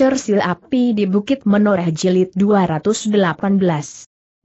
Cersil Api di Bukit Menoreh Jilid 218.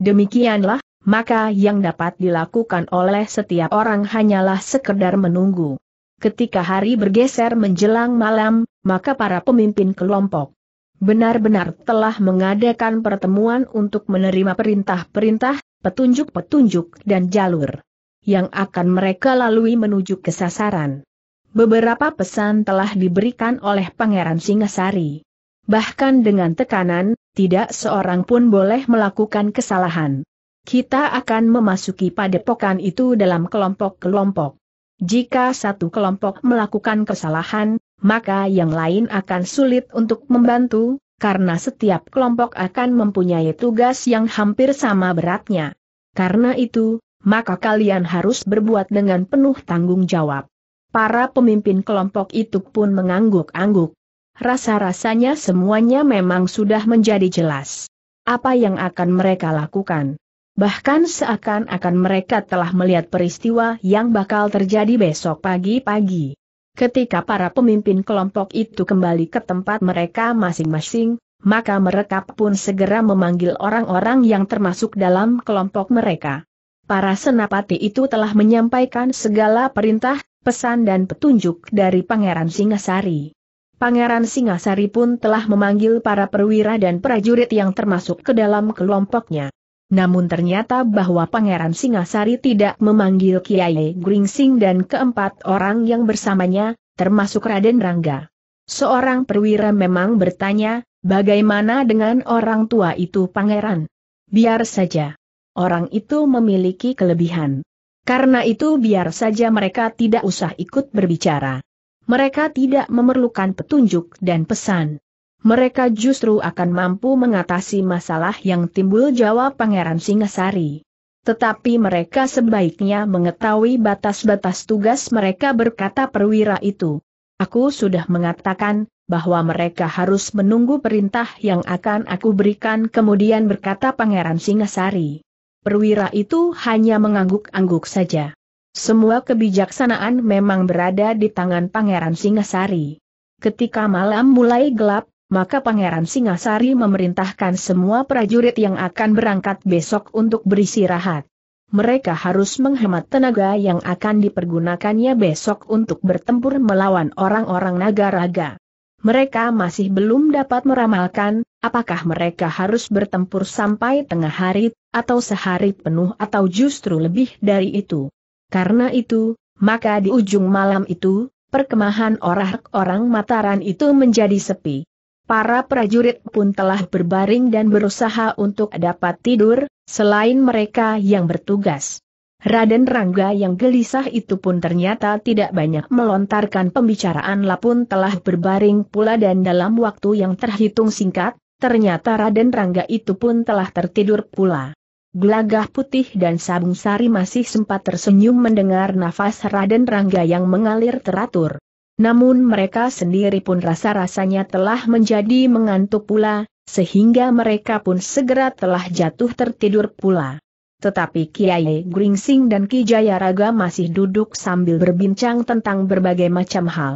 Demikianlah, maka yang dapat dilakukan oleh setiap orang hanyalah sekedar menunggu. Ketika hari bergeser menjelang malam, maka para pemimpin kelompok benar-benar telah mengadakan pertemuan untuk menerima perintah-perintah, petunjuk-petunjuk dan jalur yang akan mereka lalui menuju ke sasaran. Beberapa pesan telah diberikan oleh Pangeran Singasari. Bahkan dengan tekanan, tidak seorang pun boleh melakukan kesalahan. Kita akan memasuki padepokan itu dalam kelompok-kelompok. Jika satu kelompok melakukan kesalahan, maka yang lain akan sulit untuk membantu, karena setiap kelompok akan mempunyai tugas yang hampir sama beratnya. Karena itu, maka kalian harus berbuat dengan penuh tanggung jawab. Para pemimpin kelompok itu pun mengangguk-angguk. Rasa-rasanya semuanya memang sudah menjadi jelas apa yang akan mereka lakukan. Bahkan seakan-akan mereka telah melihat peristiwa yang bakal terjadi besok pagi-pagi. Ketika para pemimpin kelompok itu kembali ke tempat mereka masing-masing, maka mereka pun segera memanggil orang-orang yang termasuk dalam kelompok mereka. Para senapati itu telah menyampaikan segala perintah, pesan dan petunjuk dari Pangeran Singasari. Pangeran Singasari pun telah memanggil para perwira dan prajurit yang termasuk ke dalam kelompoknya. Namun ternyata bahwa Pangeran Singasari tidak memanggil Kiai Gringsing dan keempat orang yang bersamanya, termasuk Raden Rangga. Seorang perwira memang bertanya, bagaimana dengan orang tua itu Pangeran? Biar saja. Orang itu memiliki kelebihan. Karena itu biar saja mereka tidak usah ikut berbicara. Mereka tidak memerlukan petunjuk dan pesan. Mereka justru akan mampu mengatasi masalah yang timbul, jawab Pangeran Singasari. Tetapi mereka sebaiknya mengetahui batas-batas tugas mereka, berkata perwira itu. Aku sudah mengatakan bahwa mereka harus menunggu perintah yang akan aku berikan kemudian, berkata Pangeran Singasari. Perwira itu hanya mengangguk-angguk saja. Semua kebijaksanaan memang berada di tangan Pangeran Singasari. Ketika malam mulai gelap, maka Pangeran Singasari memerintahkan semua prajurit yang akan berangkat besok untuk beristirahat. Mereka harus menghemat tenaga yang akan dipergunakannya besok untuk bertempur melawan orang-orang Nagaraga. Mereka masih belum dapat meramalkan, apakah mereka harus bertempur sampai tengah hari, atau sehari penuh atau justru lebih dari itu. Karena itu, maka di ujung malam itu, perkemahan orang-orang Mataram itu menjadi sepi. Para prajurit pun telah berbaring dan berusaha untuk dapat tidur, selain mereka yang bertugas. Raden Rangga yang gelisah itu pun ternyata tidak banyak melontarkan pembicaraan, lapun telah berbaring pula, dan dalam waktu yang terhitung singkat, ternyata Raden Rangga itu pun telah tertidur pula. Glagah Putih dan Sabung Sari masih sempat tersenyum mendengar nafas Raden Rangga yang mengalir teratur. Namun mereka sendiri pun rasa-rasanya telah menjadi mengantuk pula, sehingga mereka pun segera telah jatuh tertidur pula. Tetapi Kiai Gringsing dan Ki Jayaraga masih duduk sambil berbincang tentang berbagai macam hal,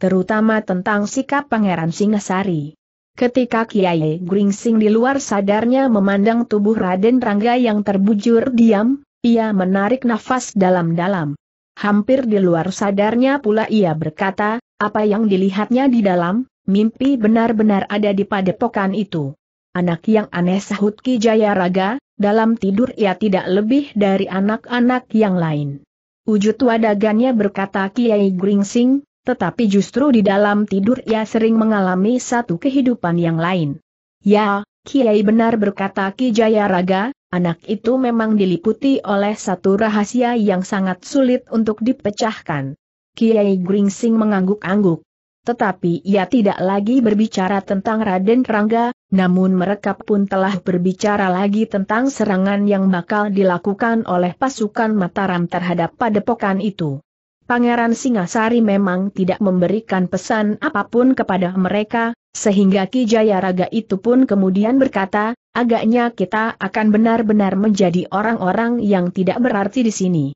terutama tentang sikap Pangeran Singasari. Ketika Kiai Gringsing di luar sadarnya memandang tubuh Raden Rangga yang terbujur diam, ia menarik nafas dalam-dalam. Hampir di luar sadarnya pula ia berkata, apa yang dilihatnya di dalam mimpi benar-benar ada di padepokan itu. Anak yang aneh, sahut Ki Jayaraga, dalam tidur ia tidak lebih dari anak-anak yang lain. Wujud wadagannya, berkata Kiai Gringsing. Tetapi justru di dalam tidur ia sering mengalami satu kehidupan yang lain. Ya, Kiai, benar, berkata Ki Jayaraga, anak itu memang diliputi oleh satu rahasia yang sangat sulit untuk dipecahkan. Kiai Gringsing mengangguk-angguk. Tetapi ia tidak lagi berbicara tentang Raden Rangga, namun mereka pun telah berbicara lagi tentang serangan yang bakal dilakukan oleh pasukan Mataram terhadap padepokan itu. Pangeran Singasari memang tidak memberikan pesan apapun kepada mereka, sehingga Ki Jayaraga itu pun kemudian berkata, agaknya kita akan benar-benar menjadi orang-orang yang tidak berarti di sini.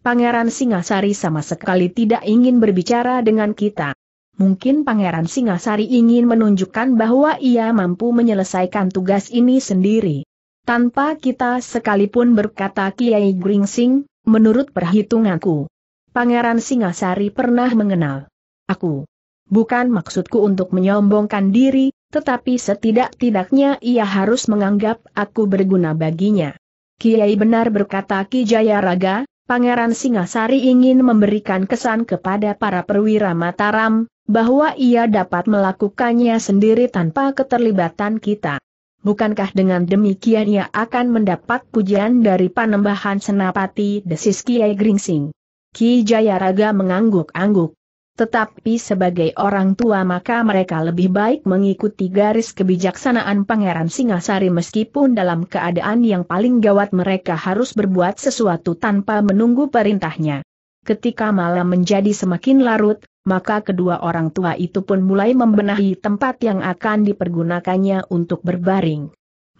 Pangeran Singasari sama sekali tidak ingin berbicara dengan kita. Mungkin Pangeran Singasari ingin menunjukkan bahwa ia mampu menyelesaikan tugas ini sendiri. Tanpa kita sekalipun, berkata Kiai Gringsing, menurut perhitunganku, Pangeran Singasari pernah mengenal aku. Bukan maksudku untuk menyombongkan diri, tetapi setidak-tidaknya ia harus menganggap aku berguna baginya. Kiai benar, berkata Ki Jayaraga, Pangeran Singasari ingin memberikan kesan kepada para perwira Mataram bahwa ia dapat melakukannya sendiri tanpa keterlibatan kita. Bukankah dengan demikian ia akan mendapat pujian dari Panembahan Senapati, desis Kiai Gringsing. Ki Jayaraga mengangguk-angguk. Tetapi sebagai orang tua maka mereka lebih baik mengikuti garis kebijaksanaan Pangeran Singasari, meskipun dalam keadaan yang paling gawat mereka harus berbuat sesuatu tanpa menunggu perintahnya. Ketika malam menjadi semakin larut, maka kedua orang tua itu pun mulai membenahi tempat yang akan dipergunakannya untuk berbaring.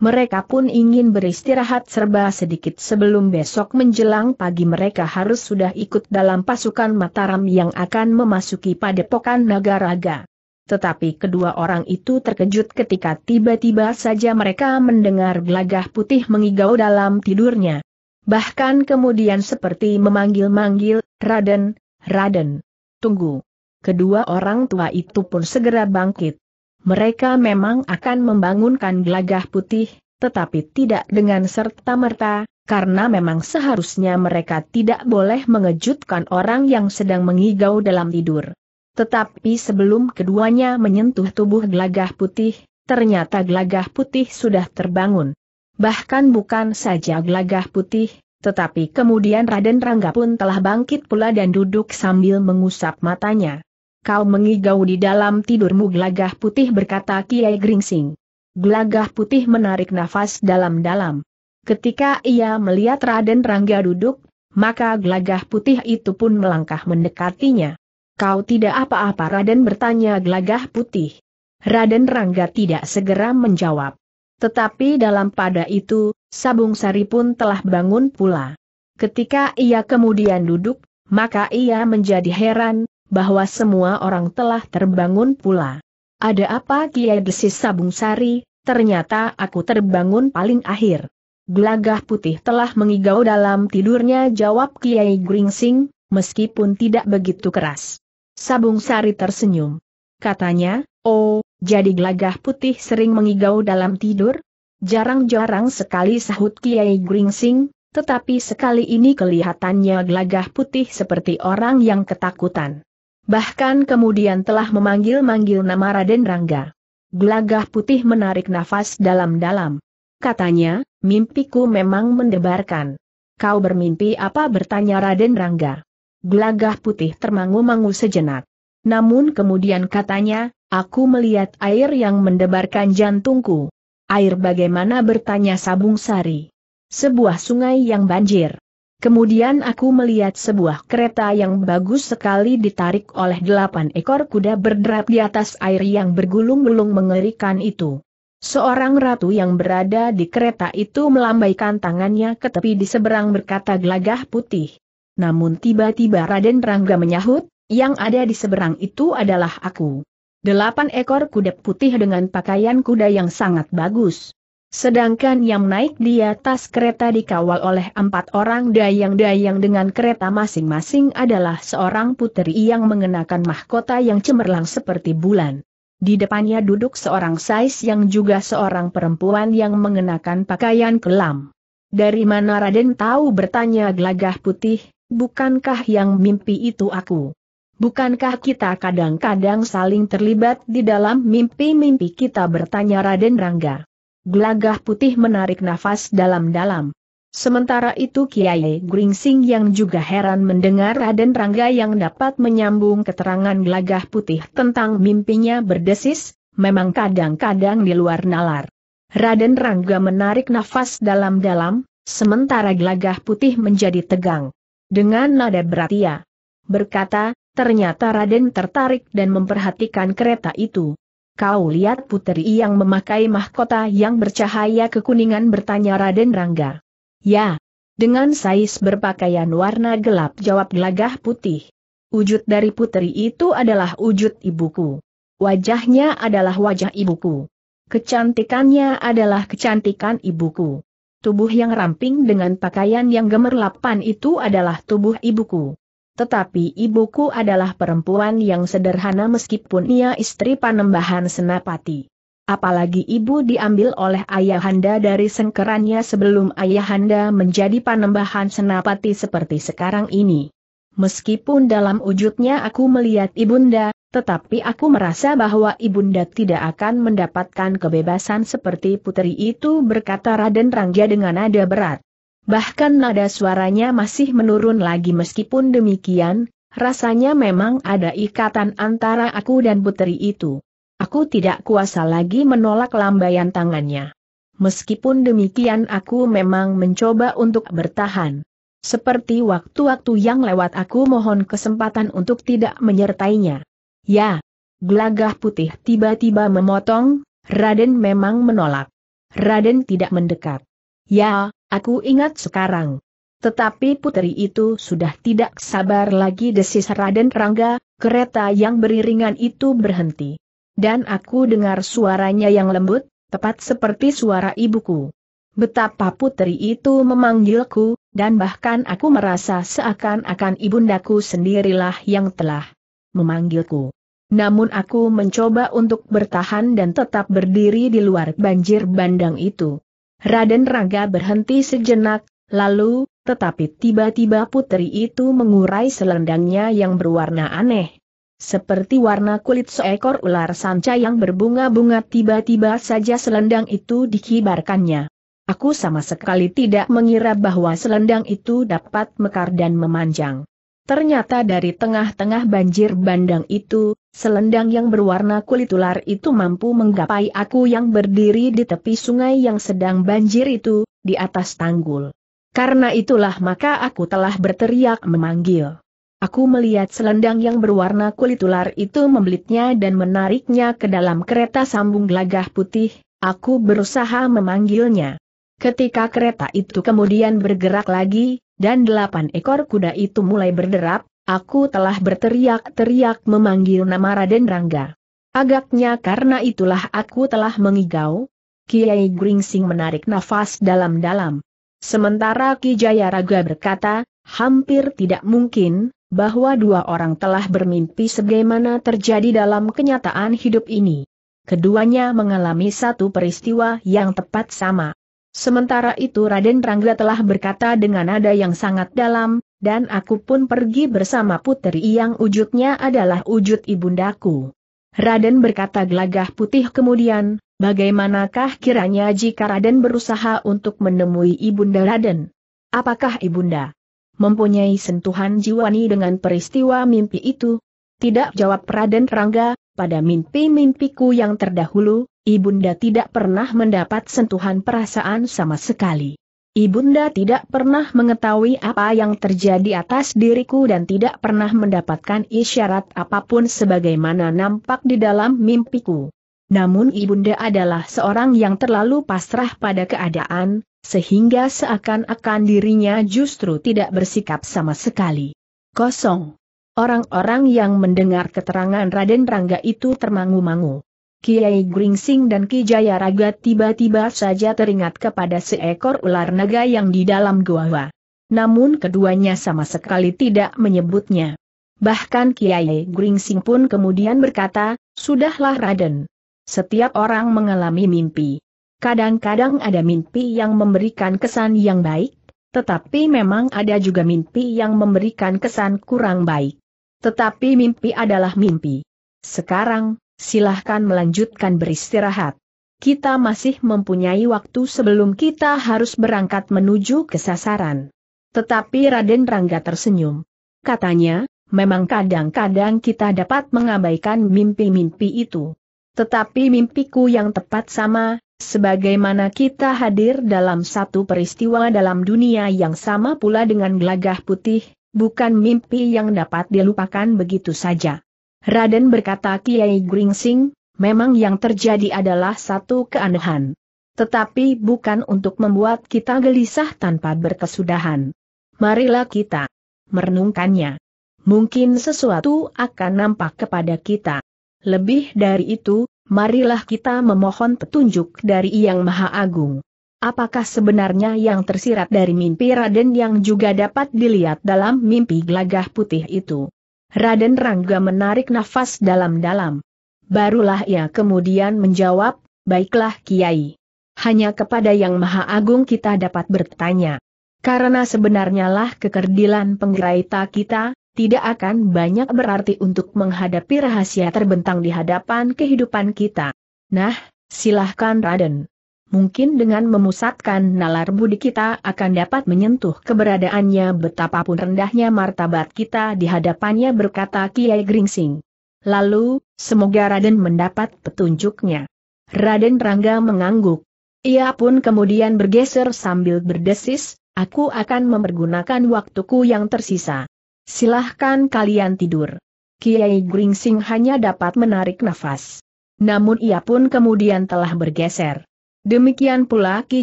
Mereka pun ingin beristirahat serba sedikit sebelum besok menjelang pagi mereka harus sudah ikut dalam pasukan Mataram yang akan memasuki Padepokan Nagaraga. Tetapi kedua orang itu terkejut ketika tiba-tiba saja mereka mendengar Glagah Putih mengigau dalam tidurnya. Bahkan kemudian seperti memanggil-manggil, "Raden, Raden, tunggu." Kedua orang tua itu pun segera bangkit. Mereka memang akan membangunkan Glagah Putih, tetapi tidak dengan serta-merta, karena memang seharusnya mereka tidak boleh mengejutkan orang yang sedang mengigau dalam tidur. Tetapi sebelum keduanya menyentuh tubuh Glagah Putih, ternyata Glagah Putih sudah terbangun. Bahkan bukan saja Glagah Putih, tetapi kemudian Raden Rangga pun telah bangkit pula dan duduk sambil mengusap matanya. "Kau mengigau di dalam tidurmu, Glagah Putih," berkata Kiai Gringsing. Glagah Putih menarik nafas dalam-dalam. Ketika ia melihat Raden Rangga duduk, maka Glagah Putih itu pun melangkah mendekatinya. "Kau tidak apa-apa, Raden?" bertanya Glagah Putih. Raden Rangga tidak segera menjawab. Tetapi dalam pada itu, Sabung Sari pun telah bangun pula. Ketika ia kemudian duduk, maka ia menjadi heran bahwa semua orang telah terbangun pula. "Ada apa, Kiai?" desis Sabung Sari. "Ternyata aku terbangun paling akhir." "Glagah Putih telah mengigau dalam tidurnya," jawab Kiai Gringsing, meskipun tidak begitu keras. Sabung Sari tersenyum. Katanya, "Oh, jadi Glagah Putih sering mengigau dalam tidur?" "Jarang-jarang sekali," sahut Kiai Gringsing, tetapi sekali ini kelihatannya Glagah Putih seperti orang yang ketakutan. Bahkan kemudian telah memanggil-manggil nama Raden Rangga. Glagah Putih menarik nafas dalam-dalam. Katanya, "Mimpiku memang mendebarkan." "Kau bermimpi apa?" bertanya Raden Rangga. Glagah Putih termangu-mangu sejenak. Namun kemudian katanya, "Aku melihat air yang mendebarkan jantungku." "Air bagaimana?" bertanya Sabung Sari. "Sebuah sungai yang banjir. Kemudian aku melihat sebuah kereta yang bagus sekali ditarik oleh 8 ekor kuda berderap di atas air yang bergulung-gulung mengerikan itu. Seorang ratu yang berada di kereta itu melambaikan tangannya ke tepi di seberang," berkata Glagah Putih. Namun tiba-tiba Raden Rangga menyahut, "Yang ada di seberang itu adalah aku. 8 ekor kuda putih dengan pakaian kuda yang sangat bagus. Sedangkan yang naik di atas kereta dikawal oleh 4 orang dayang-dayang dengan kereta masing-masing adalah seorang puteri yang mengenakan mahkota yang cemerlang seperti bulan. Di depannya duduk seorang sais yang juga seorang perempuan yang mengenakan pakaian kelam." "Dari mana Raden tahu?" bertanya Glagah Putih, "bukankah yang mimpi itu aku? Bukankah kita kadang-kadang saling terlibat di dalam mimpi-mimpi kita?" bertanya Raden Rangga. Glagah Putih menarik nafas dalam-dalam. Sementara itu Kiai Gringsing yang juga heran mendengar Raden Rangga yang dapat menyambung keterangan Glagah Putih tentang mimpinya berdesis, "Memang kadang-kadang di luar nalar." Raden Rangga menarik nafas dalam-dalam, sementara Glagah Putih menjadi tegang. Dengan nada berat ia berkata, "Ternyata Raden tertarik dan memperhatikan kereta itu. Kau lihat puteri yang memakai mahkota yang bercahaya kekuningan?" bertanya Raden Rangga. "Ya, dengan sais berpakaian warna gelap," jawab Glagah Putih. Wujud dari putri itu adalah wujud ibuku. Wajahnya adalah wajah ibuku. Kecantikannya adalah kecantikan ibuku. Tubuh yang ramping dengan pakaian yang gemerlapan itu adalah tubuh ibuku. Tetapi ibuku adalah perempuan yang sederhana meskipun ia istri Panembahan Senapati. Apalagi ibu diambil oleh ayahanda dari sengkerannya sebelum ayahanda menjadi Panembahan Senapati seperti sekarang ini. Meskipun dalam wujudnya aku melihat ibunda, tetapi aku merasa bahwa ibunda tidak akan mendapatkan kebebasan seperti putri itu, berkata Raden Rangga dengan nada berat. Bahkan nada suaranya masih menurun lagi. Meskipun demikian, rasanya memang ada ikatan antara aku dan putri itu. Aku tidak kuasa lagi menolak lambaian tangannya. Meskipun demikian aku memang mencoba untuk bertahan. Seperti waktu-waktu yang lewat aku mohon kesempatan untuk tidak menyertainya. Ya, Glagah Putih tiba-tiba memotong, Raden memang menolak. Raden tidak mendekat. Ya, aku ingat sekarang. Tetapi putri itu sudah tidak sabar lagi, desis Raden Rangga, kereta yang beriringan itu berhenti. Dan aku dengar suaranya yang lembut, tepat seperti suara ibuku. Betapa putri itu memanggilku, dan bahkan aku merasa seakan-akan ibundaku sendirilah yang telah memanggilku. Namun aku mencoba untuk bertahan dan tetap berdiri di luar banjir bandang itu. Raden Rangga berhenti sejenak, lalu, tetapi tiba-tiba putri itu mengurai selendangnya yang berwarna aneh. Seperti warna kulit seekor ular sanca yang berbunga-bunga, tiba-tiba saja selendang itu dikibarkannya. Aku sama sekali tidak mengira bahwa selendang itu dapat mekar dan memanjang. Ternyata dari tengah-tengah banjir bandang itu, selendang yang berwarna kulit ular itu mampu menggapai aku yang berdiri di tepi sungai yang sedang banjir itu, di atas tanggul. Karena itulah maka aku telah berteriak memanggil. Aku melihat selendang yang berwarna kulit ular itu membelitnya dan menariknya ke dalam kereta sambung Glagah Putih. Aku berusaha memanggilnya. Ketika kereta itu kemudian bergerak lagi, dan 8 ekor kuda itu mulai berderap, aku telah berteriak-teriak memanggil nama Raden Rangga. Agaknya karena itulah aku telah mengigau. Kiai Gringsing menarik nafas dalam-dalam. Sementara Ki Jayaraga berkata, hampir tidak mungkin, bahwa 2 orang telah bermimpi sebagaimana terjadi dalam kenyataan hidup ini. Keduanya mengalami satu peristiwa yang tepat sama. Sementara itu Raden Rangga telah berkata dengan nada yang sangat dalam, dan aku pun pergi bersama putri yang wujudnya adalah wujud ibundaku. Raden berkata Glagah Putih kemudian, bagaimanakah kiranya jika Raden berusaha untuk menemui ibunda Raden? Apakah ibunda mempunyai sentuhan jiwani dengan peristiwa mimpi itu? Tidak, jawab Raden Rangga, pada mimpi-mimpiku yang terdahulu, ibunda tidak pernah mendapat sentuhan perasaan sama sekali. Ibunda tidak pernah mengetahui apa yang terjadi atas diriku dan tidak pernah mendapatkan isyarat apapun sebagaimana nampak di dalam mimpiku. Namun ibunda adalah seorang yang terlalu pasrah pada keadaan, sehingga seakan-akan dirinya justru tidak bersikap sama sekali. Kosong. Orang-orang yang mendengar keterangan Raden Rangga itu termangu-mangu. Kiai Gringsing dan Ki Jayaraga tiba-tiba saja teringat kepada seekor ular naga yang di dalam gua. Namun keduanya sama sekali tidak menyebutnya. Bahkan Kiai Gringsing pun kemudian berkata, sudahlah Raden. Setiap orang mengalami mimpi. Kadang-kadang ada mimpi yang memberikan kesan yang baik, tetapi memang ada juga mimpi yang memberikan kesan kurang baik. Tetapi mimpi adalah mimpi. Sekarang, silahkan melanjutkan beristirahat. Kita masih mempunyai waktu sebelum kita harus berangkat menuju ke sasaran. Tetapi Raden Rangga tersenyum. Katanya, memang kadang-kadang kita dapat mengabaikan mimpi-mimpi itu. Tetapi mimpiku yang tepat sama, sebagaimana kita hadir dalam satu peristiwa dalam dunia yang sama pula dengan Glagah Putih, bukan mimpi yang dapat dilupakan begitu saja. Raden berkata Kiai Gringsing, memang yang terjadi adalah satu keanehan. Tetapi bukan untuk membuat kita gelisah tanpa berkesudahan. Marilah kita merenungkannya. mungkin sesuatu akan nampak kepada kita. Lebih dari itu, marilah kita memohon petunjuk dari Yang Maha Agung. Apakah sebenarnya yang tersirat dari mimpi Raden yang juga dapat dilihat dalam mimpi Glagah Putih itu? Raden Rangga menarik nafas dalam-dalam. Barulah ia kemudian menjawab, "Baiklah Kiai. Hanya kepada Yang Maha Agung kita dapat bertanya. Karena sebenarnya lah kekerdilan penggerai kita, tidak akan banyak berarti untuk menghadapi rahasia terbentang di hadapan kehidupan kita. Nah, silahkan Raden. Mungkin dengan memusatkan nalar budi kita akan dapat menyentuh keberadaannya betapapun rendahnya martabat kita di hadapannya," berkata Kiai Gringsing. "Lalu, semoga Raden mendapat petunjuknya." Raden Rangga mengangguk. Ia pun kemudian bergeser sambil berdesis, "Aku akan mempergunakan waktuku yang tersisa. Silahkan kalian tidur." Kiai Gringsing hanya dapat menarik nafas. Namun ia pun kemudian telah bergeser. Demikian pula Ki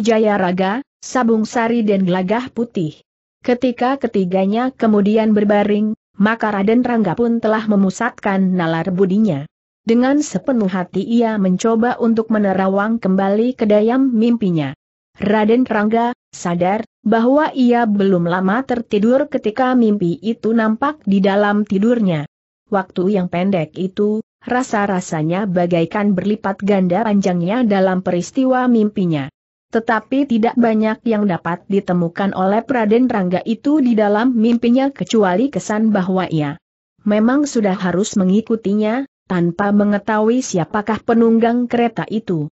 Jayaraga, Sabung Sari dan Glagah Putih. Ketika ketiganya kemudian berbaring, maka Raden Rangga pun telah memusatkan nalar budinya. Dengan sepenuh hati ia mencoba untuk menerawang kembali ke dayam mimpinya. Raden Rangga sadar bahwa ia belum lama tertidur ketika mimpi itu nampak di dalam tidurnya. Waktu yang pendek itu rasa-rasanya bagaikan berlipat ganda panjangnya dalam peristiwa mimpinya. Tetapi tidak banyak yang dapat ditemukan oleh Raden Rangga itu di dalam mimpinya kecuali kesan bahwa ia memang sudah harus mengikutinya, tanpa mengetahui siapakah penunggang kereta itu.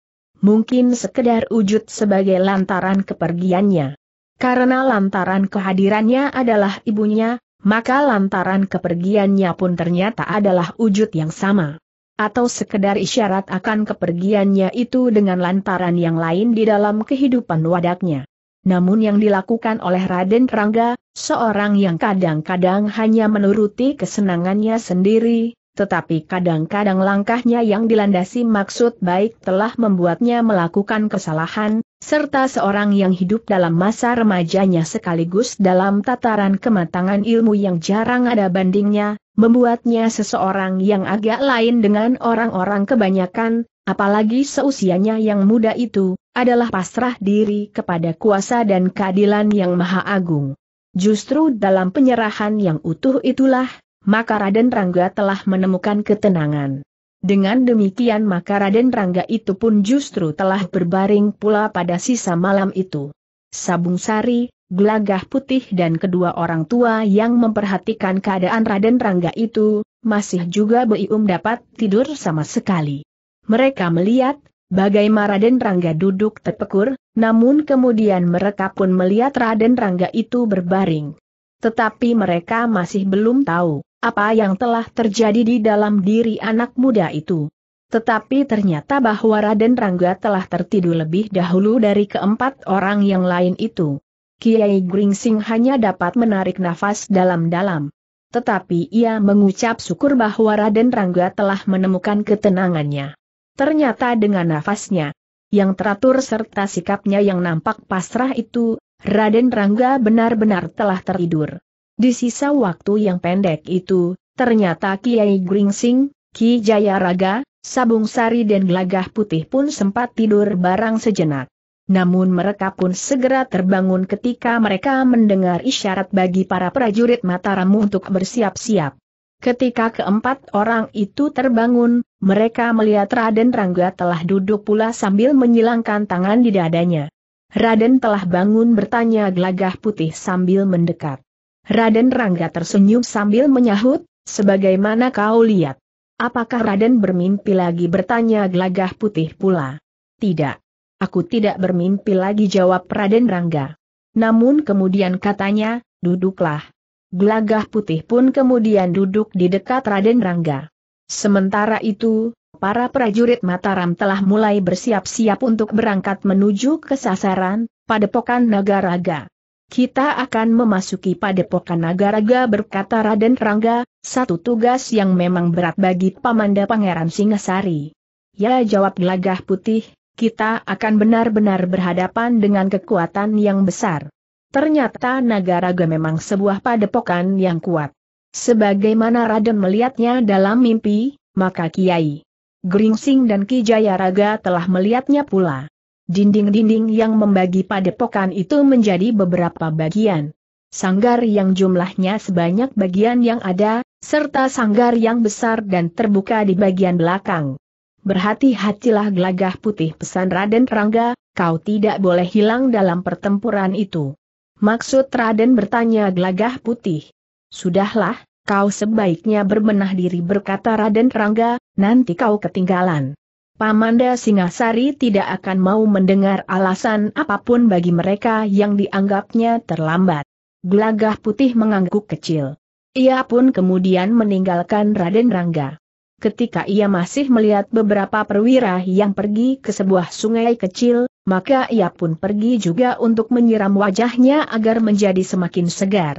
Mungkin sekedar wujud sebagai lantaran kepergiannya. Karena lantaran kehadirannya adalah ibunya, maka lantaran kepergiannya pun ternyata adalah wujud yang sama. Atau sekedar isyarat akan kepergiannya itu dengan lantaran yang lain di dalam kehidupan wadaknya. Namun yang dilakukan oleh Raden Rangga, seorang yang kadang-kadang hanya menuruti kesenangannya sendiri, tetapi kadang-kadang langkahnya yang dilandasi maksud baik telah membuatnya melakukan kesalahan, serta seorang yang hidup dalam masa remajanya sekaligus dalam tataran kematangan ilmu yang jarang ada bandingnya, membuatnya seseorang yang agak lain dengan orang-orang kebanyakan, apalagi seusianya yang muda itu, adalah pasrah diri kepada kuasa dan keadilan Yang Maha Agung. Justru dalam penyerahan yang utuh itulah, maka Raden Rangga telah menemukan ketenangan. Dengan demikian maka Raden Rangga itu pun justru telah berbaring pula pada sisa malam itu. Sabung Sari, Glagah Putih dan kedua orang tua yang memperhatikan keadaan Raden Rangga itu, masih juga belum dapat tidur sama sekali. Mereka melihat bagaimana Raden Rangga duduk terpekur, namun kemudian mereka pun melihat Raden Rangga itu berbaring. Tetapi mereka masih belum tahu apa yang telah terjadi di dalam diri anak muda itu. Tetapi ternyata bahwa Raden Rangga telah tertidur lebih dahulu dari keempat orang yang lain itu. Kiai Gringsing hanya dapat menarik nafas dalam-dalam. Tetapi ia mengucap syukur bahwa Raden Rangga telah menemukan ketenangannya. Ternyata dengan nafasnya yang teratur serta sikapnya yang nampak pasrah itu, Raden Rangga benar-benar telah tertidur. Di sisa waktu yang pendek itu, ternyata Kiai Gringsing, Ki Jayaraga, Sabung Sari dan Glagah Putih pun sempat tidur barang sejenak. Namun mereka pun segera terbangun ketika mereka mendengar isyarat bagi para prajurit Mataram untuk bersiap-siap. Ketika keempat orang itu terbangun, mereka melihat Raden Rangga telah duduk pula sambil menyilangkan tangan di dadanya. "Raden telah bangun?" bertanya Glagah Putih sambil mendekat. Raden Rangga tersenyum sambil menyahut, "Sebagaimana kau lihat?" "Apakah Raden bermimpi lagi?" bertanya Glagah Putih pula. "Tidak, aku tidak bermimpi lagi," jawab Raden Rangga. Namun kemudian katanya, "Duduklah." Glagah Putih pun kemudian duduk di dekat Raden Rangga. Sementara itu, para prajurit Mataram telah mulai bersiap-siap untuk berangkat menuju ke sasaran, Padepokan Nagaraga. "Kita akan memasuki Padepokan Nagaraga," berkata Raden Rangga, "satu tugas yang memang berat bagi Pamanda Pangeran Singasari." "Ya," jawab Glagah Putih, "kita akan benar-benar berhadapan dengan kekuatan yang besar." Ternyata Nagaraga memang sebuah padepokan yang kuat. Sebagaimana Raden melihatnya dalam mimpi, maka Kiai Gringsing dan Ki Jayaraga telah melihatnya pula. Dinding-dinding yang membagi padepokan itu menjadi beberapa bagian. Sanggar yang jumlahnya sebanyak bagian yang ada, serta sanggar yang besar dan terbuka di bagian belakang. Berhati-hatilah Glagah Putih, pesan Raden Rangga, kau tidak boleh hilang dalam pertempuran itu. Maksud Raden, bertanya Glagah Putih. Sudahlah, kau sebaiknya berbenah diri, berkata Raden Rangga, nanti kau ketinggalan. Pamanda Singasari tidak akan mau mendengar alasan apapun bagi mereka yang dianggapnya terlambat. Glagah Putih mengangguk kecil. Ia pun kemudian meninggalkan Raden Rangga. Ketika ia masih melihat beberapa perwira yang pergi ke sebuah sungai kecil, maka ia pun pergi juga untuk menyiram wajahnya agar menjadi semakin segar.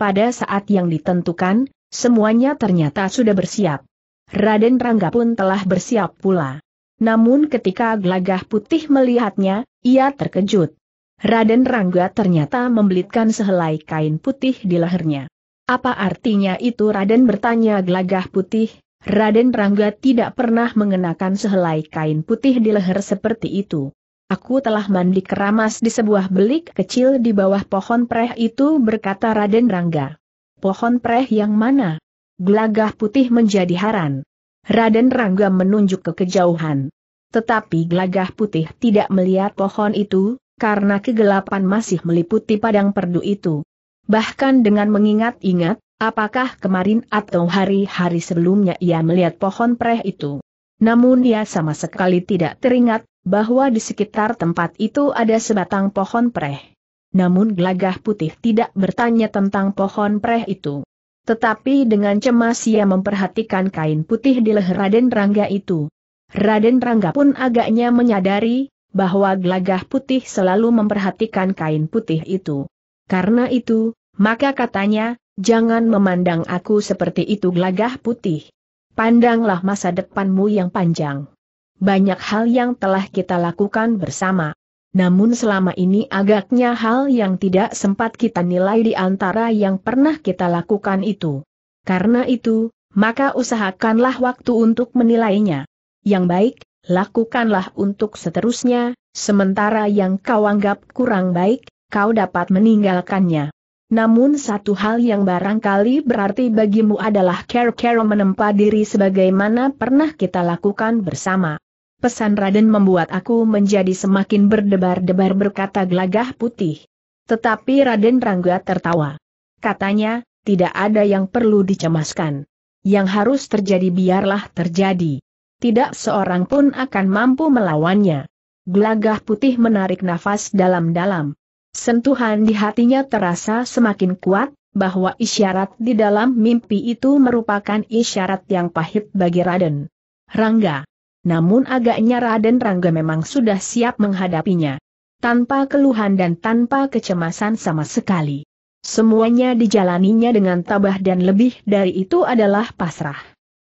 Pada saat yang ditentukan, semuanya ternyata sudah bersiap. Raden Rangga pun telah bersiap pula. Namun ketika Glagah Putih melihatnya, ia terkejut. Raden Rangga ternyata membelitkan sehelai kain putih di lehernya. Apa artinya itu, Raden, bertanya Glagah Putih? Raden Rangga tidak pernah mengenakan sehelai kain putih di leher seperti itu. Aku telah mandi keramas di sebuah belik kecil di bawah pohon preh itu, berkata Raden Rangga. Pohon preh yang mana? Glagah Putih menjadi heran. Raden Rangga menunjuk ke kejauhan. Tetapi Glagah Putih tidak melihat pohon itu, karena kegelapan masih meliputi padang perdu itu. Bahkan dengan mengingat-ingat, apakah kemarin atau hari-hari sebelumnya ia melihat pohon preh itu? Namun ia sama sekali tidak teringat bahwa di sekitar tempat itu ada sebatang pohon preh. Namun Glagah Putih tidak bertanya tentang pohon preh itu. Tetapi dengan cemas ia memperhatikan kain putih di leher Raden Rangga itu. Raden Rangga pun agaknya menyadari bahwa Glagah Putih selalu memperhatikan kain putih itu. Karena itu, maka katanya, jangan memandang aku seperti itu Glagah Putih. Pandanglah masa depanmu yang panjang. Banyak hal yang telah kita lakukan bersama. Namun selama ini agaknya hal yang tidak sempat kita nilai di antara yang pernah kita lakukan itu. Karena itu, maka usahakanlah waktu untuk menilainya. Yang baik, lakukanlah untuk seterusnya, sementara yang kau anggap kurang baik, kau dapat meninggalkannya. Namun satu hal yang barangkali berarti bagimu adalah care-care menempa diri sebagaimana pernah kita lakukan bersama. Pesan Raden membuat aku menjadi semakin berdebar-debar, berkata Glagah Putih. Tetapi Raden Rangga tertawa. Katanya, tidak ada yang perlu dicemaskan. Yang harus terjadi biarlah terjadi. Tidak seorang pun akan mampu melawannya. Glagah Putih menarik nafas dalam-dalam. Sentuhan di hatinya terasa semakin kuat, bahwa isyarat di dalam mimpi itu merupakan isyarat yang pahit bagi Raden Rangga. Namun agaknya Raden Rangga memang sudah siap menghadapinya. Tanpa keluhan dan tanpa kecemasan sama sekali. Semuanya dijalaninya dengan tabah dan lebih dari itu adalah pasrah.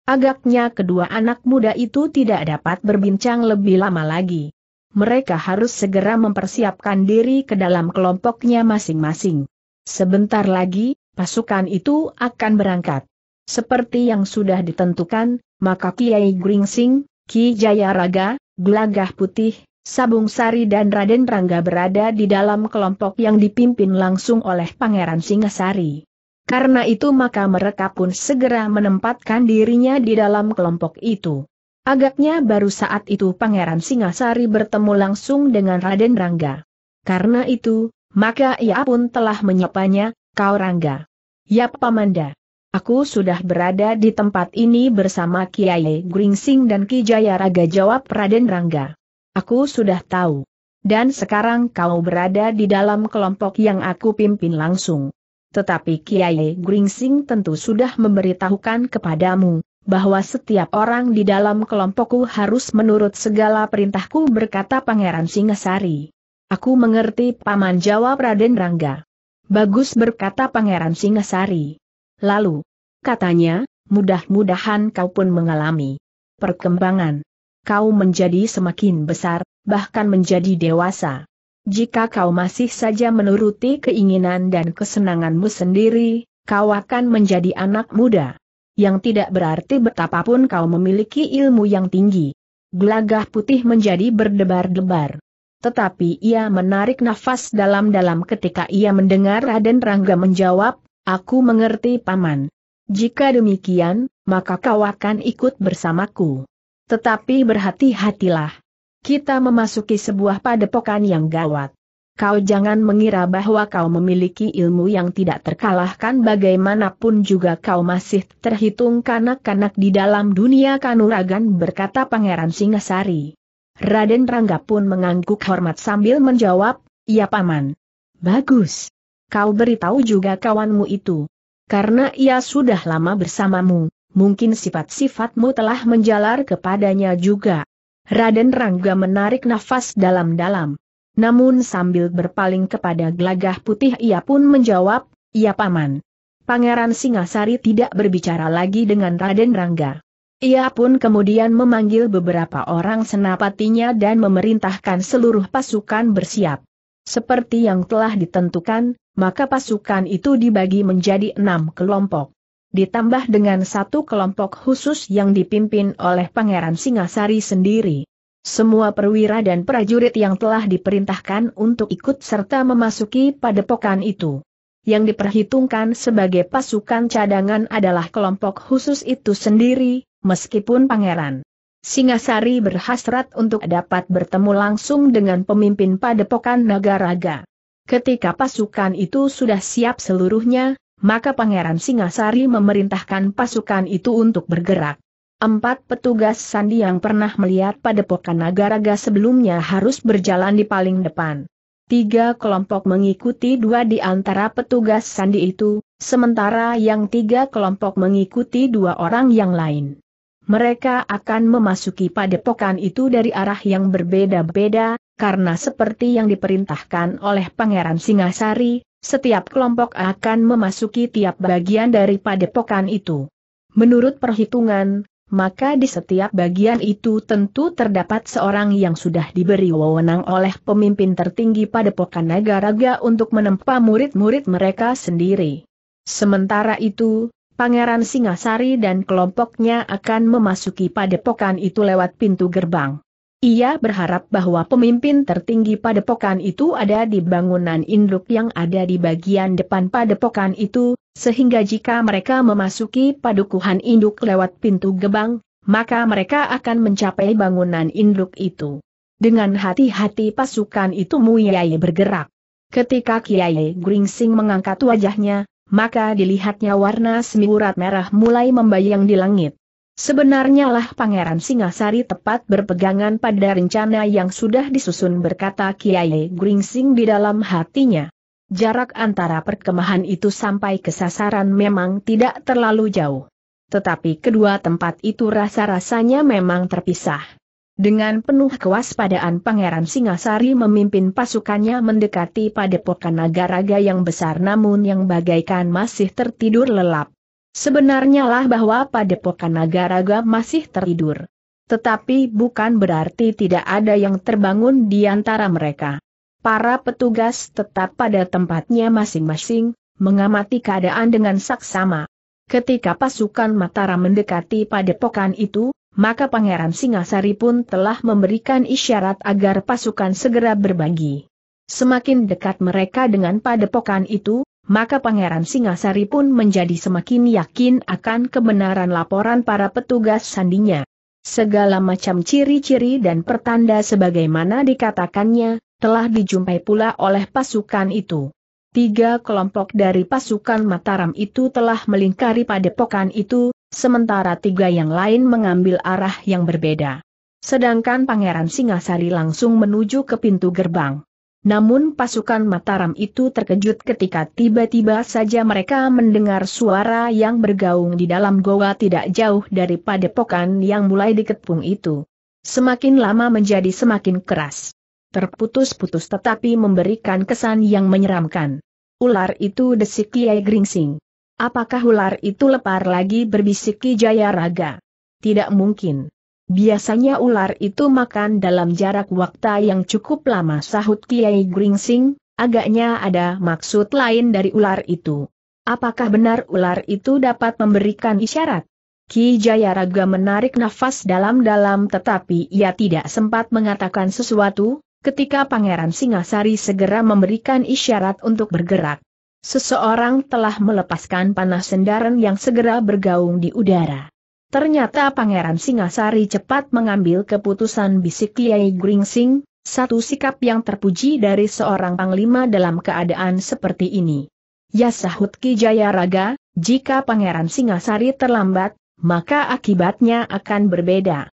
Agaknya kedua anak muda itu tidak dapat berbincang lebih lama lagi. Mereka harus segera mempersiapkan diri ke dalam kelompoknya masing-masing. Sebentar lagi, pasukan itu akan berangkat. Seperti yang sudah ditentukan, maka Kiai Gringsing, Ki Jayaraga, Glagah Putih, Sabung Sari dan Raden Rangga berada di dalam kelompok yang dipimpin langsung oleh Pangeran Singasari. Karena itu maka mereka pun segera menempatkan dirinya di dalam kelompok itu. Agaknya baru saat itu Pangeran Singasari bertemu langsung dengan Raden Rangga. Karena itu, maka ia pun telah menyapanya, kau Rangga. Ya Pamanda. Aku sudah berada di tempat ini bersama Kiai Gringsing dan Ki Jayaraga, jawab Raden Rangga. Aku sudah tahu. Dan sekarang kau berada di dalam kelompok yang aku pimpin langsung. Tetapi Kiai Gringsing tentu sudah memberitahukan kepadamu bahwa setiap orang di dalam kelompokku harus menurut segala perintahku, berkata Pangeran Singasari. Aku mengerti Paman, jawab Raden Rangga. Bagus, berkata Pangeran Singasari. Lalu, katanya, mudah-mudahan kau pun mengalami perkembangan. Kau menjadi semakin besar, bahkan menjadi dewasa. Jika kau masih saja menuruti keinginan dan kesenanganmu sendiri, kau akan menjadi anak muda. Yang tidak berarti betapapun kau memiliki ilmu yang tinggi. Glagah Putih menjadi berdebar-debar. Tetapi ia menarik nafas dalam-dalam ketika ia mendengar Raden Rangga menjawab, "Aku mengerti paman. Jika demikian, maka kau akan ikut bersamaku. Tetapi berhati-hatilah. Kita memasuki sebuah padepokan yang gawat. Kau jangan mengira bahwa kau memiliki ilmu yang tidak terkalahkan, bagaimanapun juga kau masih terhitung kanak-kanak di dalam dunia kanuragan," berkata Pangeran Singasari. Raden Rangga pun mengangguk hormat sambil menjawab, "Ya paman." "Bagus. Kau beritahu juga kawanmu itu. Karena ia sudah lama bersamamu, mungkin sifat-sifatmu telah menjalar kepadanya juga." Raden Rangga menarik nafas dalam-dalam. Namun sambil berpaling kepada Glagah Putih ia pun menjawab, "Ya paman." Pangeran Singasari tidak berbicara lagi dengan Raden Rangga. Ia pun kemudian memanggil beberapa orang senapatinya dan memerintahkan seluruh pasukan bersiap. Seperti yang telah ditentukan, maka pasukan itu dibagi menjadi 6 kelompok. Ditambah dengan satu kelompok khusus yang dipimpin oleh Pangeran Singasari sendiri. Semua perwira dan prajurit yang telah diperintahkan untuk ikut serta memasuki padepokan itu. Yang diperhitungkan sebagai pasukan cadangan adalah kelompok khusus itu sendiri, meskipun Pangeran Singasari berhasrat untuk dapat bertemu langsung dengan pemimpin padepokan Nagaraga. Ketika pasukan itu sudah siap seluruhnya, maka Pangeran Singasari memerintahkan pasukan itu untuk bergerak. 4 petugas sandi yang pernah melihat padepokan Nagaraga sebelumnya harus berjalan di paling depan. 3 kelompok mengikuti 2 di antara petugas sandi itu, sementara yang 3 kelompok mengikuti 2 orang yang lain. Mereka akan memasuki padepokan itu dari arah yang berbeda-beda, karena seperti yang diperintahkan oleh Pangeran Singasari, setiap kelompok akan memasuki tiap bagian dari padepokan itu. Menurut perhitungan, maka di setiap bagian itu tentu terdapat seorang yang sudah diberi wewenang oleh pemimpin tertinggi padepokan Nagaraga untuk menempa murid-murid mereka sendiri. Sementara itu, Pangeran Singasari dan kelompoknya akan memasuki padepokan itu lewat pintu gerbang. Ia berharap bahwa pemimpin tertinggi padepokan itu ada di bangunan induk yang ada di bagian depan padepokan itu, sehingga jika mereka memasuki padukuhan induk lewat pintu gerbang, maka mereka akan mencapai bangunan induk itu. Dengan hati-hati pasukan itu mulai bergerak. Ketika Kiai Gringsing mengangkat wajahnya, maka dilihatnya warna semburat merah mulai membayang di langit. Sebenarnya lah Pangeran Singasari tepat berpegangan pada rencana yang sudah disusun, berkata Kiai Gringsing di dalam hatinya. Jarak antara perkemahan itu sampai ke sasaran memang tidak terlalu jauh. Tetapi kedua tempat itu rasa-rasanya memang terpisah. Dengan penuh kewaspadaan Pangeran Singasari memimpin pasukannya mendekati padepokan Nagaraga yang besar namun yang bagaikan masih tertidur lelap. Sebenarnya lah bahwa padepokan Nagaraga masih tertidur. Tetapi bukan berarti tidak ada yang terbangun di antara mereka. Para petugas tetap pada tempatnya masing-masing, mengamati keadaan dengan saksama. Ketika pasukan Mataram mendekati padepokan itu, maka Pangeran Singasari pun telah memberikan isyarat agar pasukan segera berbagi. Semakin dekat mereka dengan padepokan itu, maka Pangeran Singasari pun menjadi semakin yakin akan kebenaran laporan para petugas sandinya. Segala macam ciri-ciri dan pertanda sebagaimana dikatakannya telah dijumpai pula oleh pasukan itu. 3 kelompok dari pasukan Mataram itu telah melingkari padepokan itu, sementara 3 yang lain mengambil arah yang berbeda. Sedangkan Pangeran Singasari langsung menuju ke pintu gerbang. Namun pasukan Mataram itu terkejut ketika tiba-tiba saja mereka mendengar suara yang bergaung di dalam goa tidak jauh dari padepokan yang mulai dikepung itu. Semakin lama menjadi semakin keras. Terputus-putus tetapi memberikan kesan yang menyeramkan. "Ular itu!" desik Kiai Gringsing. "Apakah ular itu lepar lagi?" berbisik Ki Jayaraga. "Tidak mungkin. Biasanya ular itu makan dalam jarak waktu yang cukup lama," sahut Kiai Gringsing. "Agaknya ada maksud lain dari ular itu." Apakah benar ular itu dapat memberikan isyarat? Ki Jayaraga menarik nafas dalam-dalam, tetapi ia tidak sempat mengatakan sesuatu, ketika Pangeran Singasari segera memberikan isyarat untuk bergerak. Seseorang telah melepaskan panah sendaran yang segera bergaung di udara. Ternyata Pangeran Singasari cepat mengambil keputusan, bisik Kiai Gringsing, satu sikap yang terpuji dari seorang panglima dalam keadaan seperti ini. Ya, sahut Ki Jayaraga, jika Pangeran Singasari terlambat, maka akibatnya akan berbeda.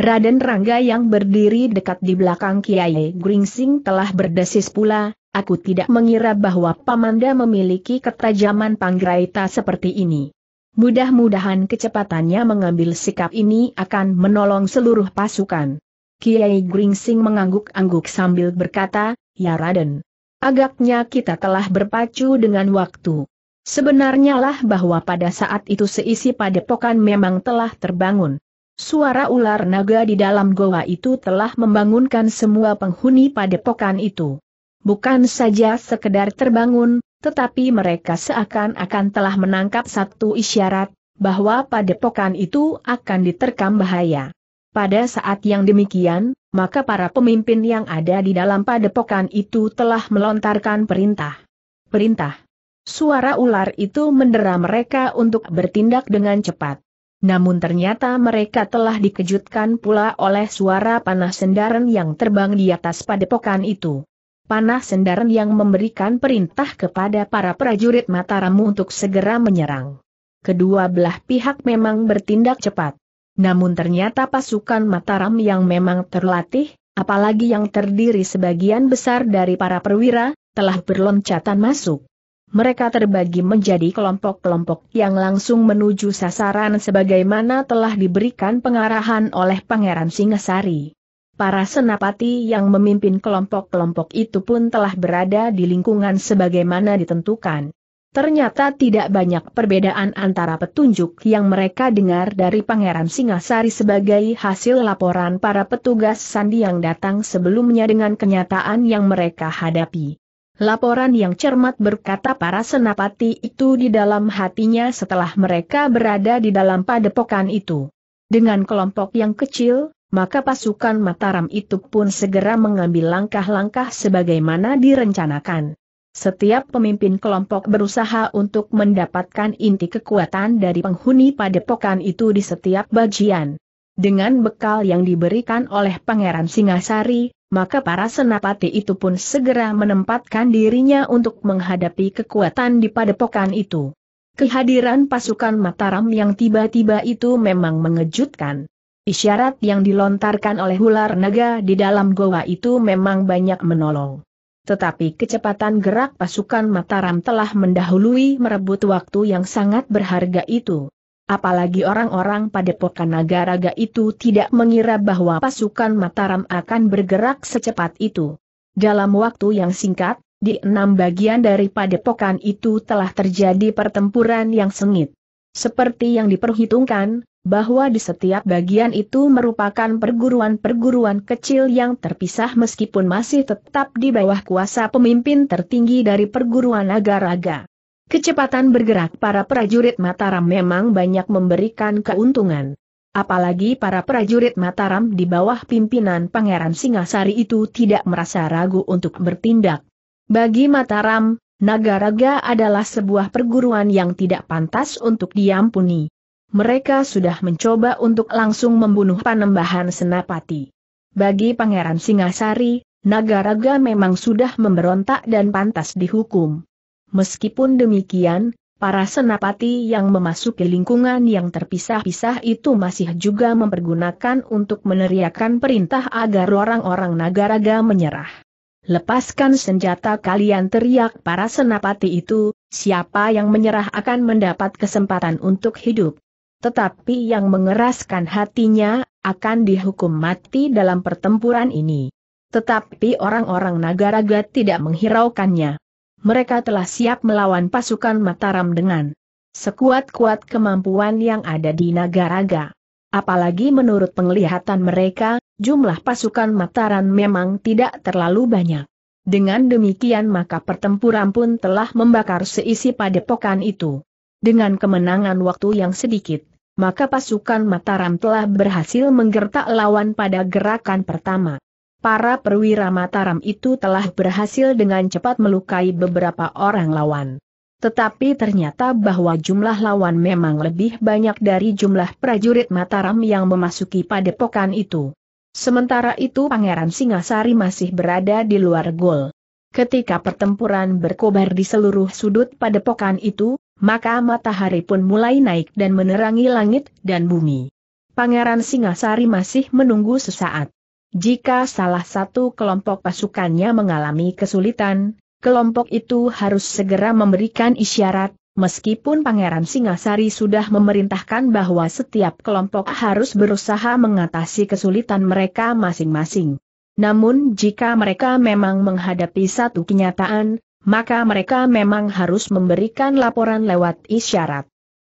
Raden Rangga yang berdiri dekat di belakang Kiai Gringsing telah berdesis pula, aku tidak mengira bahwa Pamanda memiliki ketajaman panggraita seperti ini. Mudah-mudahan kecepatannya mengambil sikap ini akan menolong seluruh pasukan. Kiai Gringsing mengangguk-angguk sambil berkata, ya Raden. Agaknya kita telah berpacu dengan waktu. Sebenarnya lah bahwa pada saat itu seisi padepokan memang telah terbangun. Suara ular naga di dalam goa itu telah membangunkan semua penghuni padepokan itu. Bukan saja sekedar terbangun, tetapi mereka seakan-akan telah menangkap satu isyarat, bahwa padepokan itu akan diterkam bahaya. Pada saat yang demikian, maka para pemimpin yang ada di dalam padepokan itu telah melontarkan perintah. Perintah. Suara ular itu mendera mereka untuk bertindak dengan cepat. Namun ternyata mereka telah dikejutkan pula oleh suara panah sendaran yang terbang di atas padepokan itu. Panah sendaran yang memberikan perintah kepada para prajurit Mataram untuk segera menyerang. Kedua belah pihak memang bertindak cepat. Namun ternyata pasukan Mataram yang memang terlatih, apalagi yang terdiri sebagian besar dari para perwira, telah berloncatan masuk. Mereka terbagi menjadi kelompok-kelompok yang langsung menuju sasaran sebagaimana telah diberikan pengarahan oleh Pangeran Singasari. Para senapati yang memimpin kelompok-kelompok itu pun telah berada di lingkungan sebagaimana ditentukan. Ternyata tidak banyak perbedaan antara petunjuk yang mereka dengar dari Pangeran Singasari sebagai hasil laporan para petugas sandi yang datang sebelumnya dengan kenyataan yang mereka hadapi. Laporan yang cermat, berkata para senapati itu di dalam hatinya setelah mereka berada di dalam padepokan itu. Dengan kelompok yang kecil, maka pasukan Mataram itu pun segera mengambil langkah-langkah sebagaimana direncanakan. Setiap pemimpin kelompok berusaha untuk mendapatkan inti kekuatan dari penghuni padepokan itu di setiap bagian. Dengan bekal yang diberikan oleh Pangeran Singasari, maka para senapati itu pun segera menempatkan dirinya untuk menghadapi kekuatan di padepokan itu. Kehadiran pasukan Mataram yang tiba-tiba itu memang mengejutkan. Isyarat yang dilontarkan oleh ular naga di dalam goa itu memang banyak menolong. Tetapi kecepatan gerak pasukan Mataram telah mendahului merebut waktu yang sangat berharga itu. Apalagi orang-orang Padepokan Nagaraga itu tidak mengira bahwa pasukan Mataram akan bergerak secepat itu. Dalam waktu yang singkat, di 6 bagian dari padepokan itu telah terjadi pertempuran yang sengit. Seperti yang diperhitungkan, bahwa di setiap bagian itu merupakan perguruan-perguruan kecil yang terpisah meskipun masih tetap di bawah kuasa pemimpin tertinggi dari perguruan Nagaraga. Kecepatan bergerak para prajurit Mataram memang banyak memberikan keuntungan. Apalagi para prajurit Mataram di bawah pimpinan Pangeran Singasari itu tidak merasa ragu untuk bertindak. Bagi Mataram, Nagaraga adalah sebuah perguruan yang tidak pantas untuk diampuni. Mereka sudah mencoba untuk langsung membunuh Panembahan Senapati. Bagi Pangeran Singasari, Nagaraga memang sudah memberontak dan pantas dihukum. Meskipun demikian, para senapati yang memasuki lingkungan yang terpisah-pisah itu masih juga mempergunakan untuk meneriakan perintah agar orang-orang Nagaraga menyerah. Lepaskan senjata kalian, teriak para senapati itu, siapa yang menyerah akan mendapat kesempatan untuk hidup. Tetapi yang mengeraskan hatinya, akan dihukum mati dalam pertempuran ini. Tetapi orang-orang Nagaraga tidak menghiraukannya. Mereka telah siap melawan pasukan Mataram dengan sekuat-kuat kemampuan yang ada di Nagaraga. Apalagi menurut penglihatan mereka, jumlah pasukan Mataram memang tidak terlalu banyak. Dengan demikian maka pertempuran pun telah membakar seisi padepokan itu. Dengan kemenangan waktu yang sedikit, maka pasukan Mataram telah berhasil menggertak lawan pada gerakan pertama. Para perwira Mataram itu telah berhasil dengan cepat melukai beberapa orang lawan. Tetapi ternyata bahwa jumlah lawan memang lebih banyak dari jumlah prajurit Mataram yang memasuki padepokan itu. Sementara itu Pangeran Singasari masih berada di luar gol. Ketika pertempuran berkobar di seluruh sudut padepokan itu, maka matahari pun mulai naik dan menerangi langit dan bumi. Pangeran Singasari masih menunggu sesaat. Jika salah satu kelompok pasukannya mengalami kesulitan, kelompok itu harus segera memberikan isyarat, meskipun Pangeran Singasari sudah memerintahkan bahwa setiap kelompok harus berusaha mengatasi kesulitan mereka masing-masing. Namun jika mereka memang menghadapi satu kenyataan, maka mereka memang harus memberikan laporan lewat isyarat.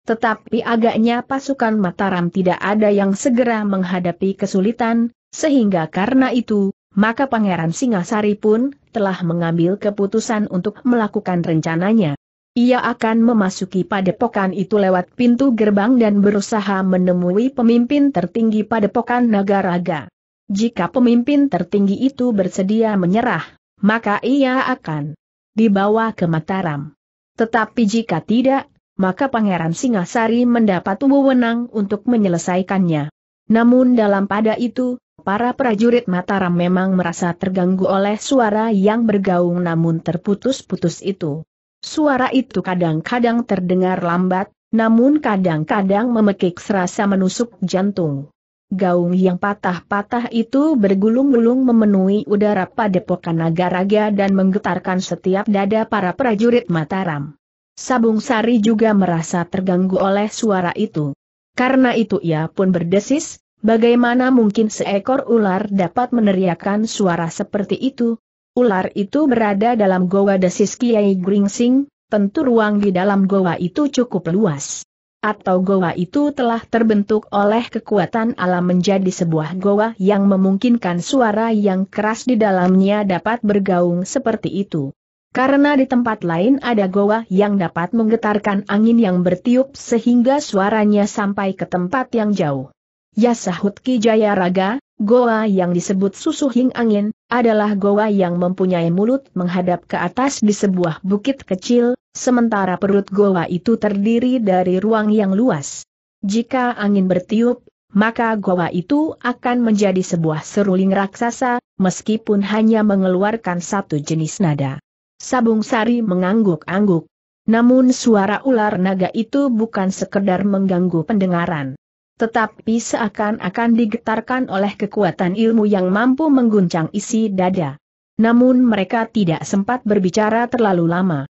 Tetapi agaknya pasukan Mataram tidak ada yang segera menghadapi kesulitan, sehingga karena itu, maka Pangeran Singasari pun telah mengambil keputusan untuk melakukan rencananya. Ia akan memasuki padepokan itu lewat pintu gerbang dan berusaha menemui pemimpin tertinggi Padepokan Nagaraga. Jika pemimpin tertinggi itu bersedia menyerah, maka ia akan dibawa ke Mataram. Tetapi jika tidak, maka Pangeran Singasari mendapat wewenang untuk menyelesaikannya. Namun dalam pada itu, para prajurit Mataram memang merasa terganggu oleh suara yang bergaung namun terputus-putus itu. Suara itu kadang-kadang terdengar lambat, namun kadang-kadang memekik serasa menusuk jantung. Gaung yang patah-patah itu bergulung-gulung memenuhi udara Padepokan Nagaraga dan menggetarkan setiap dada para prajurit Mataram. Sabung Sari juga merasa terganggu oleh suara itu. Karena itu ia pun berdesis, bagaimana mungkin seekor ular dapat meneriakkan suara seperti itu? Ular itu berada dalam goa desis Kiai Gringsing, tentu ruang di dalam goa itu cukup luas. Atau goa itu telah terbentuk oleh kekuatan alam menjadi sebuah goa yang memungkinkan suara yang keras di dalamnya dapat bergaung seperti itu. Karena di tempat lain ada goa yang dapat menggetarkan angin yang bertiup sehingga suaranya sampai ke tempat yang jauh. Ya, sahut Ki Jayaraga, goa yang disebut susuhing angin, adalah goa yang mempunyai mulut menghadap ke atas di sebuah bukit kecil, sementara perut goa itu terdiri dari ruang yang luas. Jika angin bertiup, maka goa itu akan menjadi sebuah seruling raksasa, meskipun hanya mengeluarkan satu jenis nada. Sabung Sari mengangguk-angguk. Namun suara ular naga itu bukan sekedar mengganggu pendengaran, tetapi seakan-akan digetarkan oleh kekuatan ilmu yang mampu mengguncang isi dada. Namun mereka tidak sempat berbicara terlalu lama.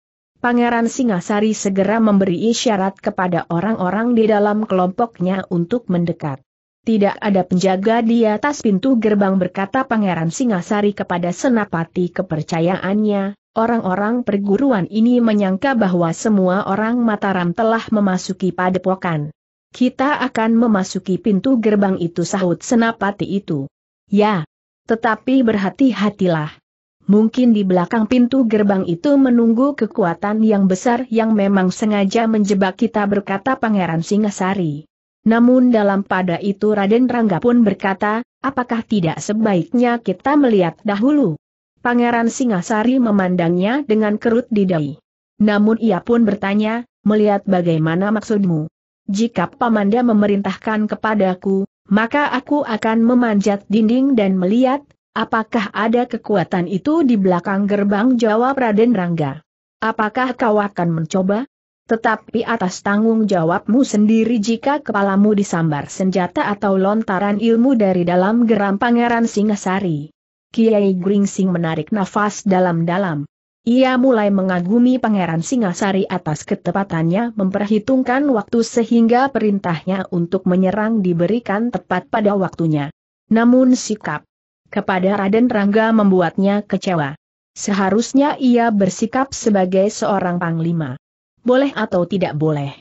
Pangeran Singasari segera memberi isyarat kepada orang-orang di dalam kelompoknya untuk mendekat. "Tidak ada penjaga di atas pintu gerbang," berkata Pangeran Singasari kepada senapati kepercayaannya. Orang-orang perguruan ini menyangka bahwa semua orang Mataram telah memasuki padepokan. "Kita akan memasuki pintu gerbang itu," sahut senapati itu. "Ya, tetapi berhati-hatilah. Mungkin di belakang pintu gerbang itu menunggu kekuatan yang besar yang memang sengaja menjebak kita," berkata Pangeran Singasari. Namun dalam pada itu Raden Rangga pun berkata, "Apakah tidak sebaiknya kita melihat dahulu?" Pangeran Singasari memandangnya dengan kerut di dahi. Namun ia pun bertanya, "Melihat bagaimana maksudmu?" "Jika Pamanda memerintahkan kepadaku, maka aku akan memanjat dinding dan melihat, apakah ada kekuatan itu di belakang gerbang," jawab Raden Rangga. "Apakah kau akan mencoba? Tetapi atas tanggung jawabmu sendiri jika kepalamu disambar senjata atau lontaran ilmu dari dalam," geram Pangeran Singasari. Kiai Gringsing menarik nafas dalam-dalam. Ia mulai mengagumi Pangeran Singasari atas ketepatannya memperhitungkan waktu sehingga perintahnya untuk menyerang diberikan tepat pada waktunya. Namun sikap kepada Raden Rangga membuatnya kecewa. Seharusnya ia bersikap sebagai seorang panglima. Boleh atau tidak boleh.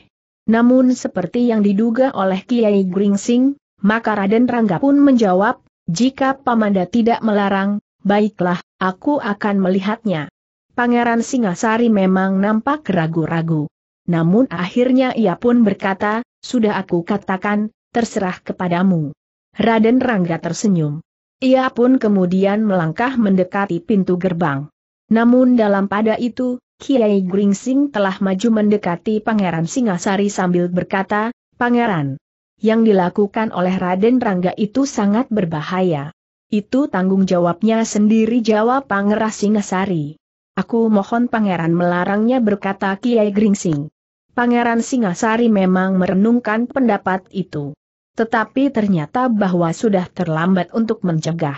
Namun seperti yang diduga oleh Kiai Gringsing, maka Raden Rangga pun menjawab, "Jika Pamanda tidak melarang, baiklah, Aku akan melihatnya." Pangeran Singasari memang nampak ragu-ragu. Namun akhirnya ia pun berkata, "Sudah aku katakan, terserah kepadamu." Raden Rangga tersenyum. Ia pun kemudian melangkah mendekati pintu gerbang. Namun dalam pada itu, Kiai Gringsing telah maju mendekati Pangeran Singasari sambil berkata, "Pangeran, yang dilakukan oleh Raden Rangga itu sangat berbahaya. Itu tanggung jawabnya sendiri," jawab Pangeran Singasari. "Aku mohon Pangeran melarangnya," berkata Kiai Gringsing. Pangeran Singasari memang merenungkan pendapat itu. Tetapi ternyata bahwa sudah terlambat untuk mencegah.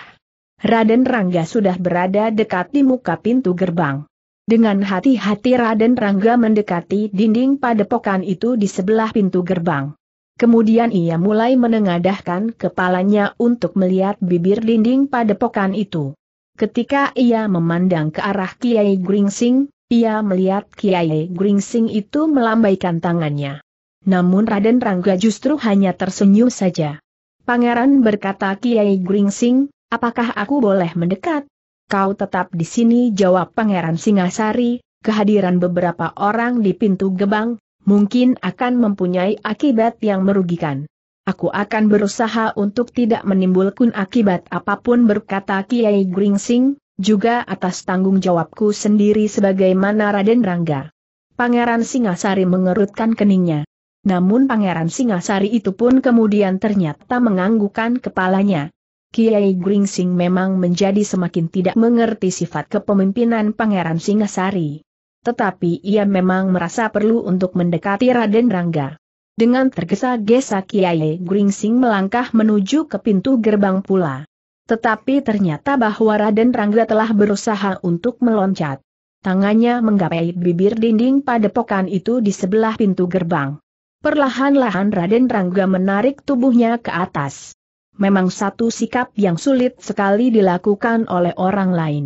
Raden Rangga sudah berada dekat di muka pintu gerbang. Dengan hati-hati Raden Rangga mendekati dinding padepokan itu di sebelah pintu gerbang. Kemudian ia mulai menengadahkan kepalanya untuk melihat bibir dinding padepokan itu. Ketika ia memandang ke arah Kiai Gringsing, ia melihat Kiai Gringsing itu melambaikan tangannya. Namun Raden Rangga justru hanya tersenyum saja. "Pangeran," berkata Kiai Gringsing, "apakah aku boleh mendekat?" "Kau tetap di sini," jawab Pangeran Singasari. "Kehadiran beberapa orang di pintu gerbang mungkin akan mempunyai akibat yang merugikan." "Aku akan berusaha untuk tidak menimbulkan akibat apapun," berkata Kiai Gringsing, "juga atas tanggung jawabku sendiri sebagaimana Raden Rangga." Pangeran Singasari mengerutkan keningnya. Namun Pangeran Singasari itu pun kemudian ternyata menganggukkan kepalanya. Kiai Gringsing memang menjadi semakin tidak mengerti sifat kepemimpinan Pangeran Singasari. Tetapi ia memang merasa perlu untuk mendekati Raden Rangga. Dengan tergesa-gesa Kiai Gringsing melangkah menuju ke pintu gerbang pula. Tetapi ternyata bahwa Raden Rangga telah berusaha untuk meloncat. Tangannya menggapai bibir dinding padepokan itu di sebelah pintu gerbang. Perlahan-lahan Raden Rangga menarik tubuhnya ke atas. Memang satu sikap yang sulit sekali dilakukan oleh orang lain.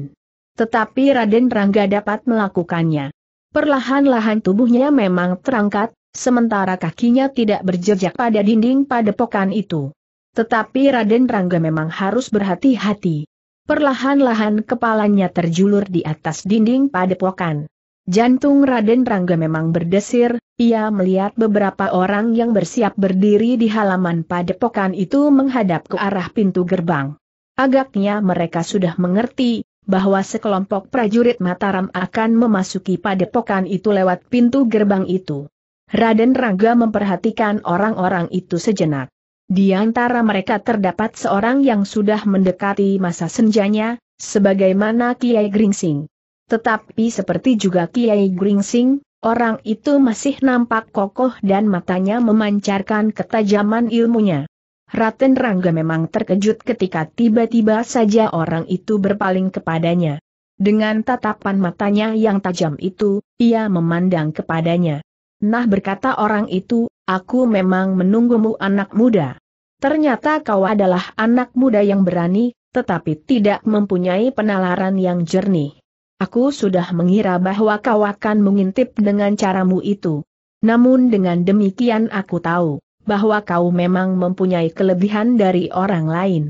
Tetapi Raden Rangga dapat melakukannya. Perlahan-lahan tubuhnya memang terangkat, sementara kakinya tidak berjejak pada dinding padepokan itu. Tetapi Raden Rangga memang harus berhati-hati. Perlahan-lahan kepalanya terjulur di atas dinding padepokan. Jantung Raden Rangga memang berdesir. Ia melihat beberapa orang yang bersiap berdiri di halaman padepokan itu menghadap ke arah pintu gerbang. Agaknya mereka sudah mengerti bahwa sekelompok prajurit Mataram akan memasuki padepokan itu lewat pintu gerbang itu. Raden Rangga memperhatikan orang-orang itu sejenak. Di antara mereka terdapat seorang yang sudah mendekati masa senjanya, sebagaimana Kiai Gringsing. Tetapi seperti juga Kiai Gringsing, orang itu masih nampak kokoh dan matanya memancarkan ketajaman ilmunya. Raden Rangga memang terkejut ketika tiba-tiba saja orang itu berpaling kepadanya. Dengan tatapan matanya yang tajam itu, ia memandang kepadanya. "Nah," berkata orang itu, "aku memang menunggumu, anak muda. Ternyata kau adalah anak muda yang berani, tetapi tidak mempunyai penalaran yang jernih. Aku sudah mengira bahwa kau akan mengintip dengan caramu itu. Namun dengan demikian aku tahu bahwa kau memang mempunyai kelebihan dari orang lain.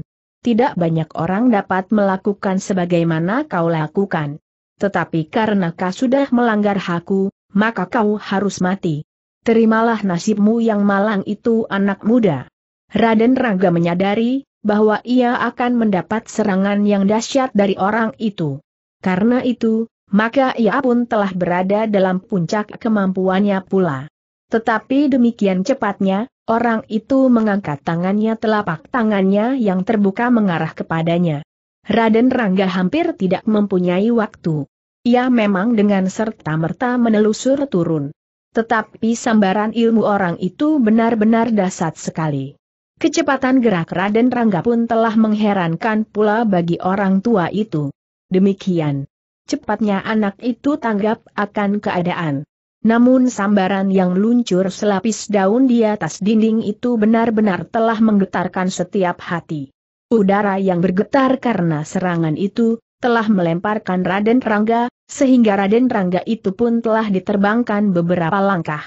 Tidak banyak orang dapat melakukan sebagaimana kau lakukan. Tetapi karena kau sudah melanggar hakku, maka kau harus mati. Terimalah nasibmu yang malang itu, anak muda." Raden Rangga menyadari bahwa ia akan mendapat serangan yang dahsyat dari orang itu. Karena itu, maka ia pun telah berada dalam puncak kemampuannya pula. Tetapi demikian cepatnya, orang itu mengangkat tangannya, telapak tangannya yang terbuka mengarah kepadanya. Raden Rangga hampir tidak mempunyai waktu. Ia memang dengan serta-merta menelusur turun. Tetapi sambaran ilmu orang itu benar-benar dahsyat sekali. Kecepatan gerak Raden Rangga pun telah mengherankan pula bagi orang tua itu. Demikian cepatnya anak itu tanggap akan keadaan. Namun sambaran yang luncur selapis daun di atas dinding itu benar-benar telah menggetarkan setiap hati. Udara yang bergetar karena serangan itu telah melemparkan Raden Rangga, sehingga Raden Rangga itu pun telah diterbangkan beberapa langkah.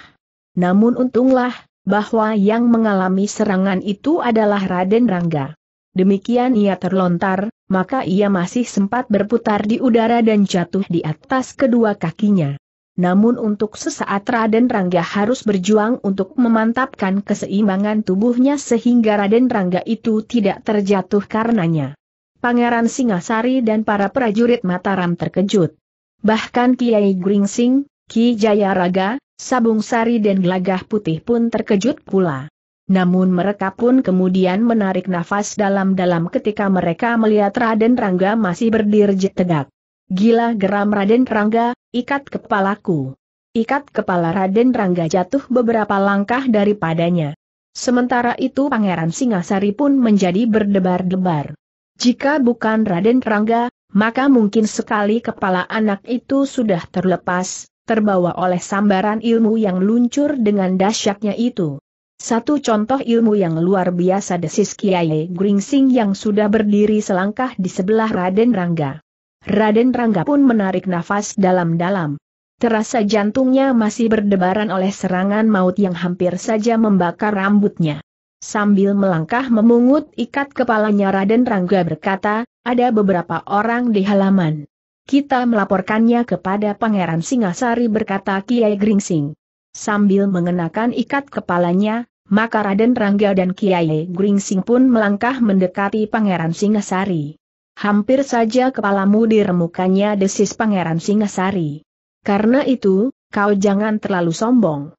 Namun untunglah bahwa yang mengalami serangan itu adalah Raden Rangga. Demikian ia terlontar, maka ia masih sempat berputar di udara dan jatuh di atas kedua kakinya. Namun untuk sesaat Raden Rangga harus berjuang untuk memantapkan keseimbangan tubuhnya sehingga Raden Rangga itu tidak terjatuh karenanya. Pangeran Singasari dan para prajurit Mataram terkejut. Bahkan Kiai Gringsing, Ki Jayaraga, Sabung Sari dan Glagah Putih pun terkejut pula. Namun mereka pun kemudian menarik nafas dalam-dalam ketika mereka melihat Raden Rangga masih berdiri tegak. "Gila," geram Raden Rangga, "ikat kepalaku." Ikat kepala Raden Rangga jatuh beberapa langkah daripadanya. Sementara itu Pangeran Singasari pun menjadi berdebar-debar. Jika bukan Raden Rangga, maka mungkin sekali kepala anak itu sudah terlepas, terbawa oleh sambaran ilmu yang luncur dengan dahsyatnya itu. Satu contoh ilmu yang luar biasa, desis Kiai Gringsing yang sudah berdiri selangkah di sebelah Raden Rangga. Raden Rangga pun menarik nafas dalam-dalam. Terasa jantungnya masih berdebaran oleh serangan maut yang hampir saja membakar rambutnya. Sambil melangkah memungut ikat kepalanya, Raden Rangga berkata, "Ada beberapa orang di halaman. Kita melaporkannya kepada Pangeran Singasari," berkata Kiai Gringsing. Sambil mengenakan ikat kepalanya, maka Raden Rangga dan Kiai Gringsing pun melangkah mendekati Pangeran Singasari. "Hampir saja kepalamu diremukannya," desis Pangeran Singasari. "Karena itu, kau jangan terlalu sombong.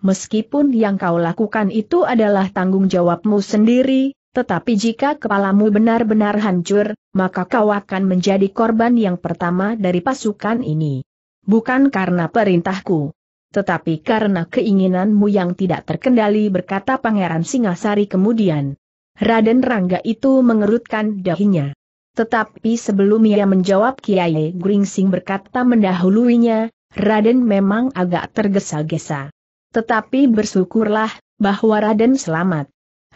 Meskipun yang kau lakukan itu adalah tanggung jawabmu sendiri, tetapi jika kepalamu benar-benar hancur, maka kau akan menjadi korban yang pertama dari pasukan ini. Bukan karena perintahku, tetapi karena keinginanmu yang tidak terkendali," berkata Pangeran Singasari kemudian. Raden Rangga itu mengerutkan dahinya. Tetapi sebelum ia menjawab, Kiai Gringsing berkata mendahuluinya, "Raden memang agak tergesa-gesa. Tetapi bersyukurlah bahwa Raden selamat."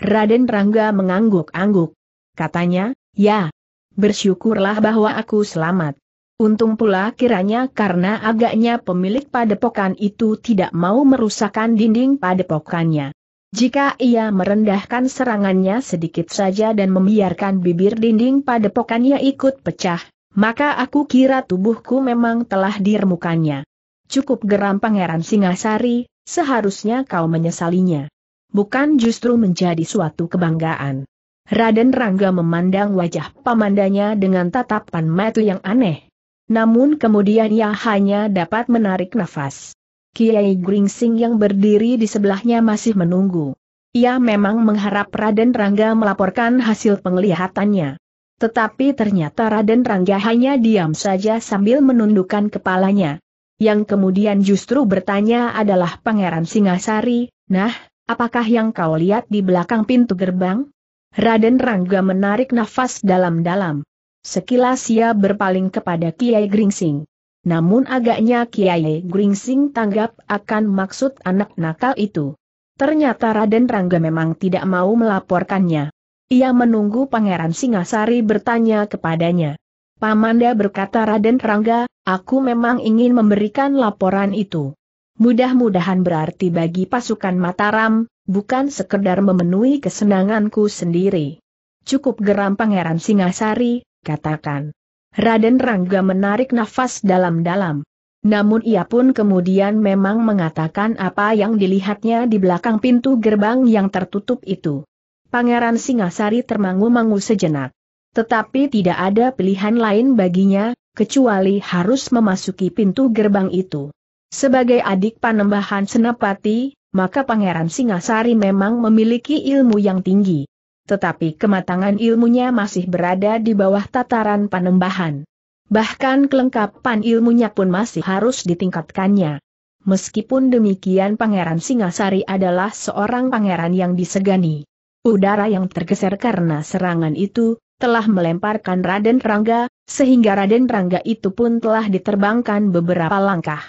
Raden Rangga mengangguk-angguk. Katanya, "Ya, bersyukurlah bahwa aku selamat. Untung pula kiranya, karena agaknya pemilik padepokan itu tidak mau merusakkan dinding padepokannya. Jika ia merendahkan serangannya sedikit saja dan membiarkan bibir dinding padepokannya ikut pecah, maka aku kira tubuhku memang telah diremukannya." "Cukup," geram Pangeran Singasari, "seharusnya kau menyesalinya. Bukan justru menjadi suatu kebanggaan." Raden Rangga memandang wajah pamandanya dengan tatapan mata yang aneh. Namun kemudian ia hanya dapat menarik nafas. Kiai Gringsing yang berdiri di sebelahnya masih menunggu. Ia memang mengharap Raden Rangga melaporkan hasil penglihatannya. Tetapi ternyata Raden Rangga hanya diam saja sambil menundukkan kepalanya. Yang kemudian justru bertanya adalah Pangeran Singasari, "Nah, apakah yang kau lihat di belakang pintu gerbang?" Raden Rangga menarik nafas dalam-dalam. Sekilas ia berpaling kepada Kiai Gringsing. Namun agaknya Kiai Gringsing tanggap akan maksud anak nakal itu. Ternyata Raden Rangga memang tidak mau melaporkannya. Ia menunggu Pangeran Singasari bertanya kepadanya. "Pamanda," berkata Raden Rangga, "aku memang ingin memberikan laporan itu. Mudah-mudahan berarti bagi pasukan Mataram, bukan sekedar memenuhi kesenanganku sendiri." "Cukup," geram Pangeran Singasari, "katakan." Raden Rangga menarik nafas dalam-dalam. Namun ia pun kemudian memang mengatakan apa yang dilihatnya di belakang pintu gerbang yang tertutup itu. Pangeran Singasari termangu-mangu sejenak. Tetapi tidak ada pilihan lain baginya, kecuali harus memasuki pintu gerbang itu. Sebagai adik Panembahan Senapati, maka Pangeran Singasari memang memiliki ilmu yang tinggi. Tetapi kematangan ilmunya masih berada di bawah tataran Panembahan. Bahkan kelengkapan ilmunya pun masih harus ditingkatkannya. Meskipun demikian, Pangeran Singasari adalah seorang pangeran yang disegani. Udara yang tergeser karena serangan itu telah melemparkan Raden Rangga, sehingga Raden Rangga itu pun telah diterbangkan beberapa langkah.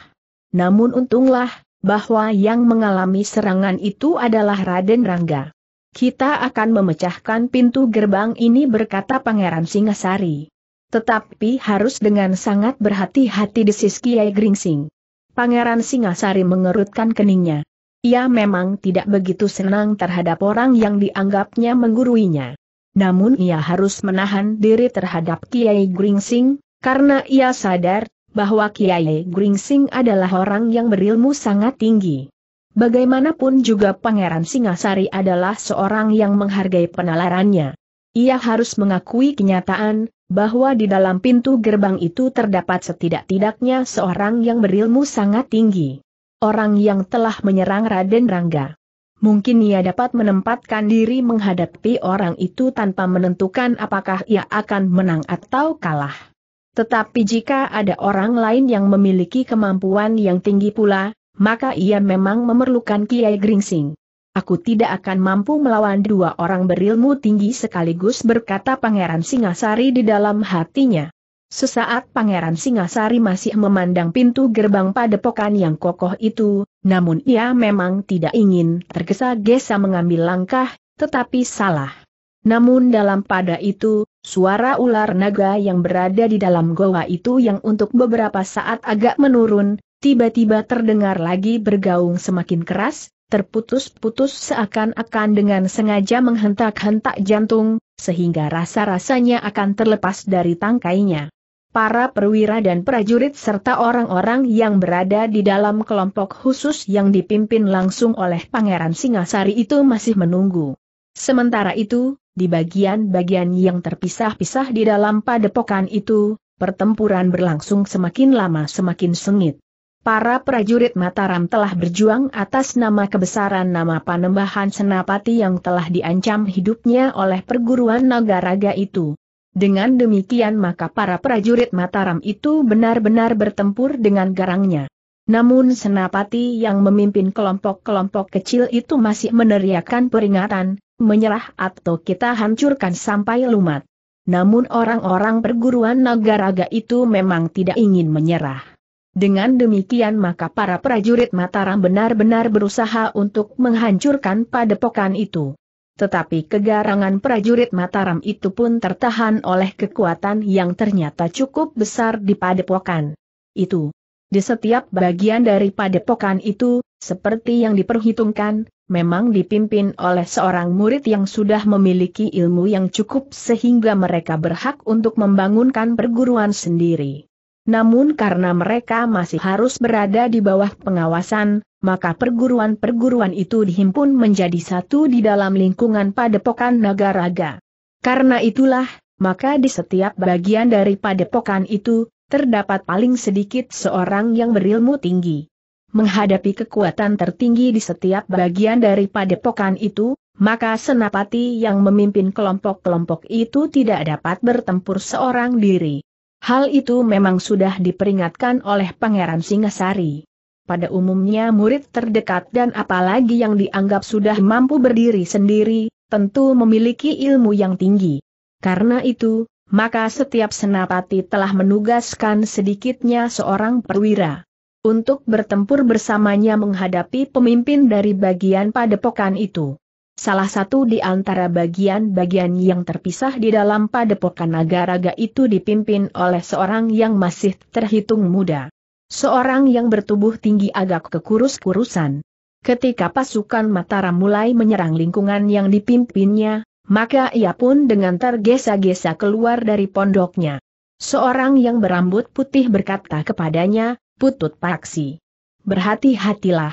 Namun untunglah bahwa yang mengalami serangan itu adalah Raden Rangga. "Kita akan memecahkan pintu gerbang ini," berkata Pangeran Singasari. "Tetapi harus dengan sangat berhati-hati," desis Kiai Gringsing. Pangeran Singasari mengerutkan keningnya. Ia memang tidak begitu senang terhadap orang yang dianggapnya mengguruinya. namun ia harus menahan diri terhadap Kiai Gringsing, karena ia sadar bahwa Kiai Gringsing adalah orang yang berilmu sangat tinggi. Bagaimanapun juga Pangeran Singasari adalah seorang yang menghargai penalarannya. Ia harus mengakui kenyataan, bahwa di dalam pintu gerbang itu terdapat setidak-tidaknya seorang yang berilmu sangat tinggi. Orang yang telah menyerang Raden Rangga. Mungkin ia dapat menempatkan diri menghadapi orang itu tanpa menentukan apakah ia akan menang atau kalah. Tetapi jika ada orang lain yang memiliki kemampuan yang tinggi pula, maka ia memang memerlukan Kiai Gringsing. Aku tidak akan mampu melawan dua orang berilmu tinggi sekaligus, berkata Pangeran Singasari di dalam hatinya. Sesaat Pangeran Singasari masih memandang pintu gerbang padepokan yang kokoh itu, namun ia memang tidak ingin tergesa-gesa mengambil langkah, tetapi salah. Namun dalam pada itu, suara ular naga yang berada di dalam goa itu yang untuk beberapa saat agak menurun, tiba-tiba terdengar lagi bergaung semakin keras, terputus-putus seakan-akan dengan sengaja menghentak-hentak jantung, sehingga rasa-rasanya akan terlepas dari tangkainya. Para perwira dan prajurit serta orang-orang yang berada di dalam kelompok khusus yang dipimpin langsung oleh Pangeran Singasari itu masih menunggu. Sementara itu, di bagian-bagian yang terpisah-pisah di dalam padepokan itu, pertempuran berlangsung semakin lama semakin sengit. Para prajurit Mataram telah berjuang atas nama kebesaran nama Panembahan Senapati yang telah diancam hidupnya oleh perguruan Nagaraga itu. Dengan demikian maka para prajurit Mataram itu benar-benar bertempur dengan garangnya. Namun Senapati yang memimpin kelompok-kelompok kecil itu masih meneriakkan peringatan, menyerah atau kita hancurkan sampai lumat. Namun orang-orang perguruan Nagaraga itu memang tidak ingin menyerah. Dengan demikian maka para prajurit Mataram benar-benar berusaha untuk menghancurkan padepokan itu. Tetapi kegarangan prajurit Mataram itu pun tertahan oleh kekuatan yang ternyata cukup besar di padepokan itu. Di setiap bagian dari padepokan itu, seperti yang diperhitungkan, memang dipimpin oleh seorang murid yang sudah memiliki ilmu yang cukup sehingga mereka berhak untuk membangunkan perguruan sendiri. Namun karena mereka masih harus berada di bawah pengawasan, maka perguruan-perguruan itu dihimpun menjadi satu di dalam lingkungan Padepokan Nagaraga. Karena itulah, maka di setiap bagian dari padepokan itu, terdapat paling sedikit seorang yang berilmu tinggi. Menghadapi kekuatan tertinggi di setiap bagian dari padepokan itu, maka Senapati yang memimpin kelompok-kelompok itu tidak dapat bertempur seorang diri. Hal itu memang sudah diperingatkan oleh Pangeran Singasari. Pada umumnya murid terdekat dan apalagi yang dianggap sudah mampu berdiri sendiri, tentu memiliki ilmu yang tinggi. Karena itu, maka setiap senapati telah menugaskan sedikitnya seorang perwira untuk bertempur bersamanya menghadapi pemimpin dari bagian padepokan itu. Salah satu di antara bagian-bagian yang terpisah di dalam Padepokan Nagaraga itu dipimpin oleh seorang yang masih terhitung muda. Seorang yang bertubuh tinggi agak kekurus-kurusan. Ketika pasukan Mataram mulai menyerang lingkungan yang dipimpinnya, maka ia pun dengan tergesa-gesa keluar dari pondoknya. Seorang yang berambut putih berkata kepadanya, "Putut Paksi, berhati-hatilah.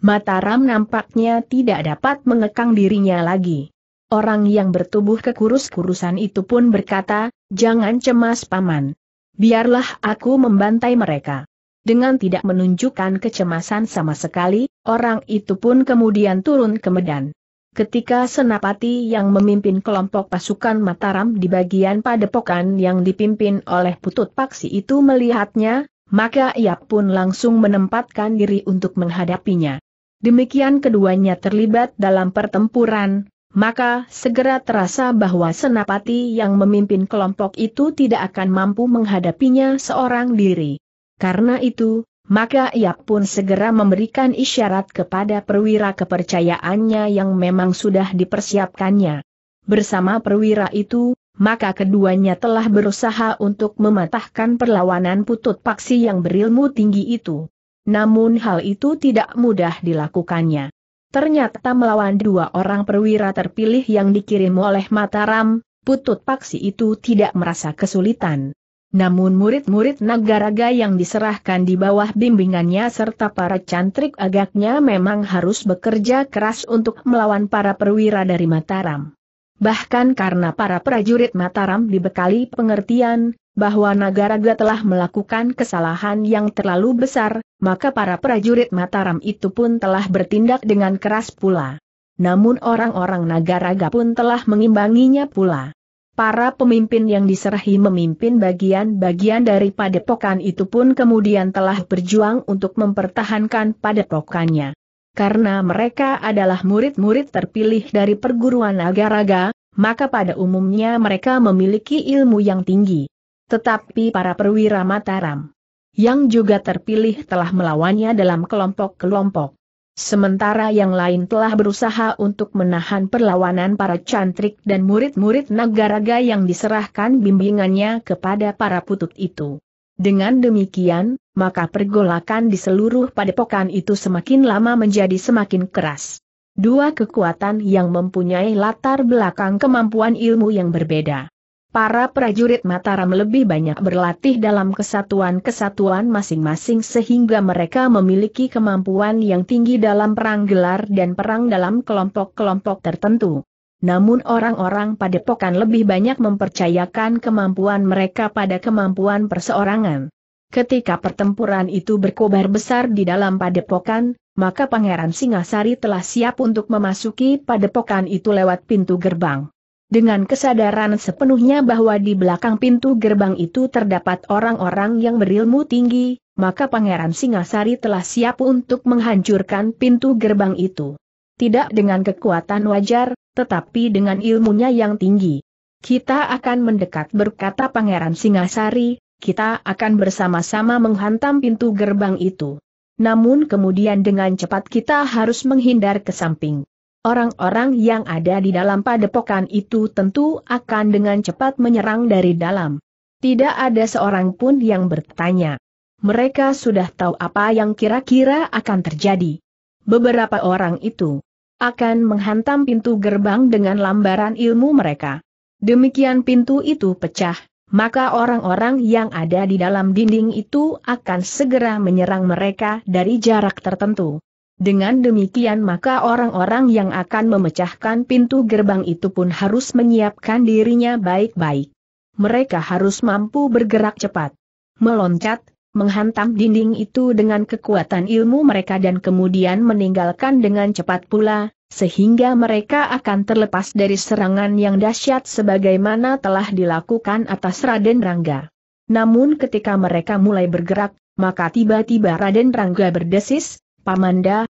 Mataram nampaknya tidak dapat mengekang dirinya lagi." Orang yang bertubuh kekurus-kurusan itu pun berkata, "Jangan cemas paman. Biarlah aku membantai mereka." Dengan tidak menunjukkan kecemasan sama sekali, orang itu pun kemudian turun ke medan. Ketika Senapati yang memimpin kelompok pasukan Mataram di bagian padepokan yang dipimpin oleh Putut Paksi itu melihatnya, maka ia pun langsung menempatkan diri untuk menghadapinya. Demikian keduanya terlibat dalam pertempuran, maka segera terasa bahwa Senapati yang memimpin kelompok itu tidak akan mampu menghadapinya seorang diri. Karena itu, maka ia pun segera memberikan isyarat kepada perwira kepercayaannya yang memang sudah dipersiapkannya. Bersama perwira itu, maka keduanya telah berusaha untuk mematahkan perlawanan Putut Paksi yang berilmu tinggi itu. Namun hal itu tidak mudah dilakukannya. ternyata melawan dua orang perwira terpilih yang dikirim oleh Mataram, Putut Paksi itu tidak merasa kesulitan. Namun murid-murid Nagaraga yang diserahkan di bawah bimbingannya serta para cantrik agaknya memang harus bekerja keras untuk melawan para perwira dari Mataram. Bahkan karena para prajurit Mataram dibekali pengertian bahwa Nagaraga telah melakukan kesalahan yang terlalu besar, maka para prajurit Mataram itu pun telah bertindak dengan keras pula. Namun orang-orang Nagaraga pun telah mengimbanginya pula. Para pemimpin yang diserahi memimpin bagian-bagian dari padepokan itu pun kemudian telah berjuang untuk mempertahankan padepokannya. Karena mereka adalah murid-murid terpilih dari perguruan Nagaraga, maka pada umumnya mereka memiliki ilmu yang tinggi. Tetapi para perwira Mataram yang juga terpilih telah melawannya dalam kelompok-kelompok. Sementara yang lain telah berusaha untuk menahan perlawanan para cantrik dan murid-murid Nagaraga yang diserahkan bimbingannya kepada para putut itu. Dengan demikian, maka pergolakan di seluruh padepokan itu semakin lama menjadi semakin keras. Dua kekuatan yang mempunyai latar belakang kemampuan ilmu yang berbeda. Para prajurit Mataram lebih banyak berlatih dalam kesatuan-kesatuan masing-masing sehingga mereka memiliki kemampuan yang tinggi dalam perang gelar dan perang dalam kelompok-kelompok tertentu. Namun orang-orang padepokan lebih banyak mempercayakan kemampuan mereka pada kemampuan perseorangan. Ketika pertempuran itu berkobar besar di dalam padepokan, maka Pangeran Singasari telah siap untuk memasuki padepokan itu lewat pintu gerbang. Dengan kesadaran sepenuhnya bahwa di belakang pintu gerbang itu terdapat orang-orang yang berilmu tinggi, maka Pangeran Singasari telah siap untuk menghancurkan pintu gerbang itu. Tidak dengan kekuatan wajar, tetapi dengan ilmunya yang tinggi. "Kita akan mendekat," berkata Pangeran Singasari, "kita akan bersama-sama menghantam pintu gerbang itu. Namun kemudian dengan cepat kita harus menghindar ke samping. Orang-orang yang ada di dalam padepokan itu tentu akan dengan cepat menyerang dari dalam." Tidak ada seorang pun yang bertanya. Mereka sudah tahu apa yang kira-kira akan terjadi. Beberapa orang itu akan menghantam pintu gerbang dengan lambaran ilmu mereka. Demikian pintu itu pecah, maka orang-orang yang ada di dalam dinding itu akan segera menyerang mereka dari jarak tertentu. Dengan demikian maka orang-orang yang akan memecahkan pintu gerbang itu pun harus menyiapkan dirinya baik-baik. Mereka harus mampu bergerak cepat, meloncat, menghantam dinding itu dengan kekuatan ilmu mereka dan kemudian meninggalkan dengan cepat pula, sehingga mereka akan terlepas dari serangan yang dahsyat sebagaimana telah dilakukan atas Raden Rangga. Namun ketika mereka mulai bergerak, maka tiba-tiba Raden Rangga berdesis, "Pamanda,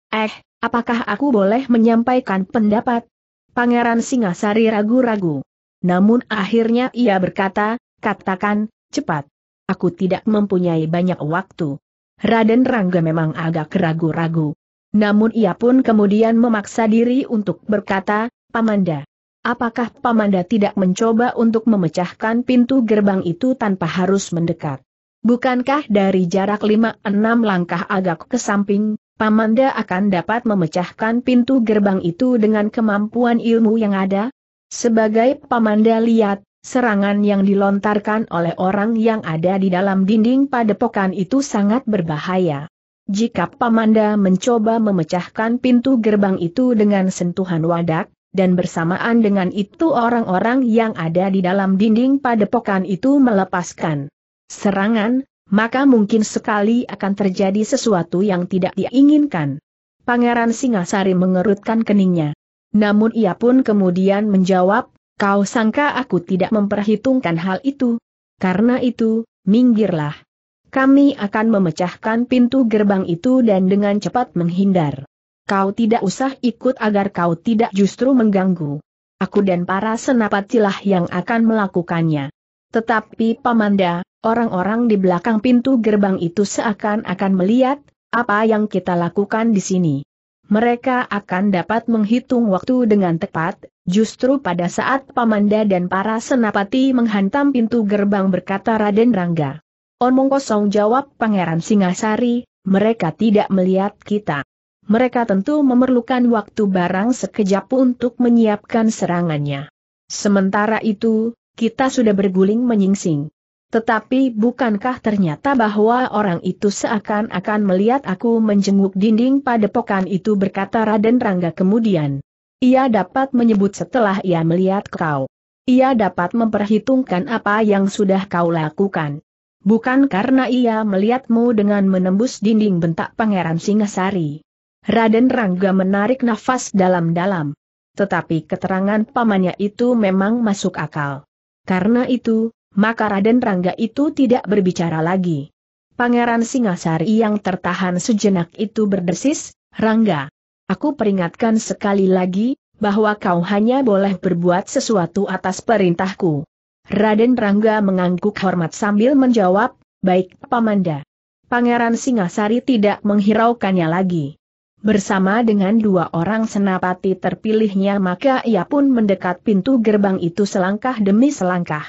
apakah aku boleh menyampaikan pendapat?" Pangeran Singasari ragu-ragu. Namun akhirnya ia berkata, "Katakan, cepat. Aku tidak mempunyai banyak waktu." Raden Rangga memang agak ragu-ragu. Namun ia pun kemudian memaksa diri untuk berkata, "Pamanda, apakah Pamanda tidak mencoba untuk memecahkan pintu gerbang itu tanpa harus mendekat? Bukankah dari jarak 5-6 langkah agak ke samping, Pamanda akan dapat memecahkan pintu gerbang itu dengan kemampuan ilmu yang ada?" Sebagai Pamanda lihat, serangan yang dilontarkan oleh orang yang ada di dalam dinding padepokan itu sangat berbahaya. Jika Pamanda mencoba memecahkan pintu gerbang itu dengan sentuhan wadak, dan bersamaan dengan itu orang-orang yang ada di dalam dinding padepokan itu melepaskan serangan, maka mungkin sekali akan terjadi sesuatu yang tidak diinginkan. Pangeran Singasari mengerutkan keningnya. Namun ia pun kemudian menjawab, "Kau sangka aku tidak memperhitungkan hal itu? Karena itu, minggirlah. Kami akan memecahkan pintu gerbang itu dan dengan cepat menghindar. Kau tidak usah ikut agar kau tidak justru mengganggu. Aku dan para senapatilah yang akan melakukannya." Tetapi Pamanda, orang-orang di belakang pintu gerbang itu seakan-akan melihat apa yang kita lakukan di sini. Mereka akan dapat menghitung waktu dengan tepat, justru pada saat Pamanda dan para senapati menghantam pintu gerbang, berkata Raden Rangga. "Omong kosong," jawab Pangeran Singasari, "mereka tidak melihat kita. mereka tentu memerlukan waktu barang sekejap untuk menyiapkan serangannya. Sementara itu, kita sudah berguling menyingsing. Tetapi bukankah ternyata bahwa orang itu seakan-akan melihat aku menjenguk dinding padepokan itu, berkata Raden Rangga kemudian. Ia dapat menyebut setelah ia melihat kau. Ia dapat memperhitungkan apa yang sudah kau lakukan. Bukan karena ia melihatmu dengan menembus dinding, bentak Pangeran Singasari. Raden Rangga menarik nafas dalam-dalam. Tetapi keterangan pamannya itu memang masuk akal. Karena itu, maka Raden Rangga itu tidak berbicara lagi. Pangeran Singasari yang tertahan sejenak itu berdesis, Rangga, aku peringatkan sekali lagi, bahwa kau hanya boleh berbuat sesuatu atas perintahku. Raden Rangga mengangguk hormat sambil menjawab, baik Pamanda. Pangeran Singasari tidak menghiraukannya lagi. Bersama dengan dua orang senapati terpilihnya, maka ia pun mendekat pintu gerbang itu selangkah demi selangkah.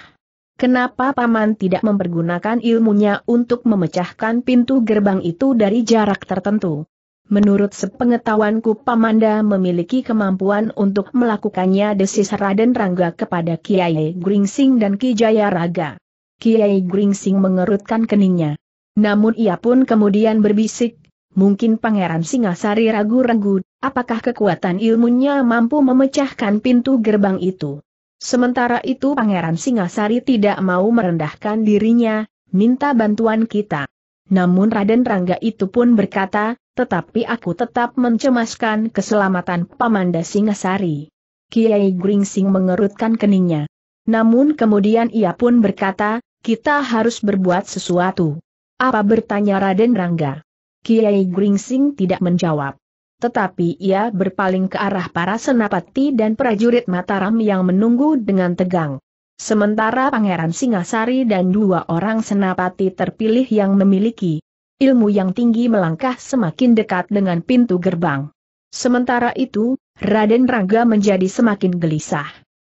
Kenapa Paman tidak mempergunakan ilmunya untuk memecahkan pintu gerbang itu dari jarak tertentu? Menurut sepengetahuanku Pamanda memiliki kemampuan untuk melakukannya, desis Raden Rangga kepada Kiai Gringsing dan Ki Jayaraga. Kiai Gringsing mengerutkan keningnya. Namun ia pun kemudian berbisik, mungkin Pangeran Singasari ragu-ragu, apakah kekuatan ilmunya mampu memecahkan pintu gerbang itu? Sementara itu Pangeran Singasari tidak mau merendahkan dirinya, minta bantuan kita. Namun Raden Rangga itu pun berkata, tetapi aku tetap mencemaskan keselamatan Pamanda Singasari. Kiai Gringsing mengerutkan keningnya. Namun kemudian ia pun berkata, kita harus berbuat sesuatu. Apa, bertanya Raden Rangga. Kiai Gringsing tidak menjawab. Tetapi ia berpaling ke arah para senapati dan prajurit Mataram yang menunggu dengan tegang. Sementara Pangeran Singasari dan dua orang senapati terpilih yang memiliki ilmu yang tinggi melangkah semakin dekat dengan pintu gerbang. Sementara itu, Raden Rangga menjadi semakin gelisah.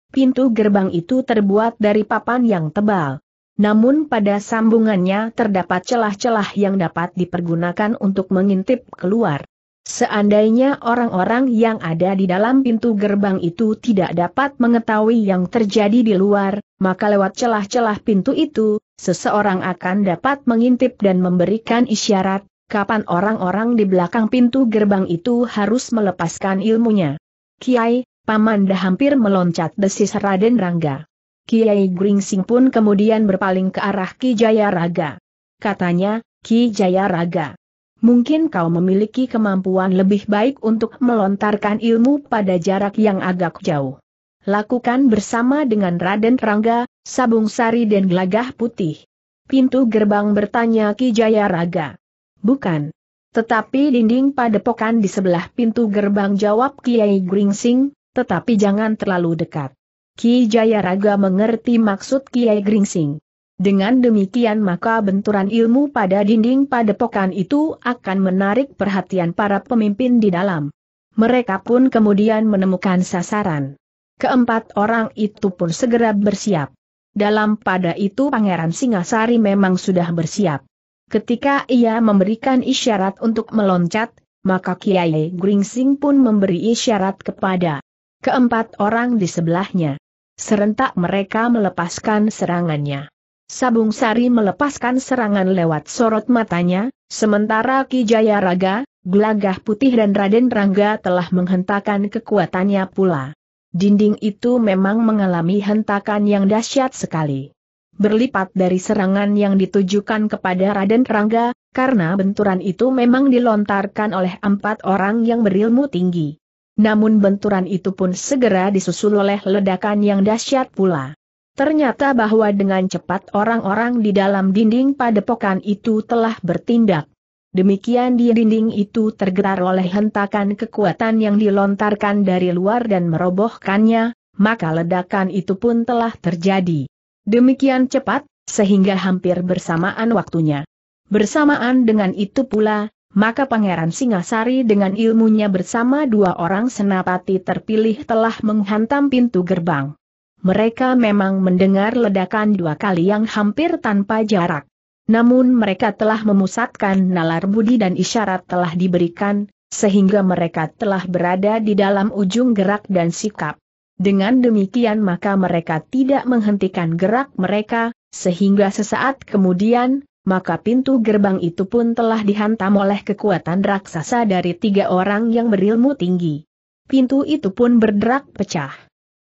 Pintu gerbang itu terbuat dari papan yang tebal. Namun pada sambungannya terdapat celah-celah yang dapat dipergunakan untuk mengintip keluar. Seandainya orang-orang yang ada di dalam pintu gerbang itu tidak dapat mengetahui yang terjadi di luar, maka lewat celah-celah pintu itu, seseorang akan dapat mengintip dan memberikan isyarat, kapan orang-orang di belakang pintu gerbang itu harus melepaskan ilmunya. Kiai, Pamanda hampir meloncat, desis Raden Rangga. Kiai Gringsing pun kemudian berpaling ke arah Ki Jayaraga. Katanya, Ki Jayaraga, mungkin kau memiliki kemampuan lebih baik untuk melontarkan ilmu pada jarak yang agak jauh. Lakukan bersama dengan Raden Rangga, Sabung Sari dan Glagah Putih. Pintu gerbang, bertanya Ki Jayaraga. Bukan. Tetapi dinding padepokan di sebelah pintu gerbang, jawab Kiai Gringsing, tetapi jangan terlalu dekat. Ki Jayaraga mengerti maksud Kiai Gringsing. Dengan demikian maka benturan ilmu pada dinding padepokan itu akan menarik perhatian para pemimpin di dalam. Mereka pun kemudian menemukan sasaran. Keempat orang itu pun segera bersiap. Dalam pada itu Pangeran Singasari memang sudah bersiap. Ketika ia memberikan isyarat untuk meloncat, maka Kiai Gringsing pun memberi isyarat kepada keempat orang di sebelahnya. Serentak mereka melepaskan serangannya. Sabung Sari melepaskan serangan lewat sorot matanya, sementara Ki Jayaraga, Glagah Putih dan Raden Rangga telah menghentakkan kekuatannya pula. Dinding itu memang mengalami hentakan yang dahsyat sekali. Berlipat dari serangan yang ditujukan kepada Raden Rangga, karena benturan itu memang dilontarkan oleh empat orang yang berilmu tinggi. Namun benturan itu pun segera disusul oleh ledakan yang dahsyat pula. Ternyata bahwa dengan cepat orang-orang di dalam dinding padepokan itu telah bertindak. Demikian di dinding itu tergetar oleh hentakan kekuatan yang dilontarkan dari luar dan merobohkannya, maka ledakan itu pun telah terjadi. Demikian cepat, sehingga hampir bersamaan waktunya. Bersamaan dengan itu pula, maka Pangeran Singasari dengan ilmunya bersama dua orang senapati terpilih telah menghantam pintu gerbang. Mereka memang mendengar ledakan dua kali yang hampir tanpa jarak. Namun mereka telah memusatkan nalar budi dan isyarat telah diberikan, sehingga mereka telah berada di dalam ujung gerak dan sikap. Dengan demikian maka mereka tidak menghentikan gerak mereka, sehingga sesaat kemudian, maka pintu gerbang itu pun telah dihantam oleh kekuatan raksasa dari tiga orang yang berilmu tinggi. Pintu itu pun berderak pecah.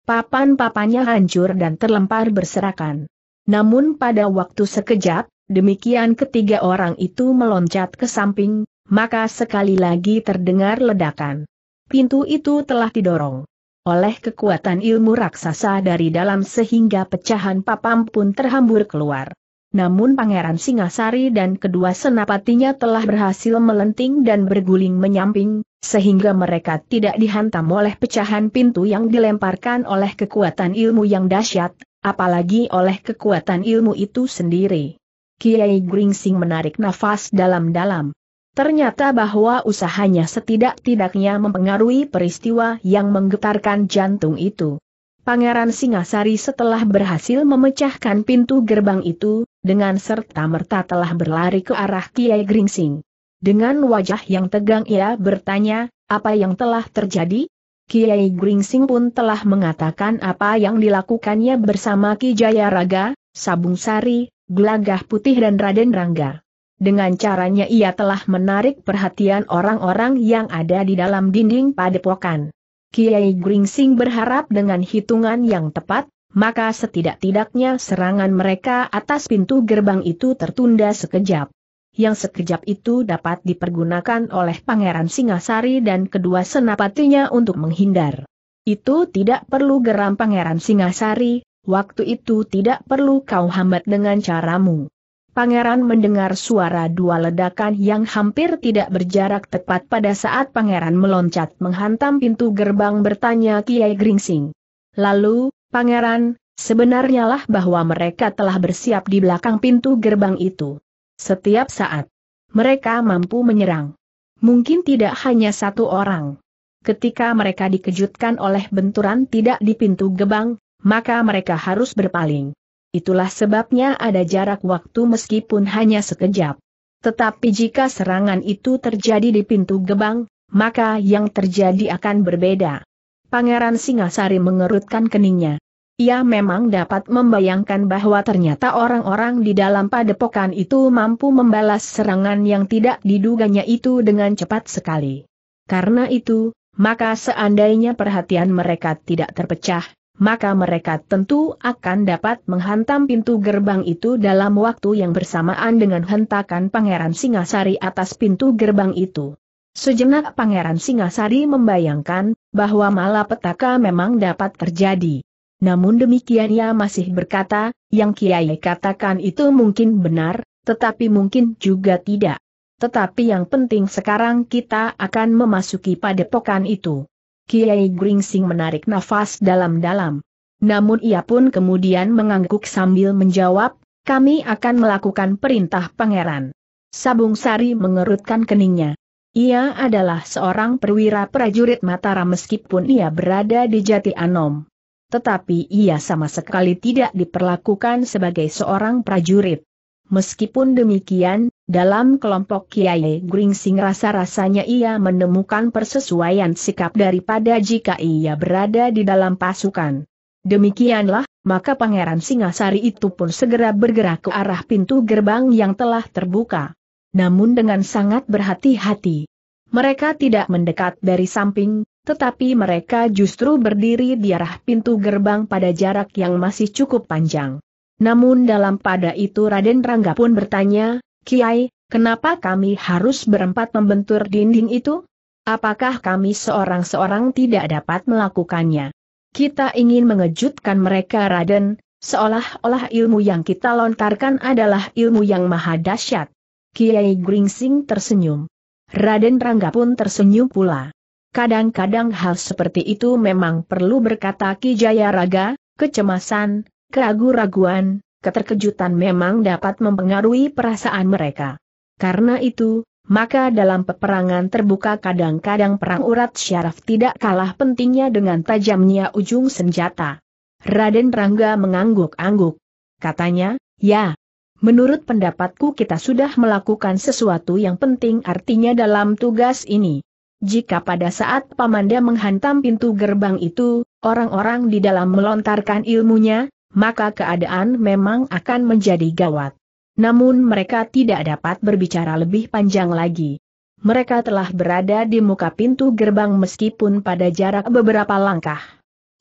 Papan-papannya hancur dan terlempar berserakan. Namun pada waktu sekejap, demikian ketiga orang itu meloncat ke samping, maka sekali lagi terdengar ledakan. Pintu itu telah didorong oleh kekuatan ilmu raksasa dari dalam sehingga pecahan papan pun terhambur keluar. Namun Pangeran Singasari dan kedua senapatinya telah berhasil melenting dan berguling menyamping, sehingga mereka tidak dihantam oleh pecahan pintu yang dilemparkan oleh kekuatan ilmu yang dahsyat, apalagi oleh kekuatan ilmu itu sendiri. Kiai Gringsing menarik nafas dalam-dalam. Ternyata bahwa usahanya setidak-tidaknya mempengaruhi peristiwa yang menggetarkan jantung itu. Pangeran Singasari setelah berhasil memecahkan pintu gerbang itu, dengan serta-merta telah berlari ke arah Kiai Gringsing. Dengan wajah yang tegang ia bertanya, apa yang telah terjadi? Kiai Gringsing pun telah mengatakan apa yang dilakukannya bersama Ki Jayaraga, Sabung Sari, Glagah Putih dan Raden Rangga. Dengan caranya ia telah menarik perhatian orang-orang yang ada di dalam dinding padepokan. Kiai Gringsing berharap dengan hitungan yang tepat, maka setidak-tidaknya serangan mereka atas pintu gerbang itu tertunda sekejap. Yang sekejap itu dapat dipergunakan oleh Pangeran Singasari dan kedua senapatinya untuk menghindar. Itu tidak perlu, geram Pangeran Singasari, waktu itu tidak perlu kau hambat dengan caramu. Pangeran mendengar suara dua ledakan yang hampir tidak berjarak tepat pada saat Pangeran meloncat menghantam pintu gerbang, bertanya Kiai Gringsing. Lalu, Pangeran, sebenarnya lah bahwa mereka telah bersiap di belakang pintu gerbang itu. Setiap saat, mereka mampu menyerang. Mungkin tidak hanya satu orang. Ketika mereka dikejutkan oleh benturan tidak di pintu gerbang, maka mereka harus berpaling. Itulah sebabnya ada jarak waktu meskipun hanya sekejap. Tetapi jika serangan itu terjadi di pintu gerbang, maka yang terjadi akan berbeda. Pangeran Singasari mengerutkan keningnya. Ia memang dapat membayangkan bahwa ternyata orang-orang di dalam padepokan itu mampu membalas serangan yang tidak diduganya itu dengan cepat sekali. Karena itu, maka seandainya perhatian mereka tidak terpecah, maka mereka tentu akan dapat menghantam pintu gerbang itu dalam waktu yang bersamaan dengan hentakan Pangeran Singasari atas pintu gerbang itu. Sejenak Pangeran Singasari membayangkan bahwa malapetaka memang dapat terjadi. Namun demikian ia masih berkata, yang Kiai katakan itu mungkin benar, tetapi mungkin juga tidak. Tetapi yang penting sekarang kita akan memasuki padepokan itu. Kiai Gringsing menarik nafas dalam-dalam. Namun ia pun kemudian mengangguk sambil menjawab, kami akan melakukan perintah Pangeran. Sabung Sari mengerutkan keningnya. Ia adalah seorang perwira prajurit Mataram meskipun ia berada di Jati Anom. Tetapi ia sama sekali tidak diperlakukan sebagai seorang prajurit. Meskipun demikian, dalam kelompok Kiai Gringsing rasa-rasanya ia menemukan persesuaian sikap daripada jika ia berada di dalam pasukan. Demikianlah, maka Pangeran Singasari itu pun segera bergerak ke arah pintu gerbang yang telah terbuka. Namun dengan sangat berhati-hati. Mereka tidak mendekat dari samping, tetapi mereka justru berdiri di arah pintu gerbang pada jarak yang masih cukup panjang. Namun dalam pada itu Raden Rangga pun bertanya, Kiai, kenapa kami harus berempat membentur dinding itu? Apakah kami seorang-seorang tidak dapat melakukannya? Kita ingin mengejutkan mereka, Raden, seolah-olah ilmu yang kita lontarkan adalah ilmu yang maha dahsyat. Kiai Gringsing tersenyum. Raden Rangga pun tersenyum pula. Kadang-kadang hal seperti itu memang perlu, berkata Ki Jayaraga, kecemasan, keraguan-raguan, keterkejutan memang dapat mempengaruhi perasaan mereka. Karena itu, maka dalam peperangan terbuka kadang-kadang perang urat syaraf tidak kalah pentingnya dengan tajamnya ujung senjata. Raden Rangga mengangguk-angguk. Katanya, ya, menurut pendapatku kita sudah melakukan sesuatu yang penting artinya dalam tugas ini. Jika pada saat Pamanda menghantam pintu gerbang itu, orang-orang di dalam melontarkan ilmunya, maka keadaan memang akan menjadi gawat. Namun mereka tidak dapat berbicara lebih panjang lagi. Mereka telah berada di muka pintu gerbang meskipun pada jarak beberapa langkah.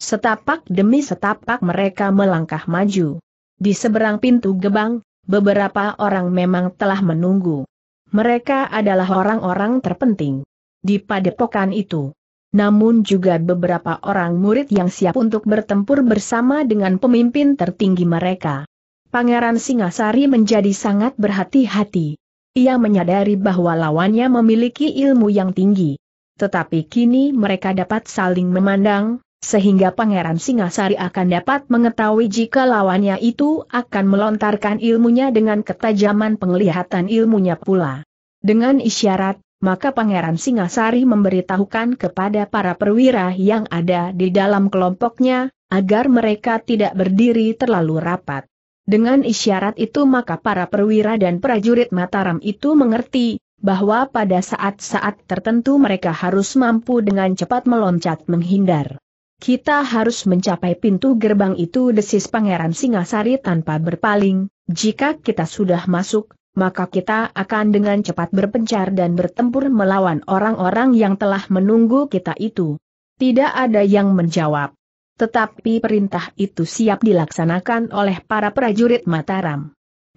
Setapak demi setapak mereka melangkah maju. Di seberang pintu gerbang, beberapa orang memang telah menunggu. Mereka adalah orang-orang terpenting di padepokan itu. Namun juga beberapa orang murid yang siap untuk bertempur bersama dengan pemimpin tertinggi mereka. Pangeran Singasari menjadi sangat berhati-hati. Ia menyadari bahwa lawannya memiliki ilmu yang tinggi. Tetapi kini mereka dapat saling memandang, sehingga Pangeran Singasari akan dapat mengetahui jika lawannya itu akan melontarkan ilmunya dengan ketajaman penglihatan ilmunya pula. Dengan isyarat, maka Pangeran Singasari memberitahukan kepada para perwira yang ada di dalam kelompoknya, agar mereka tidak berdiri terlalu rapat. Dengan isyarat itu maka para perwira dan prajurit Mataram itu mengerti, bahwa pada saat-saat tertentu mereka harus mampu dengan cepat meloncat menghindar. Kita harus mencapai pintu gerbang itu, desis Pangeran Singasari tanpa berpaling, jika kita sudah masuk, maka kita akan dengan cepat berpencar dan bertempur melawan orang-orang yang telah menunggu kita itu. Tidak ada yang menjawab. Tetapi perintah itu siap dilaksanakan oleh para prajurit Mataram.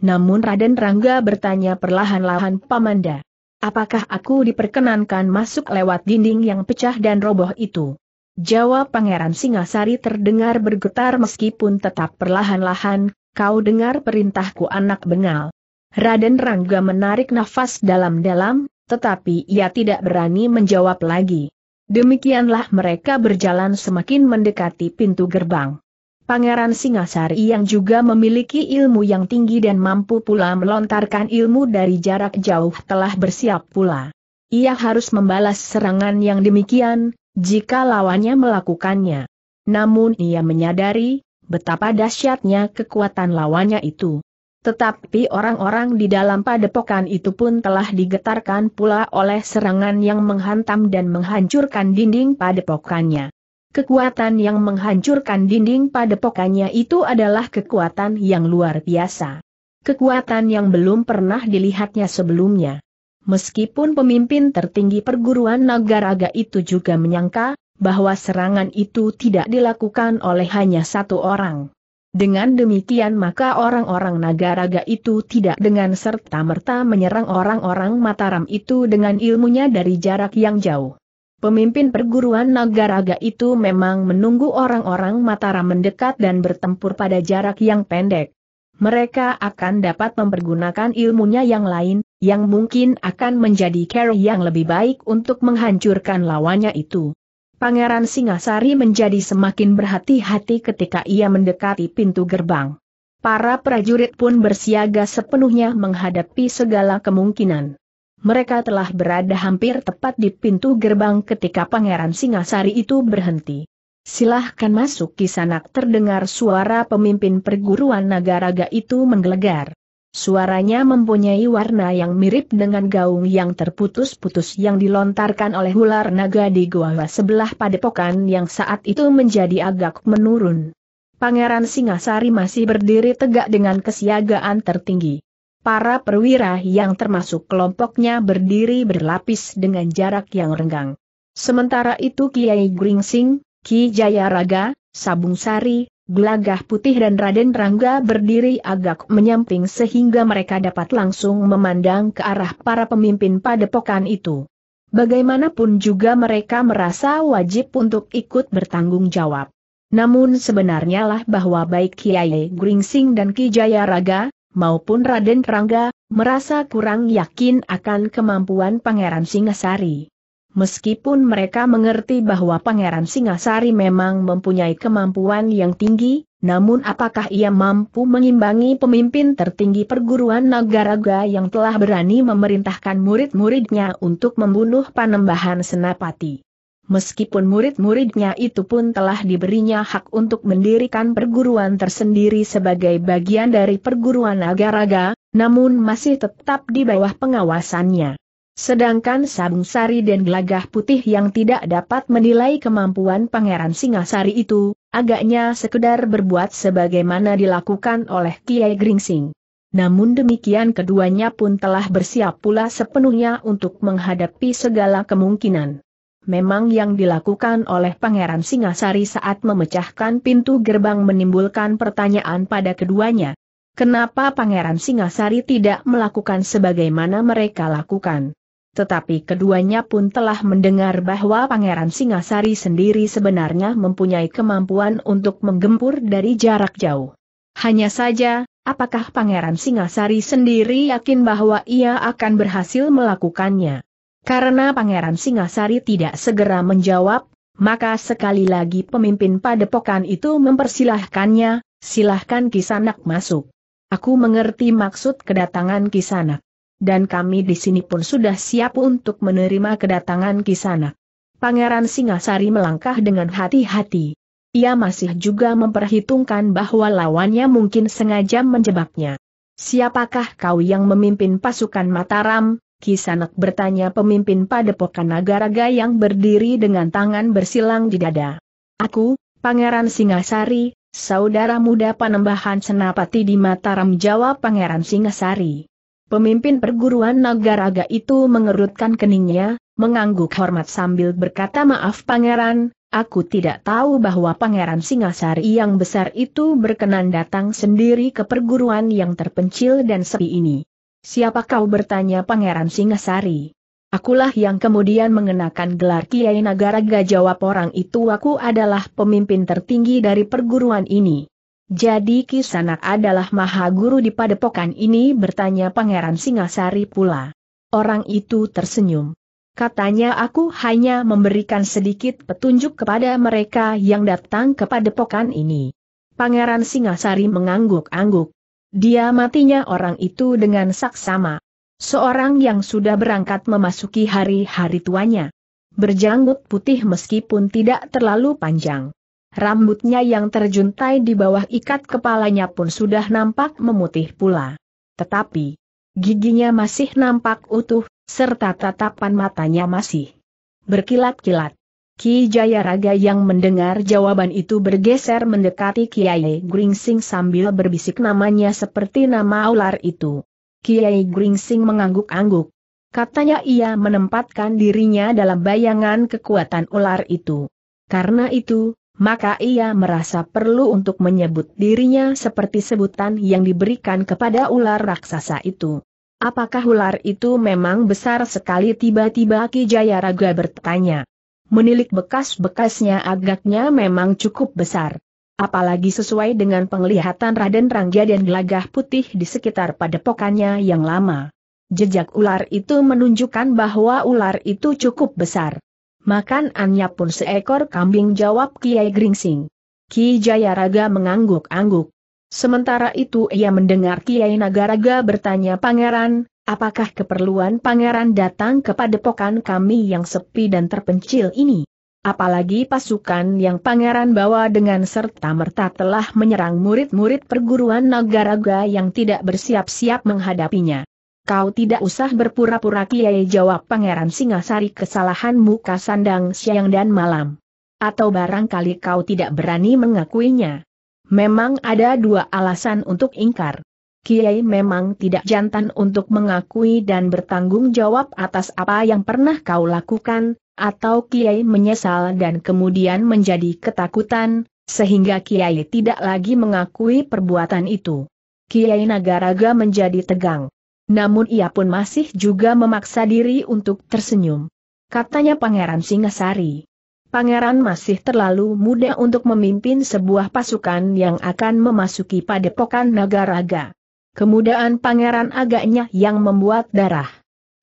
Namun Raden Rangga bertanya perlahan-lahan, "Pamanda, apakah aku diperkenankan masuk lewat dinding yang pecah dan roboh itu?" Jawab Pangeran Singasari terdengar bergetar meskipun tetap perlahan-lahan, "Kau dengar perintahku, anak bengal." Raden Rangga menarik nafas dalam-dalam, tetapi ia tidak berani menjawab lagi. Demikianlah mereka berjalan semakin mendekati pintu gerbang. Pangeran Singasari yang juga memiliki ilmu yang tinggi dan mampu pula melontarkan ilmu dari jarak jauh telah bersiap pula. Ia harus membalas serangan yang demikian, jika lawannya melakukannya. Namun ia menyadari betapa dahsyatnya kekuatan lawannya itu. Tetapi orang-orang di dalam padepokan itu pun telah digetarkan pula oleh serangan yang menghantam dan menghancurkan dinding padepokannya. Kekuatan yang menghancurkan dinding padepokannya itu adalah kekuatan yang luar biasa. Kekuatan yang belum pernah dilihatnya sebelumnya. Meskipun pemimpin tertinggi perguruan Nagaraga itu juga menyangka bahwa serangan itu tidak dilakukan oleh hanya satu orang. Dengan demikian maka orang-orang Nagaraga itu tidak dengan serta-merta menyerang orang-orang Mataram itu dengan ilmunya dari jarak yang jauh. Pemimpin perguruan Nagaraga itu memang menunggu orang-orang Mataram mendekat dan bertempur pada jarak yang pendek. Mereka akan dapat mempergunakan ilmunya yang lain, yang mungkin akan menjadi cara yang lebih baik untuk menghancurkan lawannya itu. Pangeran Singasari menjadi semakin berhati-hati ketika ia mendekati pintu gerbang. Para prajurit pun bersiaga sepenuhnya menghadapi segala kemungkinan. Mereka telah berada hampir tepat di pintu gerbang ketika Pangeran Singasari itu berhenti. "Silahkan masuk, Kisanak," terdengar suara pemimpin perguruan Nagaraga itu menggelegar. Suaranya mempunyai warna yang mirip dengan gaung yang terputus-putus yang dilontarkan oleh ular naga di goa sebelah padepokan yang saat itu menjadi agak menurun. Pangeran Singasari masih berdiri tegak dengan kesiagaan tertinggi. Para perwira yang termasuk kelompoknya berdiri berlapis dengan jarak yang renggang. Sementara itu Kiai Gringsing, Ki Jayaraga, Sabung Sari, Glagah Putih dan Raden Rangga berdiri agak menyamping sehingga mereka dapat langsung memandang ke arah para pemimpin padepokan itu. Bagaimanapun juga mereka merasa wajib untuk ikut bertanggung jawab. Namun sebenarnya lah bahwa baik Kiai Gringsing dan Ki Jayaraga, maupun Raden Rangga, merasa kurang yakin akan kemampuan Pangeran Singasari. Meskipun mereka mengerti bahwa Pangeran Singasari memang mempunyai kemampuan yang tinggi, namun apakah ia mampu mengimbangi pemimpin tertinggi perguruan Nagaraga yang telah berani memerintahkan murid-muridnya untuk membunuh Panembahan Senapati? Meskipun murid-muridnya itu pun telah diberinya hak untuk mendirikan perguruan tersendiri sebagai bagian dari perguruan Nagaraga, namun masih tetap di bawah pengawasannya. Sedangkan Sabung Sari dan Glagah Putih yang tidak dapat menilai kemampuan Pangeran Singasari itu, agaknya sekedar berbuat sebagaimana dilakukan oleh Kiai Gringsing. Namun demikian keduanya pun telah bersiap pula sepenuhnya untuk menghadapi segala kemungkinan. Memang yang dilakukan oleh Pangeran Singasari saat memecahkan pintu gerbang menimbulkan pertanyaan pada keduanya. Kenapa Pangeran Singasari tidak melakukan sebagaimana mereka lakukan? Tetapi keduanya pun telah mendengar bahwa Pangeran Singasari sendiri sebenarnya mempunyai kemampuan untuk menggempur dari jarak jauh. Hanya saja, apakah Pangeran Singasari sendiri yakin bahwa ia akan berhasil melakukannya? Karena Pangeran Singasari tidak segera menjawab, maka sekali lagi pemimpin padepokan itu mempersilahkannya, "Silahkan Kisanak masuk. Aku mengerti maksud kedatangan Kisanak. Dan kami di sini pun sudah siap untuk menerima kedatangan Kisanak." Pangeran Singasari melangkah dengan hati-hati. Ia masih juga memperhitungkan bahwa lawannya mungkin sengaja menjebaknya. "Siapakah kau yang memimpin pasukan Mataram, Kisanak?" bertanya pemimpin Padepokan Nagaraga yang berdiri dengan tangan bersilang di dada. "Aku, Pangeran Singasari, saudara muda Panembahan Senapati di Mataram," jawab Pangeran Singasari. Pemimpin perguruan Nagaraga itu mengerutkan keningnya, mengangguk hormat sambil berkata, "Maaf Pangeran, aku tidak tahu bahwa Pangeran Singasari yang besar itu berkenan datang sendiri ke perguruan yang terpencil dan sepi ini." "Siapa kau?" bertanya Pangeran Singasari. "Akulah yang kemudian mengenakan gelar Kiai Nagaraga," jawab orang itu. "Aku adalah pemimpin tertinggi dari perguruan ini." "Jadi Kisanak adalah maha guru di padepokan ini?" bertanya Pangeran Singasari pula. Orang itu tersenyum. Katanya, "Aku hanya memberikan sedikit petunjuk kepada mereka yang datang ke padepokan ini." Pangeran Singasari mengangguk-angguk. Dia matinya orang itu dengan saksama. Seorang yang sudah berangkat memasuki hari-hari tuanya. Berjanggut putih meskipun tidak terlalu panjang. Rambutnya yang terjuntai di bawah ikat kepalanya pun sudah nampak memutih pula. Tetapi, giginya masih nampak utuh, serta tatapan matanya masih berkilat-kilat. Ki Jayaraga yang mendengar jawaban itu bergeser mendekati Kiai Gringsing sambil berbisik namanya seperti nama ular itu. Kiai Gringsing mengangguk-angguk. Katanya ia menempatkan dirinya dalam bayangan kekuatan ular itu. Karena itu, maka ia merasa perlu untuk menyebut dirinya seperti sebutan yang diberikan kepada ular raksasa itu. "Apakah ular itu memang besar sekali?" tiba-tiba Ki Jayaraga bertanya. Menilik bekas-bekasnya, agaknya memang cukup besar. Apalagi sesuai dengan penglihatan Raden Rangga dan Glagah Putih di sekitar padepokannya yang lama. Jejak ular itu menunjukkan bahwa ular itu cukup besar. "Makanannya pun seekor kambing," jawab Kiai Gringsing. Ki Jayaraga mengangguk-angguk. Sementara itu ia mendengar Kiai Nagaraga bertanya, "Pangeran, apakah keperluan Pangeran datang ke padepokan kami yang sepi dan terpencil ini? Apalagi pasukan yang Pangeran bawa dengan serta-merta telah menyerang murid-murid perguruan Nagaraga yang tidak bersiap-siap menghadapinya." "Kau tidak usah berpura-pura Kiai," jawab Pangeran Singasari. "Kesalahanmu kasandang siang dan malam. Atau barangkali kau tidak berani mengakuinya. Memang ada dua alasan untuk ingkar. Kiai memang tidak jantan untuk mengakui dan bertanggung jawab atas apa yang pernah kau lakukan, atau Kiai menyesal dan kemudian menjadi ketakutan, sehingga Kiai tidak lagi mengakui perbuatan itu." Kiai Nagaraga menjadi tegang. Namun ia pun masih juga memaksa diri untuk tersenyum. Katanya Pangeran Singasari, "Pangeran masih terlalu muda untuk memimpin sebuah pasukan yang akan memasuki padepokan Nagaraga. Kemudahan Pangeran agaknya yang membuat darah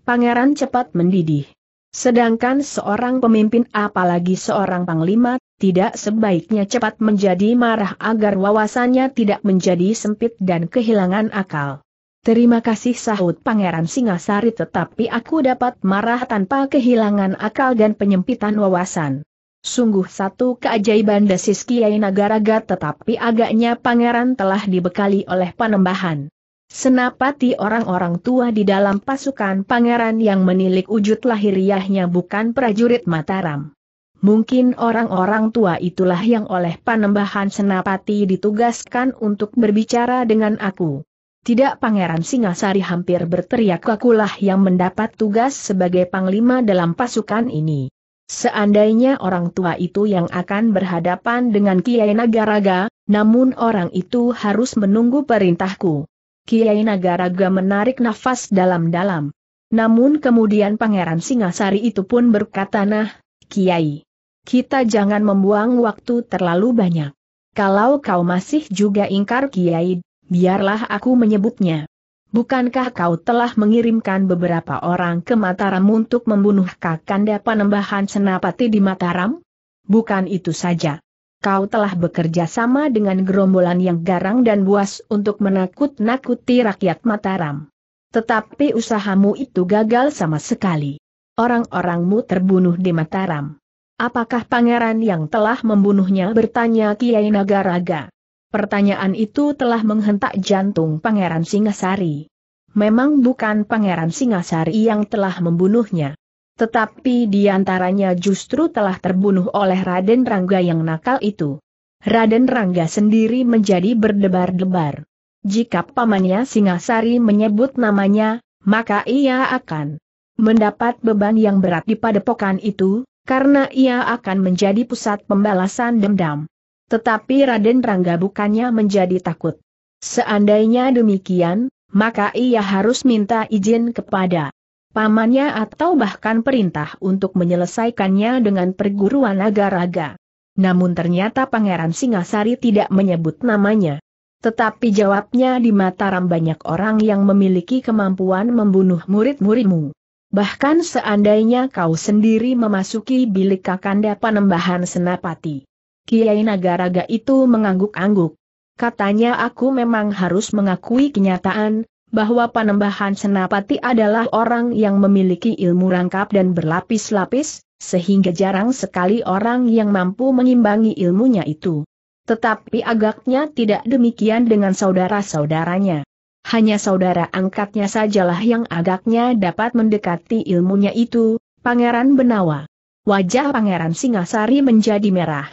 Pangeran cepat mendidih. Sedangkan seorang pemimpin, apalagi seorang panglima, tidak sebaiknya cepat menjadi marah agar wawasannya tidak menjadi sempit dan kehilangan akal." "Terima kasih," sahut Pangeran Singasari, "tetapi aku dapat marah tanpa kehilangan akal dan penyempitan wawasan." Sungguh satu keajaiban, desis Kiai Nagaraga, tetapi agaknya Pangeran telah dibekali oleh Panembahan Senapati orang-orang tua di dalam pasukan pangeran yang menilik wujud lahiriahnya bukan prajurit Mataram. Mungkin orang-orang tua itulah yang oleh Panembahan Senapati ditugaskan untuk berbicara dengan aku. Tidak, Pangeran Singasari hampir berteriak, akulah yang mendapat tugas sebagai panglima dalam pasukan ini. Seandainya orang tua itu yang akan berhadapan dengan Kiai Nagaraga, namun orang itu harus menunggu perintahku. Kiai Nagaraga menarik nafas dalam-dalam. Namun kemudian Pangeran Singasari itu pun berkata, "Nah, Kiai, kita jangan membuang waktu terlalu banyak. Kalau kau masih juga ingkar, Kiai, biarlah aku menyebutnya. Bukankah kau telah mengirimkan beberapa orang ke Mataram untuk membunuh Kakanda Panembahan Senapati di Mataram? Bukan itu saja. Kau telah bekerja sama dengan gerombolan yang garang dan buas untuk menakut-nakuti rakyat Mataram. Tetapi usahamu itu gagal sama sekali. Orang-orangmu terbunuh di Mataram. Apakah pangeran yang telah membunuhnya?" bertanya Kiai Nagaraga. Pertanyaan itu telah menghentak jantung Pangeran Singasari. Memang bukan Pangeran Singasari yang telah membunuhnya. Tetapi diantaranya justru telah terbunuh oleh Raden Rangga yang nakal itu. Raden Rangga sendiri menjadi berdebar-debar. Jika pamannya Singasari menyebut namanya, maka ia akan mendapat beban yang berat di padepokan itu, karena ia akan menjadi pusat pembalasan dendam. Tetapi Raden Rangga bukannya menjadi takut. Seandainya demikian, maka ia harus minta izin kepada pamannya atau bahkan perintah untuk menyelesaikannya dengan perguruan Nagaraga. Namun ternyata Pangeran Singasari tidak menyebut namanya. Tetapi jawabnya, "Di Mataram banyak orang yang memiliki kemampuan membunuh murid-muridmu. Bahkan seandainya kau sendiri memasuki bilik Kakanda Panembahan Senapati." Kiai Nagaraga itu mengangguk-angguk. Katanya, "Aku memang harus mengakui kenyataan bahwa Panembahan Senapati adalah orang yang memiliki ilmu rangkap dan berlapis-lapis, sehingga jarang sekali orang yang mampu mengimbangi ilmunya itu. Tetapi agaknya tidak demikian dengan saudara-saudaranya. Hanya saudara angkatnya sajalah yang agaknya dapat mendekati ilmunya itu, Pangeran Benawa." Wajah Pangeran Singasari menjadi merah.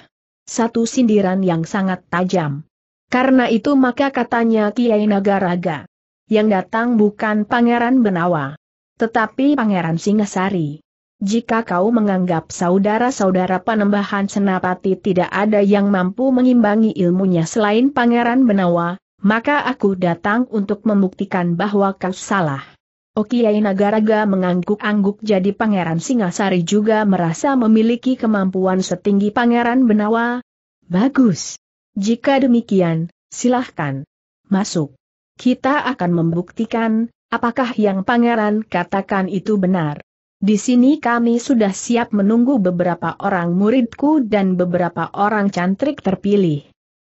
Satu sindiran yang sangat tajam. Karena itu maka, katanya Kiai Nagaraga, yang datang bukan Pangeran Benawa, tetapi Pangeran Singasari. Jika kau menganggap saudara-saudara Panembahan Senapati tidak ada yang mampu mengimbangi ilmunya selain Pangeran Benawa, maka aku datang untuk membuktikan bahwa kau salah. Oh, Kiai Nagaraga mengangguk-angguk. Jadi Pangeran Singasari juga merasa memiliki kemampuan setinggi Pangeran Benawa? Bagus. Jika demikian, silahkan masuk. Kita akan membuktikan apakah yang pangeran katakan itu benar. Di sini kami sudah siap menunggu beberapa orang muridku dan beberapa orang cantrik terpilih.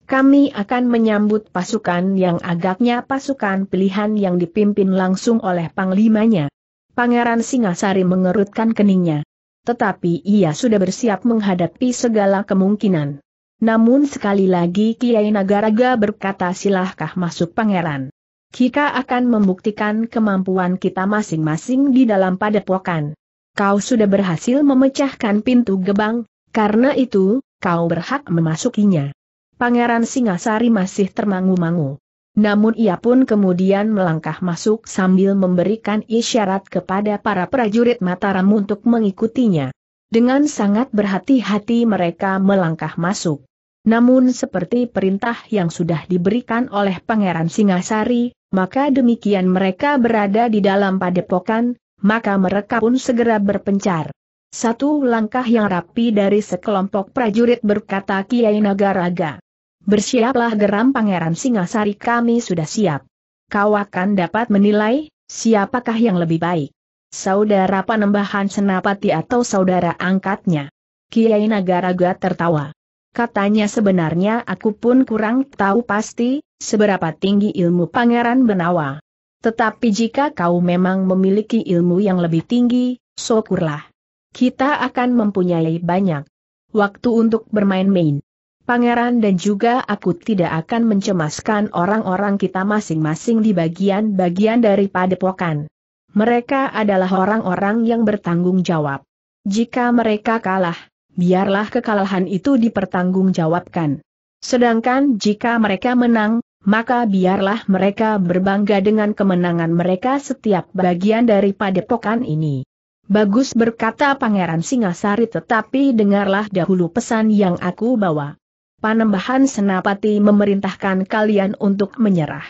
Kami akan menyambut pasukan yang agaknya pasukan pilihan yang dipimpin langsung oleh panglimanya. Pangeran Singasari mengerutkan keningnya. Tetapi ia sudah bersiap menghadapi segala kemungkinan. Namun sekali lagi Kiai Nagaraga berkata, "Silahkah masuk, Pangeran. Kita akan membuktikan kemampuan kita masing-masing di dalam padepokan. Kau sudah berhasil memecahkan pintu gebang, karena itu, kau berhak memasukinya." Pangeran Singasari masih termangu-mangu. Namun ia pun kemudian melangkah masuk sambil memberikan isyarat kepada para prajurit Mataram untuk mengikutinya. Dengan sangat berhati-hati mereka melangkah masuk. Namun seperti perintah yang sudah diberikan oleh Pangeran Singasari, maka demikian mereka berada di dalam padepokan, maka mereka pun segera berpencar. "Satu langkah yang rapi dari sekelompok prajurit," berkata Kiai Nagaraga. "Bersiaplah," geram Pangeran Singasari, "kami sudah siap. Kau akan dapat menilai, siapakah yang lebih baik. Saudara Panembahan Senapati atau saudara angkatnya?" Kiai Nagaraga tertawa. Katanya, "Sebenarnya aku pun kurang tahu pasti seberapa tinggi ilmu Pangeran Benawa. Tetapi jika kau memang memiliki ilmu yang lebih tinggi, syukurlah. Kita akan mempunyai banyak waktu untuk bermain-main." Pangeran, dan juga aku tidak akan mencemaskan orang-orang kita masing-masing di bagian-bagian dari padepokan. Mereka adalah orang-orang yang bertanggung jawab. Jika mereka kalah, biarlah kekalahan itu dipertanggungjawabkan. Sedangkan jika mereka menang, maka biarlah mereka berbangga dengan kemenangan mereka setiap bagian dari padepokan ini. Bagus, berkata Pangeran Singasari, tetapi dengarlah dahulu pesan yang aku bawa. Panembahan Senapati memerintahkan kalian untuk menyerah.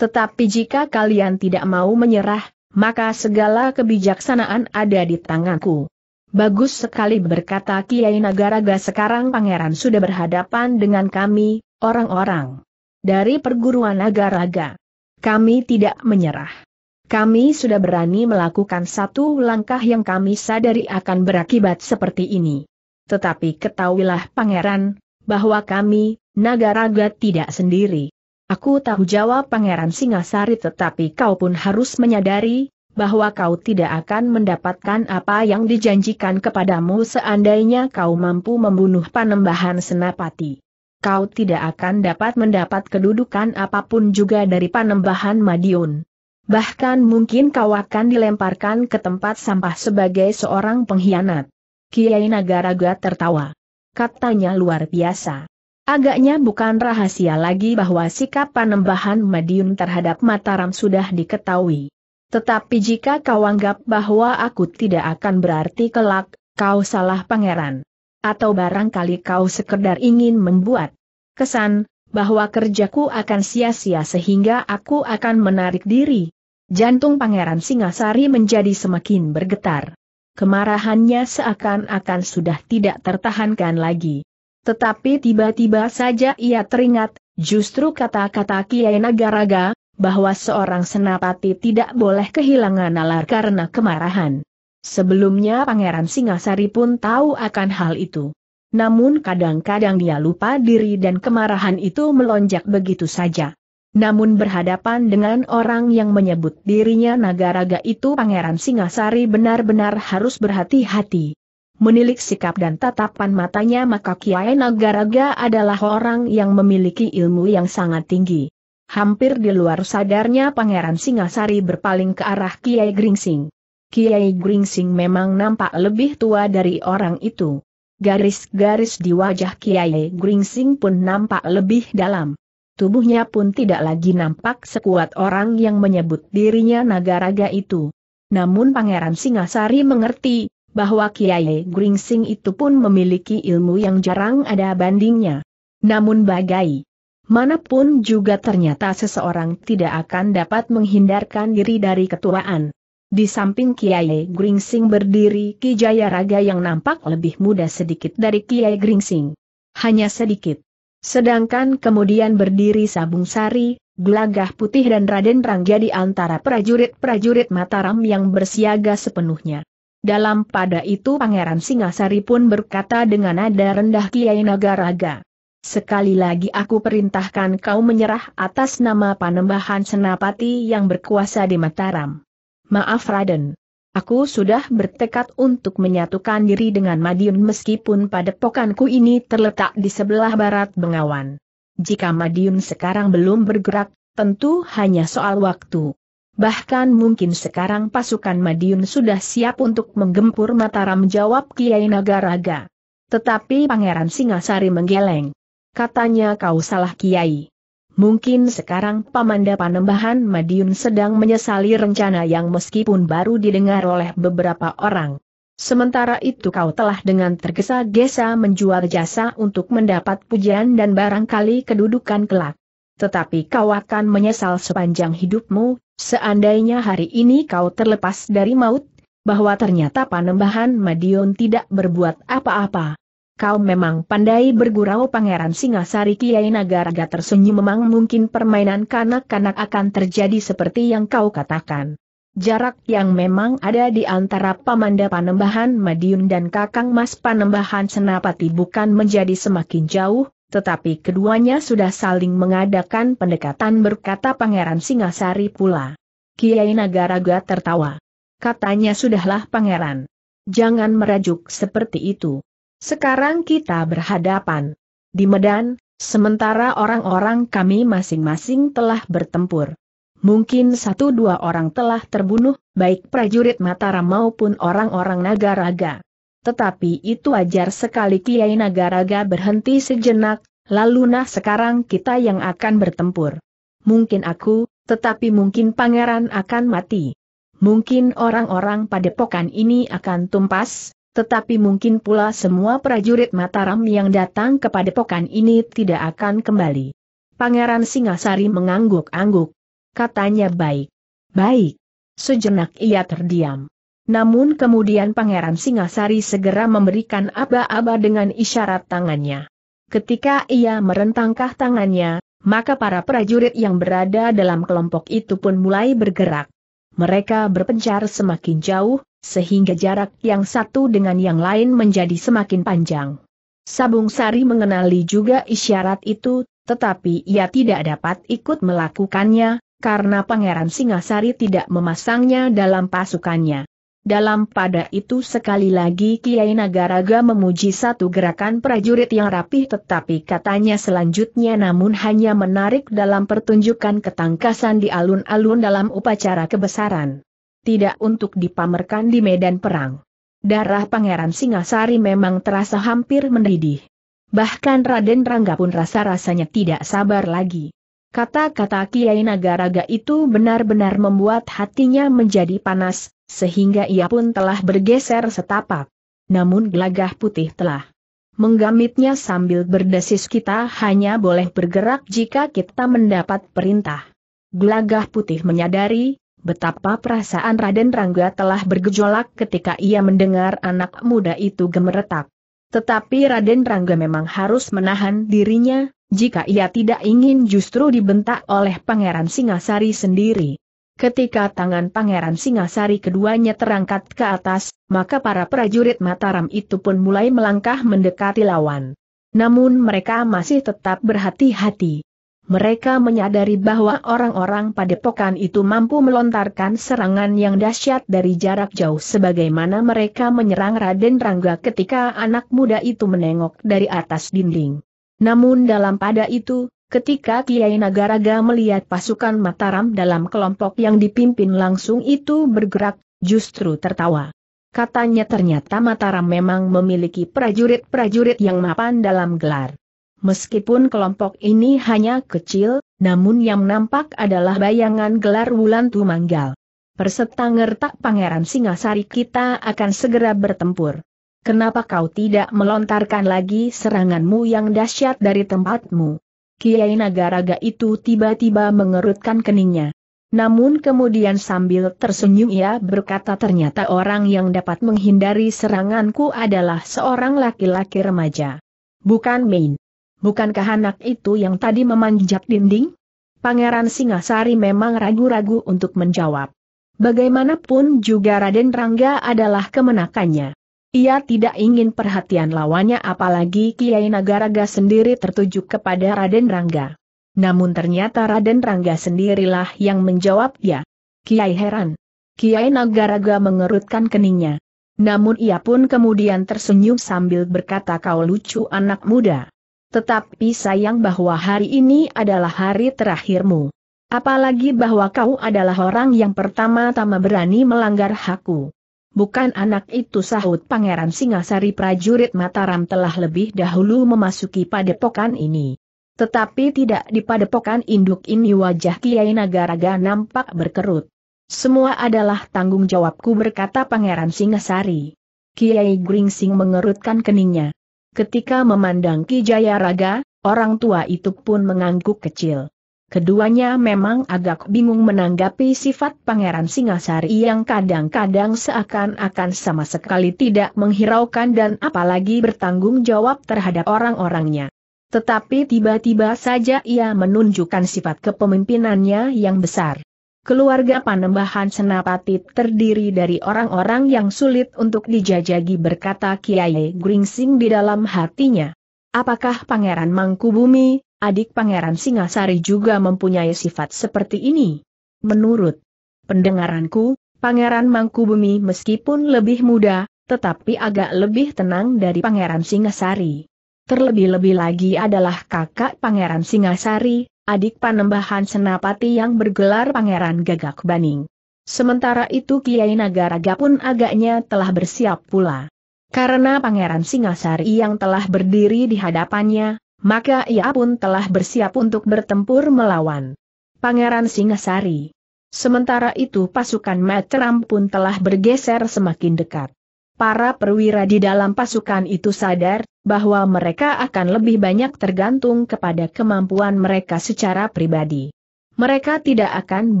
Tetapi jika kalian tidak mau menyerah, maka segala kebijaksanaan ada di tanganku. Bagus sekali, berkata Kiai Nagaraga, sekarang Pangeran sudah berhadapan dengan kami, orang-orang dari perguruan Nagaraga. Kami tidak menyerah. Kami sudah berani melakukan satu langkah yang kami sadari akan berakibat seperti ini. Tetapi ketahuilah Pangeran, bahwa kami, Nagaraga, tidak sendiri. Aku tahu, jawab Pangeran Singasari, tetapi kau pun harus menyadari bahwa kau tidak akan mendapatkan apa yang dijanjikan kepadamu seandainya kau mampu membunuh Panembahan Senapati. Kau tidak akan dapat mendapat kedudukan apapun juga dari Panembahan Madiun. Bahkan mungkin kau akan dilemparkan ke tempat sampah sebagai seorang pengkhianat. Kiai Nagaraga tertawa. Katanya, luar biasa. Agaknya bukan rahasia lagi bahwa sikap Panembahan Madiun terhadap Mataram sudah diketahui. Tetapi jika kau anggap bahwa aku tidak akan, berarti kelak kau salah, Pangeran. Atau barangkali kau sekedar ingin membuat kesan bahwa kerjaku akan sia-sia sehingga aku akan menarik diri. Jantung Pangeran Singasari menjadi semakin bergetar. Kemarahannya seakan-akan sudah tidak tertahankan lagi. Tetapi tiba-tiba saja ia teringat, justru kata-kata Kiai Nagaraga, bahwa seorang senapati tidak boleh kehilangan nalar karena kemarahan. Sebelumnya Pangeran Singasari pun tahu akan hal itu. Namun kadang-kadang dia lupa diri dan kemarahan itu melonjak begitu saja. Namun berhadapan dengan orang yang menyebut dirinya Nagaraga itu, Pangeran Singasari benar-benar harus berhati-hati. Menilik sikap dan tatapan matanya, maka Kiai Nagaraga adalah orang yang memiliki ilmu yang sangat tinggi. Hampir di luar sadarnya Pangeran Singasari berpaling ke arah Kiai Gringsing. Kiai Gringsing memang nampak lebih tua dari orang itu. Garis-garis di wajah Kiai Gringsing pun nampak lebih dalam. Tubuhnya pun tidak lagi nampak sekuat orang yang menyebut dirinya Nagaraga itu. Namun Pangeran Singasari mengerti bahwa Kiai Gringsing itu pun memiliki ilmu yang jarang ada bandingnya. Namun bagaimanapun juga ternyata seseorang tidak akan dapat menghindarkan diri dari ketuaan. Di samping Kiai Gringsing berdiri Ki Jayaraga yang nampak lebih muda sedikit dari Kiai Gringsing. Hanya sedikit. Sedangkan kemudian berdiri Sabung Sari, Glagah Putih dan Raden Rangga di antara prajurit-prajurit Mataram yang bersiaga sepenuhnya. Dalam pada itu Pangeran Singasari pun berkata dengan nada rendah, Kiai Nagaraga, sekali lagi aku perintahkan kau menyerah atas nama Panembahan Senapati yang berkuasa di Mataram. Maaf Raden, aku sudah bertekad untuk menyatukan diri dengan Madiun meskipun padepokanku ini terletak di sebelah barat Bengawan. Jika Madiun sekarang belum bergerak, tentu hanya soal waktu. Bahkan mungkin sekarang pasukan Madiun sudah siap untuk menggempur Mataram, jawab Kiai Nagaraga. Tetapi Pangeran Singasari menggeleng. Katanya, kau salah Kiai. Mungkin sekarang Pamanda Panembahan Madiun sedang menyesali rencana yang meskipun baru didengar oleh beberapa orang. Sementara itu kau telah dengan tergesa-gesa menjual jasa untuk mendapat pujian dan barangkali kedudukan kelak. Tetapi kau akan menyesal sepanjang hidupmu. Seandainya hari ini kau terlepas dari maut, bahwa ternyata Panembahan Madiun tidak berbuat apa-apa. Kau memang pandai bergurau, Pangeran Singasari. Kiai Nagaraga tersenyum, memang mungkin permainan kanak-kanak akan terjadi seperti yang kau katakan. Jarak yang memang ada di antara Pamanda Panembahan Madiun dan Kakang Mas Panembahan Senapati bukan menjadi semakin jauh, tetapi keduanya sudah saling mengadakan pendekatan, berkata Pangeran Singasari pula. Kiai Nagaraga tertawa. Katanya, sudahlah Pangeran. Jangan merajuk seperti itu. Sekarang kita berhadapan. di Medan, sementara orang-orang kami masing-masing telah bertempur. Mungkin satu dua orang telah terbunuh, baik prajurit Mataram maupun orang-orang Nagaraga. Tetapi itu wajar sekali. Kiai Nagaraga berhenti sejenak, lalu nah sekarang kita yang akan bertempur. Mungkin aku, tetapi mungkin pangeran akan mati. Mungkin orang-orang padepokan ini akan tumpas, tetapi mungkin pula semua prajurit Mataram yang datang ke padepokan ini tidak akan kembali. Pangeran Singasari mengangguk-angguk. Katanya baik. Baik. Sejenak ia terdiam. Namun kemudian Pangeran Singasari segera memberikan aba-aba dengan isyarat tangannya. Ketika ia merentangkah tangannya, maka para prajurit yang berada dalam kelompok itu pun mulai bergerak. Mereka berpencar semakin jauh, sehingga jarak yang satu dengan yang lain menjadi semakin panjang. Sabung Sari mengenali juga isyarat itu, tetapi ia tidak dapat ikut melakukannya, karena Pangeran Singasari tidak memasangnya dalam pasukannya. Dalam pada itu sekali lagi Kiai Nagaraga memuji satu gerakan prajurit yang rapih, tetapi katanya selanjutnya namun hanya menarik dalam pertunjukan ketangkasan di alun-alun dalam upacara kebesaran. Tidak untuk dipamerkan di medan perang. Darah Pangeran Singasari memang terasa hampir mendidih. Bahkan Raden Rangga pun rasa-rasanya tidak sabar lagi. Kata-kata Kiai Nagaraga itu benar-benar membuat hatinya menjadi panas, sehingga ia pun telah bergeser setapak. Namun Glagah Putih telah menggamitnya sambil berdesis, kita hanya boleh bergerak jika kita mendapat perintah. Glagah Putih menyadari betapa perasaan Raden Rangga telah bergejolak ketika ia mendengar anak muda itu gemeretak. Tetapi Raden Rangga memang harus menahan dirinya, jika ia tidak ingin justru dibentak oleh Pangeran Singasari sendiri. Ketika tangan Pangeran Singasari keduanya terangkat ke atas, maka para prajurit Mataram itu pun mulai melangkah mendekati lawan. Namun mereka masih tetap berhati-hati. Mereka menyadari bahwa orang-orang padepokan itu mampu melontarkan serangan yang dahsyat dari jarak jauh sebagaimana mereka menyerang Raden Rangga ketika anak muda itu menengok dari atas dinding. Namun dalam pada itu, ketika Kiai Nagaraga melihat pasukan Mataram dalam kelompok yang dipimpin langsung itu bergerak, justru tertawa. Katanya ternyata Mataram memang memiliki prajurit-prajurit yang mapan dalam gelar. Meskipun kelompok ini hanya kecil, namun yang nampak adalah bayangan gelar Wulan Tumanggal. Persetangertak Pangeran Singasari, kita akan segera bertempur. Kenapa kau tidak melontarkan lagi seranganmu yang dahsyat dari tempatmu? Kiai Nagaraga itu tiba-tiba mengerutkan keningnya. Namun kemudian sambil tersenyum ia berkata, ternyata orang yang dapat menghindari seranganku adalah seorang laki-laki remaja. Bukan main. Bukankah anak itu yang tadi memanjat dinding? Pangeran Singasari memang ragu-ragu untuk menjawab. Bagaimanapun juga Raden Rangga adalah kemenakannya. Ia tidak ingin perhatian lawannya, apalagi Kiai Nagaraga sendiri tertuju kepada Raden Rangga. Namun ternyata Raden Rangga sendirilah yang menjawabnya. Kiai heran. Kiai Nagaraga mengerutkan keningnya. Namun ia pun kemudian tersenyum sambil berkata, kau lucu anak muda. Tetapi sayang bahwa hari ini adalah hari terakhirmu. Apalagi bahwa kau adalah orang yang pertama-tama berani melanggar hakku. Bukan anak itu, sahut Pangeran Singasari, prajurit Mataram telah lebih dahulu memasuki padepokan ini. Tetapi tidak di padepokan induk ini. Wajah Kiai Nagaraga nampak berkerut. Semua adalah tanggung jawabku, berkata Pangeran Singasari. Kiai Gringsing mengerutkan keningnya. Ketika memandang Ki Jayaraga, orang tua itu pun mengangguk kecil. Keduanya memang agak bingung menanggapi sifat Pangeran Singasari yang kadang-kadang seakan-akan sama sekali tidak menghiraukan dan apalagi bertanggung jawab terhadap orang-orangnya. Tetapi tiba-tiba saja ia menunjukkan sifat kepemimpinannya yang besar. Keluarga Panembahan Senapati terdiri dari orang-orang yang sulit untuk dijajagi, berkata Kiai Gringsing di dalam hatinya. Apakah Pangeran Mangkubumi, adik Pangeran Singasari, juga mempunyai sifat seperti ini? Menurut pendengaranku, Pangeran Mangkubumi meskipun lebih muda, tetapi agak lebih tenang dari Pangeran Singasari. Terlebih-lebih lagi adalah kakak Pangeran Singasari, adik Panembahan Senapati yang bergelar Pangeran Gagak Baning. Sementara itu Kiai Nagaraga pun agaknya telah bersiap pula. Karena Pangeran Singasari yang telah berdiri di hadapannya, maka ia pun telah bersiap untuk bertempur melawan Pangeran Singasari. Sementara itu pasukan Mataram pun telah bergeser semakin dekat. Para perwira di dalam pasukan itu sadar bahwa mereka akan lebih banyak tergantung kepada kemampuan mereka secara pribadi. Mereka tidak akan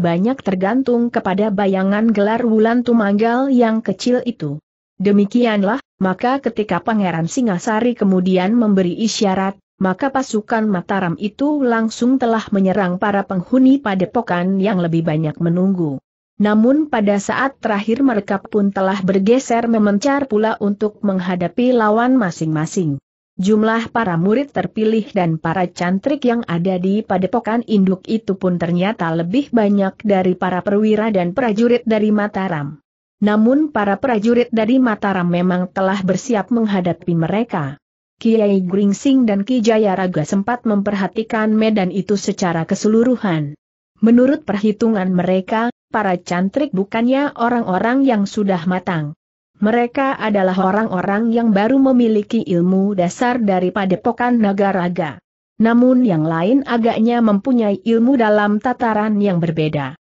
banyak tergantung kepada bayangan gelar Wulan Tumanggal yang kecil itu. Demikianlah, maka ketika Pangeran Singasari kemudian memberi isyarat, maka pasukan Mataram itu langsung telah menyerang para penghuni padepokan yang lebih banyak menunggu. Namun pada saat terakhir mereka pun telah bergeser memencar pula untuk menghadapi lawan masing-masing. Jumlah para murid terpilih dan para cantrik yang ada di padepokan induk itu pun ternyata lebih banyak dari para perwira dan prajurit dari Mataram. Namun para prajurit dari Mataram memang telah bersiap menghadapi mereka. Kiai Gringsing dan Ki Jayaraga sempat memperhatikan medan itu secara keseluruhan. Menurut perhitungan mereka, para cantrik bukannya orang-orang yang sudah matang. Mereka adalah orang-orang yang baru memiliki ilmu dasar dari Padepokan Nagaraga. Namun yang lain agaknya mempunyai ilmu dalam tataran yang berbeda.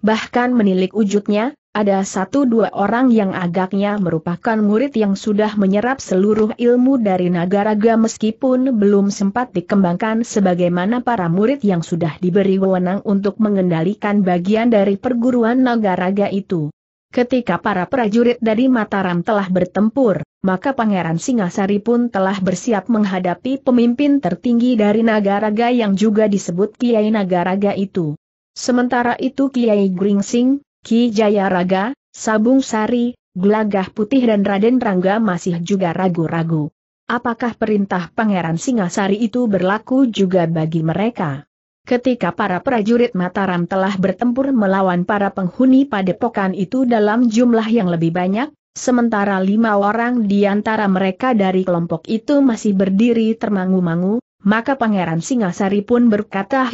Bahkan menilik wujudnya, ada satu dua orang yang agaknya merupakan murid yang sudah menyerap seluruh ilmu dari Nagaraga meskipun belum sempat dikembangkan sebagaimana para murid yang sudah diberi wewenang untuk mengendalikan bagian dari perguruan Nagaraga itu. Ketika para prajurit dari Mataram telah bertempur, maka Pangeran Singasari pun telah bersiap menghadapi pemimpin tertinggi dari Nagaraga yang juga disebut Kiai Nagaraga itu. Sementara itu Kiai Gringsing, Ki Jayaraga, Sabung Sari, Glagah Putih dan Raden Rangga masih juga ragu-ragu. Apakah perintah Pangeran Singasari itu berlaku juga bagi mereka? Ketika para prajurit Mataram telah bertempur melawan para penghuni padepokan itu dalam jumlah yang lebih banyak, sementara 5 orang di antara mereka dari kelompok itu masih berdiri termangu-mangu, maka Pangeran Singasari pun berkata,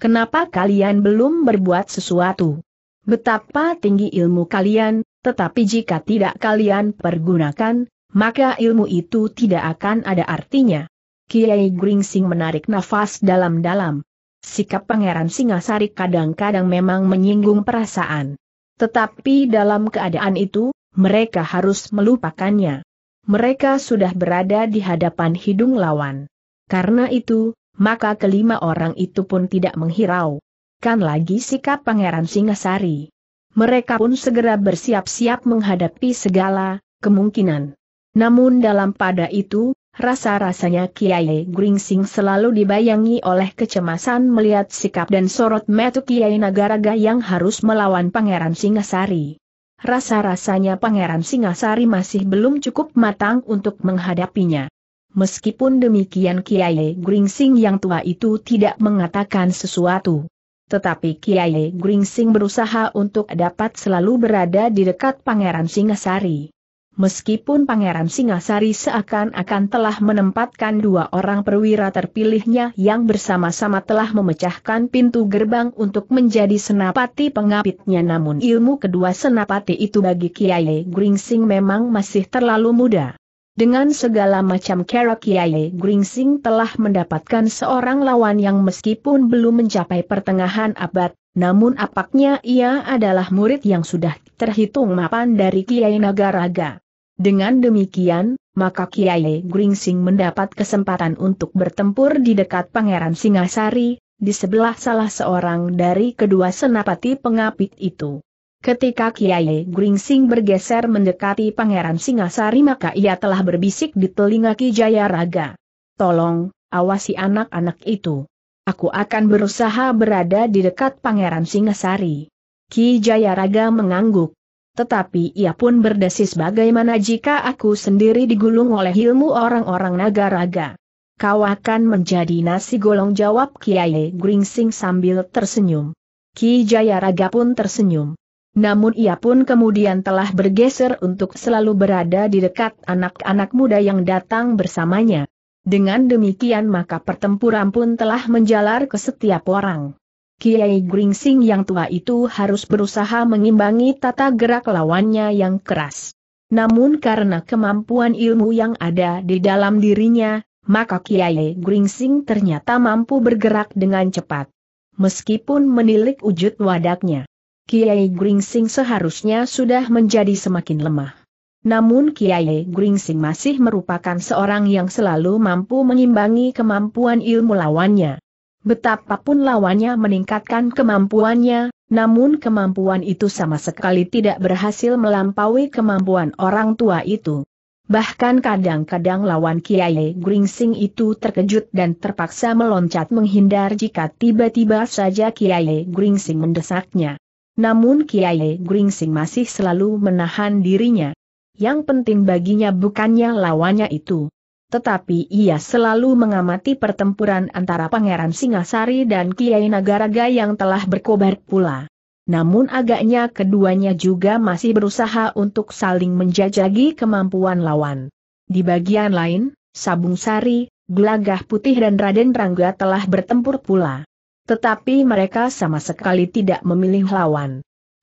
"Kenapa kalian belum berbuat sesuatu? Betapa tinggi ilmu kalian, tetapi jika tidak kalian pergunakan, maka ilmu itu tidak akan ada artinya." Kiai Gringsing menarik nafas dalam-dalam. Sikap Pangeran Singasari kadang-kadang memang menyinggung perasaan. Tetapi dalam keadaan itu, mereka harus melupakannya. Mereka sudah berada di hadapan hidung lawan. Karena itu, maka ke-5 orang itu pun tidak menghirau. Bukan lagi sikap Pangeran Singasari. Mereka pun segera bersiap-siap menghadapi segala kemungkinan. Namun dalam pada itu, rasa-rasanya Kiai Gringsing selalu dibayangi oleh kecemasan melihat sikap dan sorot mata Kiai Nagaraga yang harus melawan Pangeran Singasari. Rasa-rasanya Pangeran Singasari masih belum cukup matang untuk menghadapinya. Meskipun demikian Kiai Gringsing yang tua itu tidak mengatakan sesuatu. Tetapi Kiai Gringsing berusaha untuk dapat selalu berada di dekat Pangeran Singasari. Meskipun Pangeran Singasari seakan-akan telah menempatkan 2 orang perwira terpilihnya yang bersama-sama telah memecahkan pintu gerbang untuk menjadi senapati pengapitnya, namun ilmu kedua senapati itu bagi Kiai Gringsing memang masih terlalu muda. Dengan segala macam cara Kiai Gringsing telah mendapatkan seorang lawan yang meskipun belum mencapai pertengahan abad, namun apaknya ia adalah murid yang sudah terhitung mapan dari Kiai Nagaraga. Dengan demikian, maka Kiai Gringsing mendapat kesempatan untuk bertempur di dekat Pangeran Singasari, di sebelah salah seorang dari kedua senapati pengapit itu. Ketika Kiai Gringsing bergeser mendekati Pangeran Singasari maka ia telah berbisik di telinga Ki Jayaraga, "Tolong, awasi anak-anak itu. Aku akan berusaha berada di dekat Pangeran Singasari." Ki Jayaraga mengangguk. Tetapi ia pun berdesis, "Bagaimana jika aku sendiri digulung oleh ilmu orang-orang Nagaraga?" "Kau akan menjadi nasi golong," jawab Kiai Gringsing sambil tersenyum. Ki Jayaraga pun tersenyum. Namun ia pun kemudian telah bergeser untuk selalu berada di dekat anak-anak muda yang datang bersamanya. Dengan demikian maka pertempuran pun telah menjalar ke setiap orang. Kiai Gringsing yang tua itu harus berusaha mengimbangi tata gerak lawannya yang keras. Namun karena kemampuan ilmu yang ada di dalam dirinya, maka Kiai Gringsing ternyata mampu bergerak dengan cepat. Meskipun menilik wujud wadaknya, Kiai Gringsing seharusnya sudah menjadi semakin lemah. Namun Kiai Gringsing masih merupakan seorang yang selalu mampu mengimbangi kemampuan ilmu lawannya. Betapapun lawannya meningkatkan kemampuannya, namun kemampuan itu sama sekali tidak berhasil melampaui kemampuan orang tua itu. Bahkan kadang-kadang lawan Kiai Gringsing itu terkejut dan terpaksa meloncat menghindar jika tiba-tiba saja Kiai Gringsing mendesaknya. Namun Kiai Gringsing masih selalu menahan dirinya. Yang penting baginya bukannya lawannya itu, tetapi ia selalu mengamati pertempuran antara Pangeran Singasari dan Kiai Nagaraga yang telah berkobar pula. Namun agaknya keduanya juga masih berusaha untuk saling menjajagi kemampuan lawan. Di bagian lain, Sabung Sari, Glagah Putih dan Raden Rangga telah bertempur pula. Tetapi mereka sama sekali tidak memilih lawan.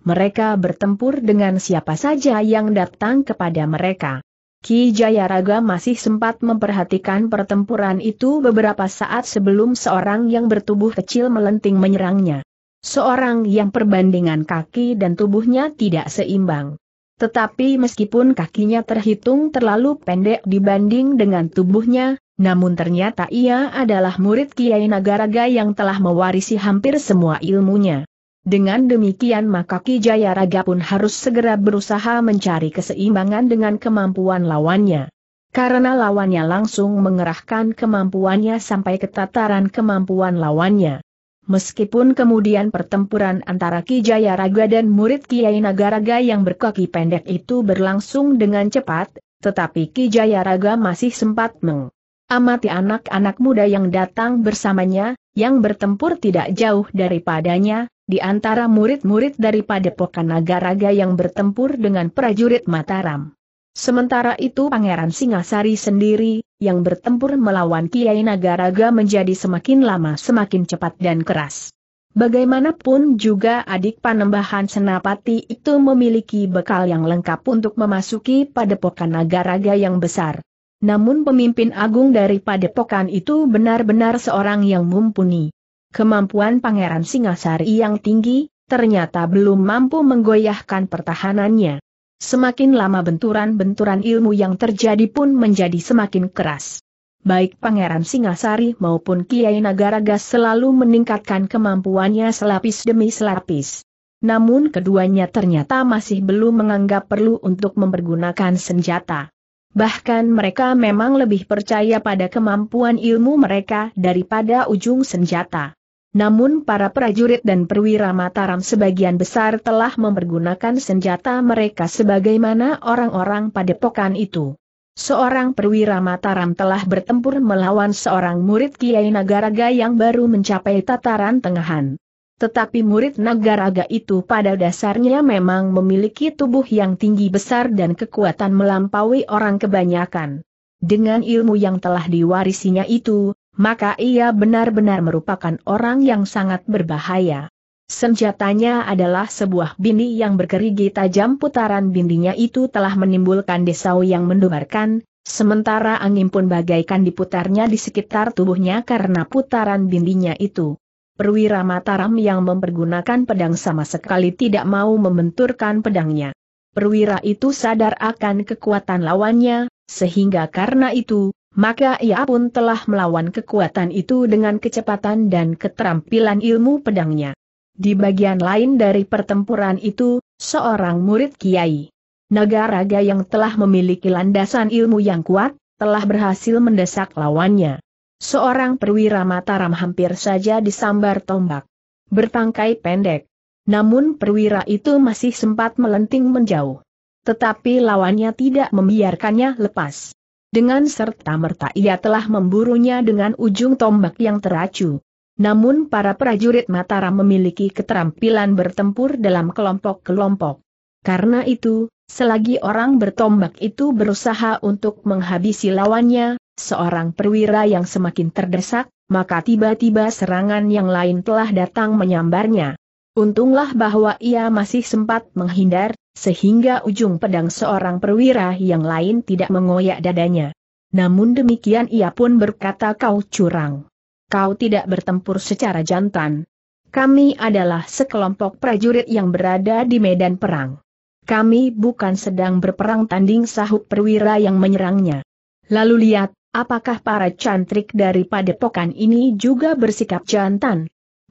Mereka bertempur dengan siapa saja yang datang kepada mereka. Ki Jayaraga masih sempat memperhatikan pertempuran itu beberapa saat sebelum seorang yang bertubuh kecil melenting menyerangnya. Seorang yang perbandingan kaki dan tubuhnya tidak seimbang. Tetapi meskipun kakinya terhitung terlalu pendek dibanding dengan tubuhnya, namun ternyata ia adalah murid Kiai Nagaraga yang telah mewarisi hampir semua ilmunya. Dengan demikian maka Ki Jayaraga pun harus segera berusaha mencari keseimbangan dengan kemampuan lawannya. Karena lawannya langsung mengerahkan kemampuannya sampai ke tataran kemampuan lawannya. Meskipun kemudian pertempuran antara Ki Jayaraga dan murid Kiai Nagaraga yang berkaki pendek itu berlangsung dengan cepat, tetapi Ki Jayaraga masih sempat mengamati anak-anak muda yang datang bersamanya, yang bertempur tidak jauh daripadanya, di antara murid-murid dari Padepokan Nagaraga yang bertempur dengan prajurit Mataram. Sementara itu Pangeran Singasari sendiri, yang bertempur melawan Kiai Nagaraga menjadi semakin lama semakin cepat dan keras. Bagaimanapun juga adik Panembahan Senapati itu memiliki bekal yang lengkap untuk memasuki Padepokan Nagaraga yang besar. Namun pemimpin agung dari padepokan itu benar-benar seorang yang mumpuni. Kemampuan Pangeran Singasari yang tinggi, ternyata belum mampu menggoyahkan pertahanannya. Semakin lama benturan-benturan ilmu yang terjadi pun menjadi semakin keras. Baik Pangeran Singasari maupun Kiai Nagaraga selalu meningkatkan kemampuannya selapis demi selapis. Namun keduanya ternyata masih belum menganggap perlu untuk mempergunakan senjata. Bahkan mereka memang lebih percaya pada kemampuan ilmu mereka daripada ujung senjata. Namun para prajurit dan perwira Mataram sebagian besar telah mempergunakan senjata mereka sebagaimana orang-orang padepokan itu. Seorang perwira Mataram telah bertempur melawan seorang murid Kiai Nagaraga yang baru mencapai tataran tengahan. Tetapi murid Nagaraga itu pada dasarnya memang memiliki tubuh yang tinggi besar dan kekuatan melampaui orang kebanyakan. Dengan ilmu yang telah diwarisinya itu, maka ia benar-benar merupakan orang yang sangat berbahaya. Senjatanya adalah sebuah bindi yang bergerigi tajam. Putaran bindinya itu telah menimbulkan desau yang mendebarkan, sementara angin pun bagaikan diputarnya di sekitar tubuhnya karena putaran bindinya itu. Perwira Mataram yang mempergunakan pedang sama sekali tidak mau membenturkan pedangnya. Perwira itu sadar akan kekuatan lawannya, sehingga karena itu, maka ia pun telah melawan kekuatan itu dengan kecepatan dan keterampilan ilmu pedangnya. Di bagian lain dari pertempuran itu, seorang murid Kiai Nagaraga yang telah memiliki landasan ilmu yang kuat, telah berhasil mendesak lawannya. Seorang perwira Mataram hampir saja disambar tombak bertangkai pendek. Namun perwira itu masih sempat melenting menjauh. Tetapi lawannya tidak membiarkannya lepas. Dengan serta merta ia telah memburunya dengan ujung tombak yang teracu. Namun para prajurit Mataram memiliki keterampilan bertempur dalam kelompok-kelompok. Karena itu, selagi orang bertombak itu berusaha untuk menghabisi lawannya, seorang perwira yang semakin terdesak, maka tiba-tiba serangan yang lain telah datang menyambarnya. Untunglah bahwa ia masih sempat menghindar, sehingga ujung pedang seorang perwira yang lain tidak mengoyak dadanya. Namun demikian ia pun berkata, "Kau curang. Kau tidak bertempur secara jantan. Kami adalah sekelompok prajurit yang berada di medan perang. Kami bukan sedang berperang tanding," sahut perwira yang menyerangnya. "Lalu lihat, apakah para cantrik dari padepokan ini juga bersikap jantan?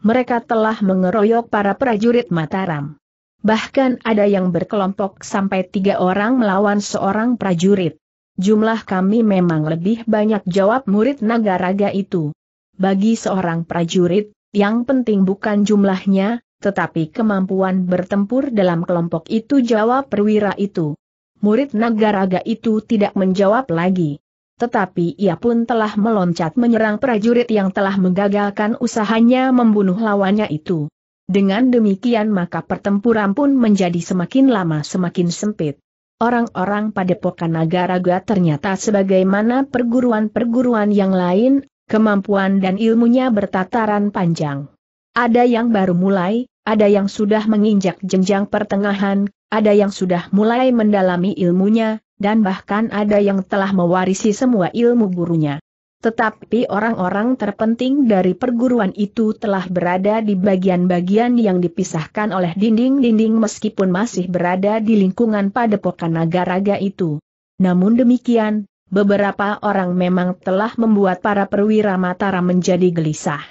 Mereka telah mengeroyok para prajurit Mataram. Bahkan ada yang berkelompok sampai 3 orang melawan seorang prajurit. Jumlah kami memang lebih banyak," jawab murid Nagaraga itu. "Bagi seorang prajurit, yang penting bukan jumlahnya, tetapi kemampuan bertempur dalam kelompok itu," jawab perwira itu. Murid Nagaraga itu tidak menjawab lagi. Tetapi ia pun telah meloncat menyerang prajurit yang telah menggagalkan usahanya membunuh lawannya itu. Dengan demikian maka pertempuran pun menjadi semakin lama semakin sempit. Orang-orang Padepokan Nagaraga ternyata sebagaimana perguruan-perguruan yang lain, kemampuan dan ilmunya bertataran panjang. Ada yang baru mulai, ada yang sudah menginjak jenjang pertengahan, ada yang sudah mulai mendalami ilmunya, dan bahkan ada yang telah mewarisi semua ilmu gurunya. Tetapi orang-orang terpenting dari perguruan itu telah berada di bagian-bagian yang dipisahkan oleh dinding-dinding meskipun masih berada di lingkungan Padepokan Nagaraga itu. Namun demikian, beberapa orang memang telah membuat para perwira Mataram menjadi gelisah.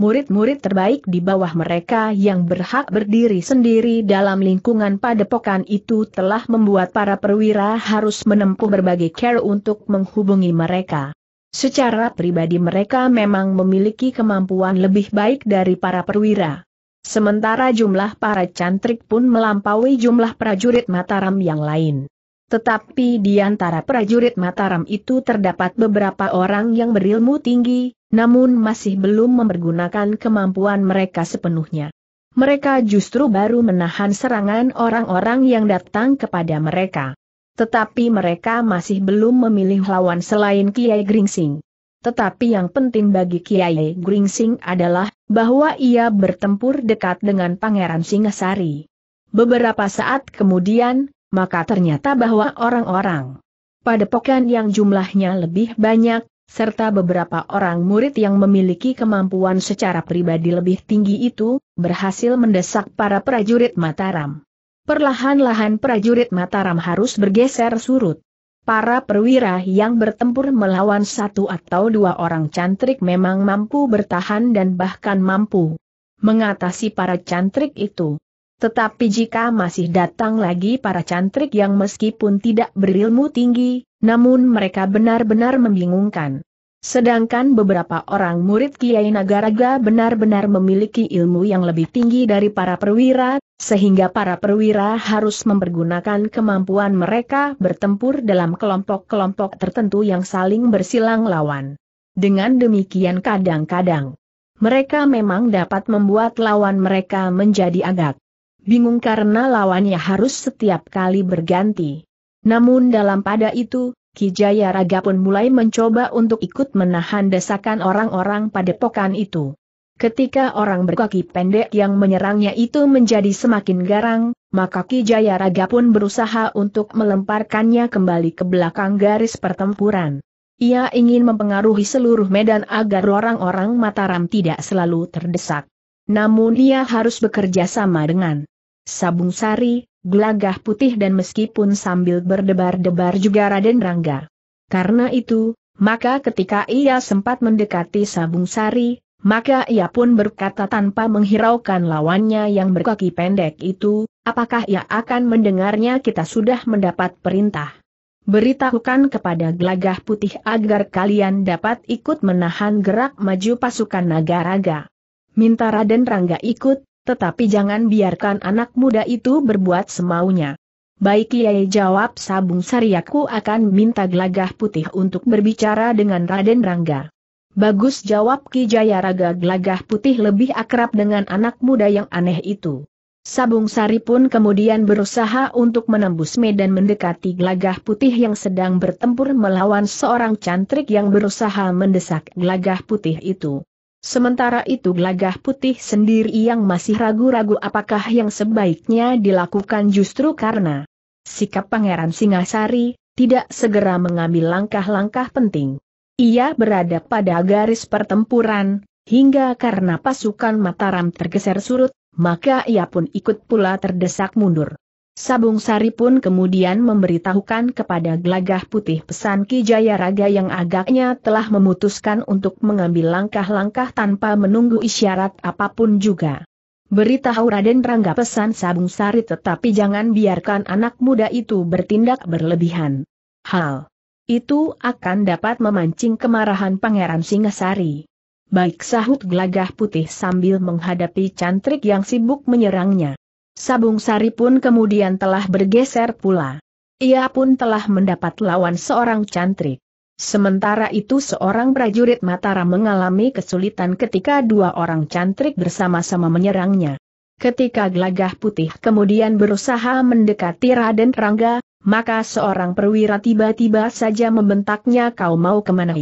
Murid-murid terbaik di bawah mereka yang berhak berdiri sendiri dalam lingkungan padepokan itu telah membuat para perwira harus menempuh berbagai cara untuk menghubungi mereka. Secara pribadi mereka memang memiliki kemampuan lebih baik dari para perwira. Sementara jumlah para cantrik pun melampaui jumlah prajurit Mataram yang lain. Tetapi di antara prajurit Mataram itu terdapat beberapa orang yang berilmu tinggi, namun masih belum mempergunakan kemampuan mereka sepenuhnya. Mereka justru baru menahan serangan orang-orang yang datang kepada mereka. Tetapi mereka masih belum memilih lawan selain Kiai Gringsing. Tetapi yang penting bagi Kiai Gringsing adalah bahwa ia bertempur dekat dengan Pangeran Singasari. Beberapa saat kemudian, maka ternyata bahwa orang-orang padepokan yang jumlahnya lebih banyak, serta beberapa orang murid yang memiliki kemampuan secara pribadi lebih tinggi itu, berhasil mendesak para prajurit Mataram. Perlahan-lahan prajurit Mataram harus bergeser surut. Para perwira yang bertempur melawan 1 atau 2 orang cantrik memang mampu bertahan dan bahkan mampu mengatasi para cantrik itu. Tetapi jika masih datang lagi para cantrik yang meskipun tidak berilmu tinggi, namun mereka benar-benar membingungkan. Sedangkan beberapa orang murid Kiai Nagaraga benar-benar memiliki ilmu yang lebih tinggi dari para perwira, sehingga para perwira harus mempergunakan kemampuan mereka bertempur dalam kelompok-kelompok tertentu yang saling bersilang lawan. Dengan demikian kadang-kadang mereka memang dapat membuat lawan mereka menjadi agak bingung karena lawannya harus setiap kali berganti. Namun dalam pada itu, Ki Jayaraga pun mulai mencoba untuk ikut menahan desakan orang-orang padepokan itu. Ketika orang berkaki pendek yang menyerangnya itu menjadi semakin garang, maka Ki Jayaraga pun berusaha untuk melemparkannya kembali ke belakang garis pertempuran. Ia ingin mempengaruhi seluruh medan agar orang-orang Mataram tidak selalu terdesak. Namun ia harus bekerja sama dengan Sabung Sari, Glagah Putih dan meskipun sambil berdebar-debar juga Raden Rangga. Karena itu, maka ketika ia sempat mendekati Sabung Sari, maka ia pun berkata tanpa menghiraukan lawannya yang berkaki pendek itu, "Apakah ia akan mendengarnya? Kita sudah mendapat perintah. Beritahukan kepada Glagah Putih agar kalian dapat ikut menahan gerak maju pasukan Nagaraga. Minta Raden Rangga ikut, tetapi jangan biarkan anak muda itu berbuat semaunya." "Baik Kiai," jawab Sabung Sari, "aku akan minta Glagah Putih untuk berbicara dengan Raden Rangga." Bagus, jawab Ki Jayaraga, Glagah Putih lebih akrab dengan anak muda yang aneh itu. Sabung Sari pun kemudian berusaha untuk menembus medan mendekati Glagah Putih yang sedang bertempur melawan seorang cantrik yang berusaha mendesak Glagah Putih itu. Sementara itu Glagah Putih sendiri yang masih ragu-ragu apakah yang sebaiknya dilakukan, justru karena sikap Pangeran Singasari, tidak segera mengambil langkah-langkah penting. Ia berada pada garis pertempuran, hingga karena pasukan Mataram tergeser surut, maka ia pun ikut pula terdesak mundur. Sabung Sari pun kemudian memberitahukan kepada Glagah Putih pesan Ki Jayaraga yang agaknya telah memutuskan untuk mengambil langkah-langkah tanpa menunggu isyarat apapun juga. Beritahu Raden Rangga pesan Sabung Sari, tetapi jangan biarkan anak muda itu bertindak berlebihan. Hal itu akan dapat memancing kemarahan Pangeran Singasari. Baik, sahut Glagah Putih sambil menghadapi cantrik yang sibuk menyerangnya. Sabung Sari pun kemudian telah bergeser pula. Ia pun telah mendapat lawan seorang cantrik. Sementara itu seorang prajurit Mataram mengalami kesulitan ketika dua orang cantrik bersama-sama menyerangnya. Ketika Glagah Putih kemudian berusaha mendekati Raden Rangga, maka seorang perwira tiba-tiba saja membentaknya, "Kau mau kemana?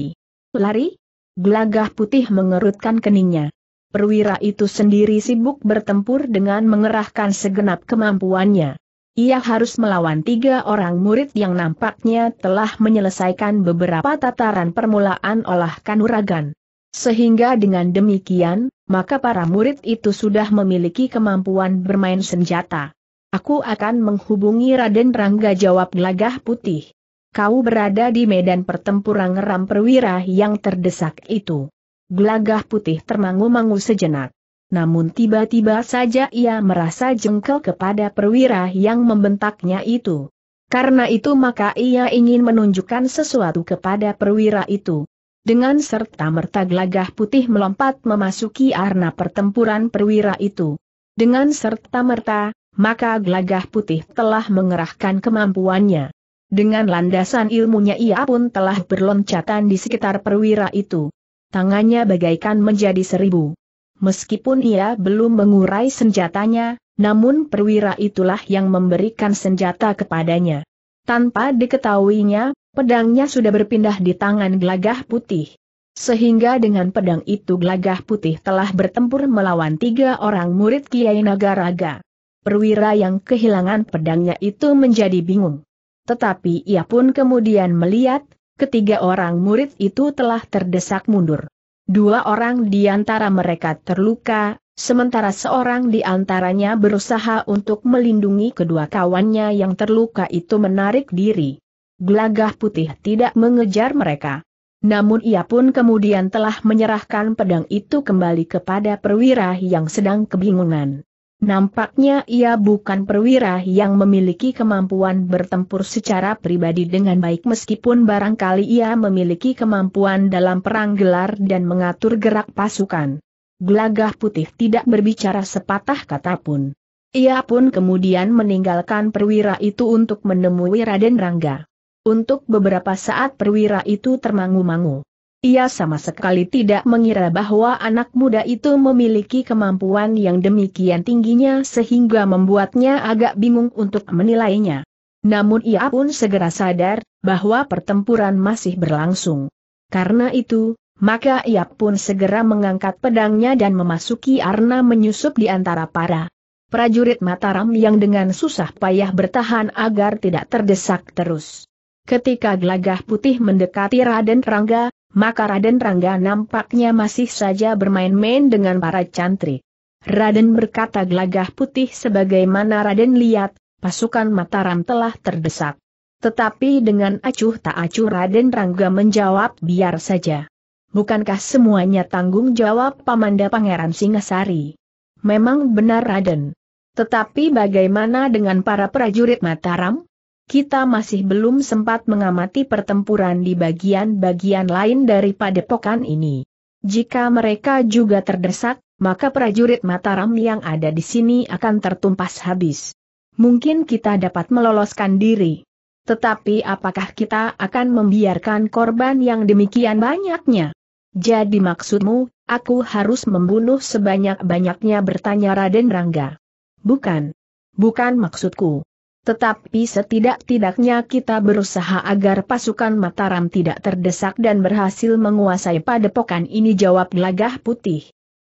Lari?" Glagah Putih mengerutkan keningnya. Perwira itu sendiri sibuk bertempur dengan mengerahkan segenap kemampuannya. Ia harus melawan tiga orang murid yang nampaknya telah menyelesaikan beberapa tataran permulaan olah kanuragan. Sehingga dengan demikian, maka para murid itu sudah memiliki kemampuan bermain senjata. "Aku akan menghubungi Raden Rangga," jawab Glagah Putih. "Kau berada di medan pertempuran," geram perwira yang terdesak itu. Glagah Putih termangu-mangu sejenak. Namun tiba-tiba saja ia merasa jengkel kepada perwira yang membentaknya itu. Karena itu maka ia ingin menunjukkan sesuatu kepada perwira itu. Dengan serta-merta Glagah Putih melompat memasuki arena pertempuran perwira itu. Dengan serta-merta, maka Glagah Putih telah mengerahkan kemampuannya. Dengan landasan ilmunya ia pun telah berloncatan di sekitar perwira itu. Tangannya bagaikan menjadi seribu. Meskipun ia belum mengurai senjatanya, namun perwira itulah yang memberikan senjata kepadanya. Tanpa diketahuinya, pedangnya sudah berpindah di tangan Glagah Putih. Sehingga dengan pedang itu Glagah Putih telah bertempur melawan tiga orang murid Kiai Nagaraga. Perwira yang kehilangan pedangnya itu menjadi bingung. Tetapi ia pun kemudian melihat, ketiga orang murid itu telah terdesak mundur. Dua orang di antara mereka terluka, sementara seorang di antaranya berusaha untuk melindungi kedua kawannya yang terluka itu menarik diri. Glagah Putih tidak mengejar mereka. Namun ia pun kemudian telah menyerahkan pedang itu kembali kepada perwira yang sedang kebingungan. Nampaknya ia bukan perwira yang memiliki kemampuan bertempur secara pribadi dengan baik, meskipun barangkali ia memiliki kemampuan dalam perang gelar dan mengatur gerak pasukan. Glagah Putih tidak berbicara sepatah kata pun. Ia pun kemudian meninggalkan perwira itu untuk menemui Raden Rangga. Untuk beberapa saat perwira itu termangu-mangu. Ia sama sekali tidak mengira bahwa anak muda itu memiliki kemampuan yang demikian tingginya sehingga membuatnya agak bingung untuk menilainya. Namun ia pun segera sadar bahwa pertempuran masih berlangsung. Karena itu, maka ia pun segera mengangkat pedangnya dan memasuki arena menyusup di antara para prajurit Mataram yang dengan susah payah bertahan agar tidak terdesak terus. Ketika Glagah Putih mendekati Raden Rangga, maka Raden Rangga nampaknya masih saja bermain-main dengan para cantrik. "Raden," berkata Glagah Putih, "sebagaimana Raden lihat, pasukan Mataram telah terdesak." Tetapi dengan acuh tak acuh Raden Rangga menjawab, "Biar saja. Bukankah semuanya tanggung jawab Pamanda Pangeran Singasari?" "Memang benar, Raden. Tetapi bagaimana dengan para prajurit Mataram? Kita masih belum sempat mengamati pertempuran di bagian-bagian lain dari padepokan ini. Jika mereka juga terdesak, maka prajurit Mataram yang ada di sini akan tertumpas habis. Mungkin kita dapat meloloskan diri. Tetapi apakah kita akan membiarkan korban yang demikian banyaknya?" Jadi maksudmu, aku harus membunuh sebanyak-banyaknya, bertanya Raden Rangga. Bukan. Bukan maksudku. Tetapi setidak-tidaknya kita berusaha agar pasukan Mataram tidak terdesak dan berhasil menguasai padepokan ini, jawab Glagah Putih.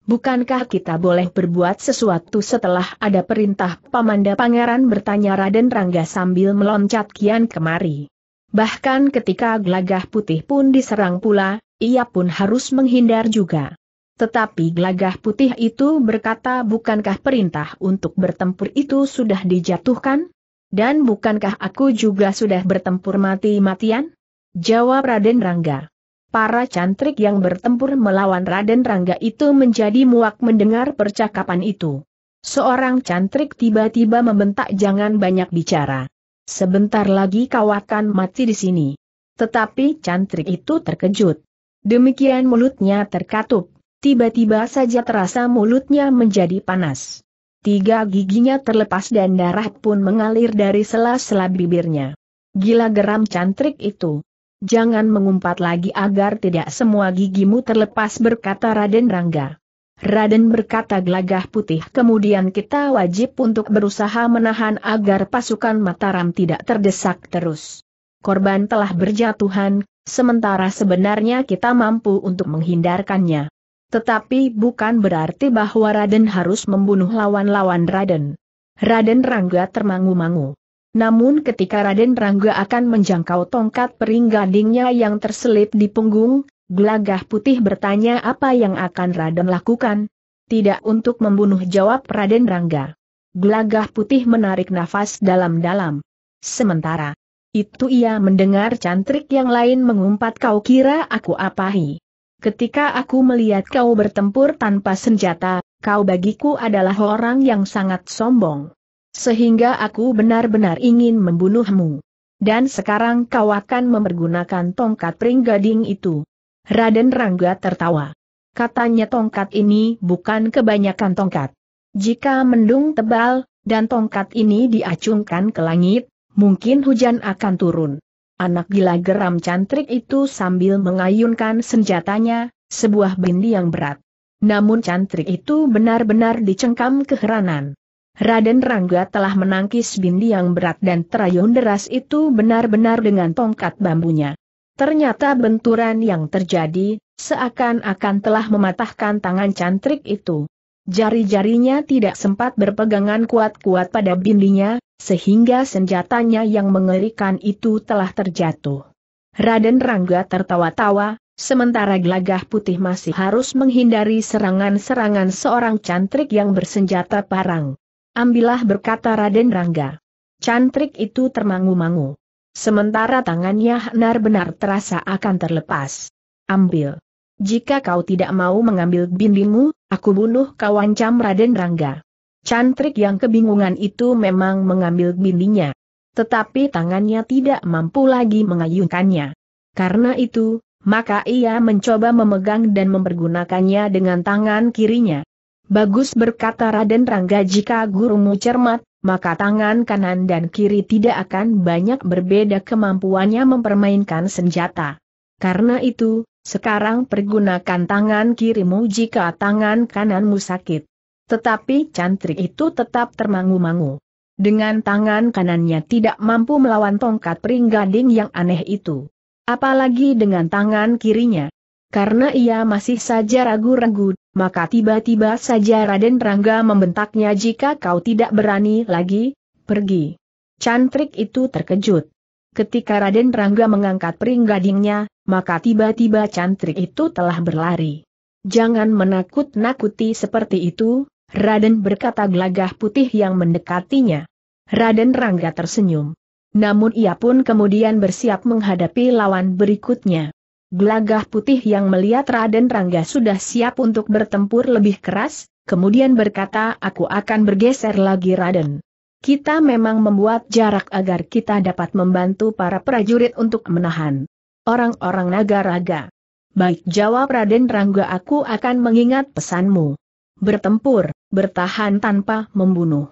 Bukankah kita boleh berbuat sesuatu setelah ada perintah Pamanda Pangeran, bertanya Raden Rangga sambil meloncat kian kemari. Bahkan ketika Glagah Putih pun diserang pula, ia pun harus menghindar juga. Tetapi Glagah Putih itu berkata, bukankah perintah untuk bertempur itu sudah dijatuhkan? Dan bukankah aku juga sudah bertempur mati-matian? Jawab Raden Rangga. Para cantrik yang bertempur melawan Raden Rangga itu menjadi muak mendengar percakapan itu. Seorang cantrik tiba-tiba membentak, jangan banyak bicara. Sebentar lagi kau akan mati di sini. Tetapi cantrik itu terkejut. Demikian mulutnya terkatup. Tiba-tiba saja terasa mulutnya menjadi panas. Tiga giginya terlepas dan darah pun mengalir dari sela-sela bibirnya. Gila, geram cantrik itu. Jangan mengumpat lagi agar tidak semua gigimu terlepas, berkata Raden Rangga. Raden, berkata Glagah Putih, kemudian kita wajib untuk berusaha menahan agar pasukan Mataram tidak terdesak terus. Korban telah berjatuhan, sementara sebenarnya kita mampu untuk menghindarkannya. Tetapi bukan berarti bahwa Raden harus membunuh lawan-lawan Raden. Raden Rangga termangu-mangu. Namun ketika Raden Rangga akan menjangkau tongkat peringgadingnya yang terselip di punggung, Glagah Putih bertanya, apa yang akan Raden lakukan? Tidak untuk membunuh, jawab Raden Rangga. Glagah Putih menarik nafas dalam-dalam. Sementara itu ia mendengar cantrik yang lain mengumpat, kau kira aku apahi? Ketika aku melihat kau bertempur tanpa senjata, kau bagiku adalah orang yang sangat sombong. Sehingga aku benar-benar ingin membunuhmu. Dan sekarang kau akan mempergunakan tongkat peringgading itu. Raden Rangga tertawa. Katanya, tongkat ini bukan kebanyakan tongkat. Jika mendung tebal, dan tongkat ini diacungkan ke langit, mungkin hujan akan turun. Anak gila, geram cantrik itu sambil mengayunkan senjatanya, sebuah bindi yang berat. Namun cantrik itu benar-benar dicengkam keheranan. Raden Rangga telah menangkis bindi yang berat dan terayun deras itu benar-benar dengan tongkat bambunya. Ternyata benturan yang terjadi, seakan-akan telah mematahkan tangan cantrik itu. Jari-jarinya tidak sempat berpegangan kuat-kuat pada bindinya, sehingga senjatanya yang mengerikan itu telah terjatuh. Raden Rangga tertawa-tawa, sementara Glagah Putih masih harus menghindari serangan-serangan seorang cantrik yang bersenjata parang. Ambillah, berkata Raden Rangga. Cantrik itu termangu-mangu. Sementara tangannya benar-benar terasa akan terlepas. Ambil. Jika kau tidak mau mengambil bindimu, aku bunuh kau, ancam Raden Rangga. Cantrik yang kebingungan itu memang mengambil bindinya. Tetapi tangannya tidak mampu lagi mengayunkannya. Karena itu, maka ia mencoba memegang dan mempergunakannya dengan tangan kirinya. Bagus, berkata Raden Rangga, jika gurumu cermat, maka tangan kanan dan kiri tidak akan banyak berbeda kemampuannya mempermainkan senjata. Karena itu, sekarang pergunakan tangan kirimu jika tangan kananmu sakit. Tetapi cantrik itu tetap termangu-mangu. Dengan tangan kanannya tidak mampu melawan tongkat peringgading yang aneh itu. Apalagi dengan tangan kirinya. Karena ia masih saja ragu-ragu, maka tiba-tiba saja Raden Rangga membentaknya, jika kau tidak berani lagi, pergi. Cantrik itu terkejut. Ketika Raden Rangga mengangkat peringgadingnya, maka tiba-tiba cantrik itu telah berlari. Jangan menakut-nakuti seperti itu, Raden, berkata Glagah Putih yang mendekatinya. Raden Rangga tersenyum. Namun ia pun kemudian bersiap menghadapi lawan berikutnya. Glagah Putih yang melihat Raden Rangga sudah siap untuk bertempur lebih keras, kemudian berkata, aku akan bergeser lagi Raden. Kita memang membuat jarak agar kita dapat membantu para prajurit untuk menahan orang-orang Nagaraga. Baik, jawab Raden Rangga, aku akan mengingat pesanmu. Bertempur, bertahan tanpa membunuh.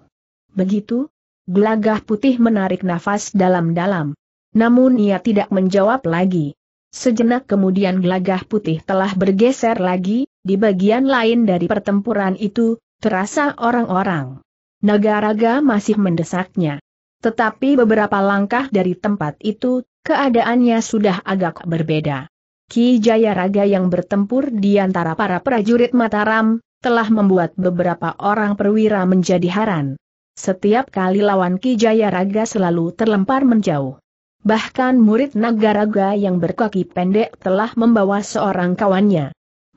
Begitu? Glagah Putih menarik nafas dalam-dalam. Namun ia tidak menjawab lagi. Sejenak kemudian Glagah Putih telah bergeser lagi, di bagian lain dari pertempuran itu, terasa orang-orang Nagaraga masih mendesaknya. Tetapi beberapa langkah dari tempat itu, keadaannya sudah agak berbeda. Ki Jayaraga yang bertempur di antara para prajurit Mataram, telah membuat beberapa orang perwira menjadi heran. Setiap kali lawan Ki Jayaraga selalu terlempar menjauh. Bahkan murid Nagaraga yang berkaki pendek telah membawa seorang kawannya.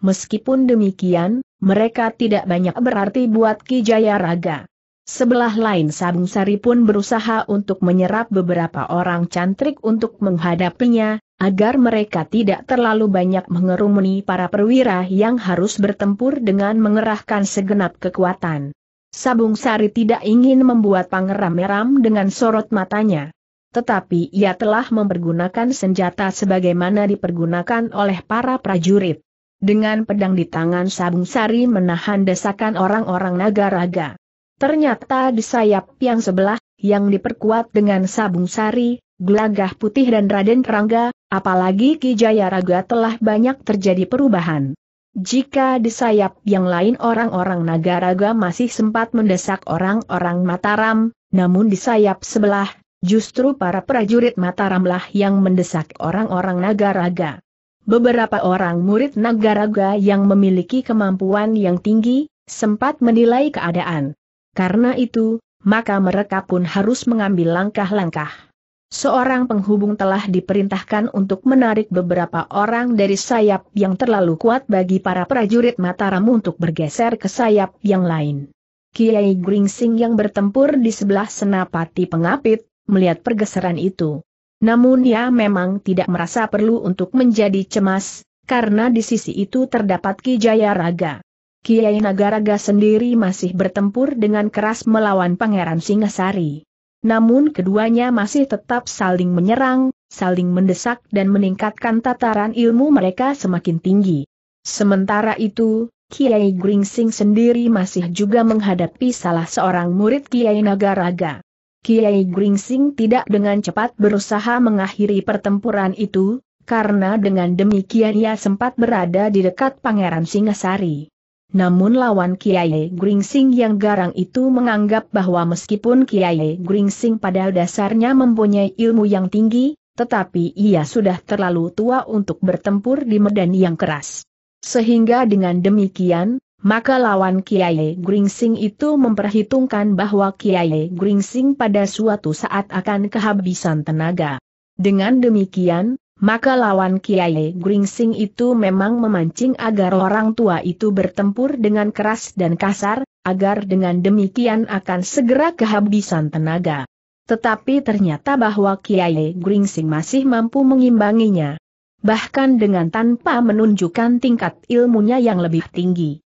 Meskipun demikian, mereka tidak banyak berarti buat Ki Jayaraga. Sebelah lain Sabung Sari pun berusaha untuk menyerap beberapa orang cantrik untuk menghadapinya, agar mereka tidak terlalu banyak mengerumuni para perwira yang harus bertempur dengan mengerahkan segenap kekuatan. Sabung Sari tidak ingin membuat Pangeran meram dengan sorot matanya. Tetapi ia telah mempergunakan senjata sebagaimana dipergunakan oleh para prajurit. Dengan pedang di tangan Sabung Sari menahan desakan orang-orang Nagaraga. Ternyata di sayap yang sebelah, yang diperkuat dengan Sabung Sari, Glagah Putih dan Raden Rangga, apalagi Ki Jayaraga telah banyak terjadi perubahan. Jika di sayap yang lain orang-orang Nagaraga masih sempat mendesak orang-orang Mataram, namun di sayap sebelah, justru para prajurit Mataramlah yang mendesak orang-orang Nagaraga. Beberapa orang murid Nagaraga yang memiliki kemampuan yang tinggi, sempat menilai keadaan. Karena itu, maka mereka pun harus mengambil langkah-langkah. Seorang penghubung telah diperintahkan untuk menarik beberapa orang dari sayap yang terlalu kuat bagi para prajurit Mataram untuk bergeser ke sayap yang lain. Kiai Gringsing yang bertempur di sebelah Senapati Pengapit, melihat pergeseran itu. Namun ia memang tidak merasa perlu untuk menjadi cemas, karena di sisi itu terdapat Ki Jayaraga. Kiai Nagaraga sendiri masih bertempur dengan keras melawan Pangeran Singasari. Namun keduanya masih tetap saling menyerang, saling mendesak dan meningkatkan tataran ilmu mereka semakin tinggi. Sementara itu, Kiai Gringsing sendiri masih juga menghadapi salah seorang murid Kiai Nagaraga. Kiai Gringsing tidak dengan cepat berusaha mengakhiri pertempuran itu, karena dengan demikian ia sempat berada di dekat Pangeran Singasari. Namun lawan Kiai Gringsing yang garang itu menganggap bahwa meskipun Kiai Gringsing pada dasarnya mempunyai ilmu yang tinggi, tetapi ia sudah terlalu tua untuk bertempur di medan yang keras. Sehingga dengan demikian, maka lawan Kiai Gringsing itu memperhitungkan bahwa Kiai Gringsing pada suatu saat akan kehabisan tenaga. Dengan demikian, maka lawan Kiai Gringsing itu memang memancing agar orang tua itu bertempur dengan keras dan kasar, agar dengan demikian akan segera kehabisan tenaga. Tetapi ternyata bahwa Kiai Gringsing masih mampu mengimbanginya. Bahkan dengan tanpa menunjukkan tingkat ilmunya yang lebih tinggi.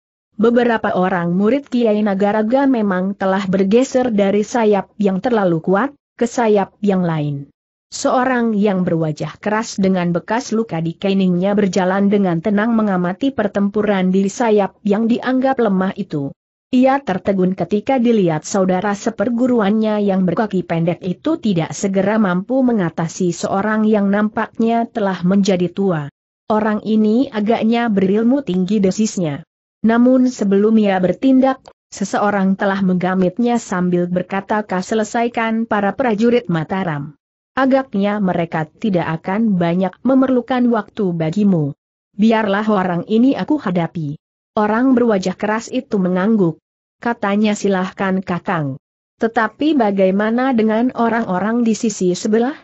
Beberapa orang murid Kiai Nagaraga memang telah bergeser dari sayap yang terlalu kuat, ke sayap yang lain. Seorang yang berwajah keras dengan bekas luka di keningnya berjalan dengan tenang mengamati pertempuran di sayap yang dianggap lemah itu. Ia tertegun ketika dilihat saudara seperguruannya yang berkaki pendek itu tidak segera mampu mengatasi seorang yang nampaknya telah menjadi tua. Orang ini agaknya berilmu tinggi desisnya. Namun sebelum ia bertindak, seseorang telah menggamitnya sambil berkata, "Selesaikan para prajurit Mataram. Agaknya mereka tidak akan banyak memerlukan waktu bagimu. Biarlah orang ini aku hadapi." Orang berwajah keras itu mengangguk. Katanya, "Silahkan Kakang." Tetapi bagaimana dengan orang-orang di sisi sebelah?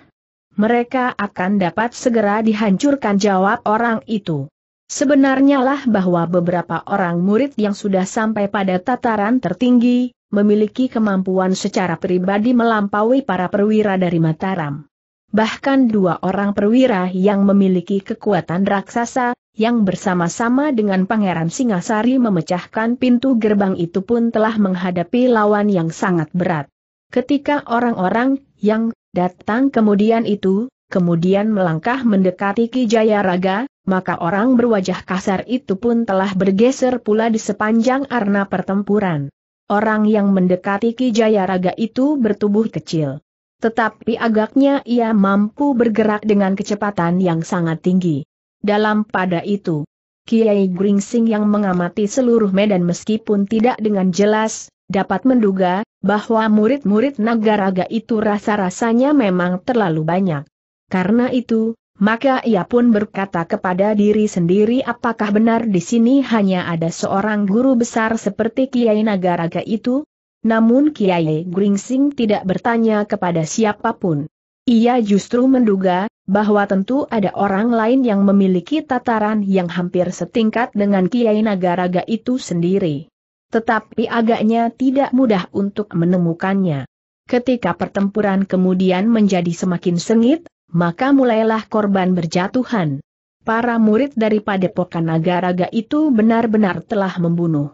Mereka akan dapat segera dihancurkan, jawab orang itu. Sebenarnya lah bahwa beberapa orang murid yang sudah sampai pada tataran tertinggi, memiliki kemampuan secara pribadi melampaui para perwira dari Mataram. Bahkan dua orang perwira yang memiliki kekuatan raksasa, yang bersama-sama dengan Pangeran Singasari memecahkan pintu gerbang itu pun telah menghadapi lawan yang sangat berat. Ketika orang-orang yang datang kemudian itu, kemudian melangkah mendekati Ki Jayaraga, maka orang berwajah kasar itu pun telah bergeser pula di sepanjang arena pertempuran. Orang yang mendekati Ki Jayaraga itu bertubuh kecil. Tetapi agaknya ia mampu bergerak dengan kecepatan yang sangat tinggi. Dalam pada itu, Kiai Gringsing yang mengamati seluruh medan meskipun tidak dengan jelas, dapat menduga bahwa murid-murid Nagaraga itu rasa-rasanya memang terlalu banyak. Karena itu, maka ia pun berkata kepada diri sendiri, apakah benar di sini hanya ada seorang guru besar seperti Kiai Nagaraga itu? Namun Kiai Gringsing tidak bertanya kepada siapapun. Ia justru menduga bahwa tentu ada orang lain yang memiliki tataran yang hampir setingkat dengan Kiai Nagaraga itu sendiri. Tetapi agaknya tidak mudah untuk menemukannya. Ketika pertempuran kemudian menjadi semakin sengit, maka mulailah korban berjatuhan. Para murid dari Padepokan Nagaraga itu benar-benar telah membunuh.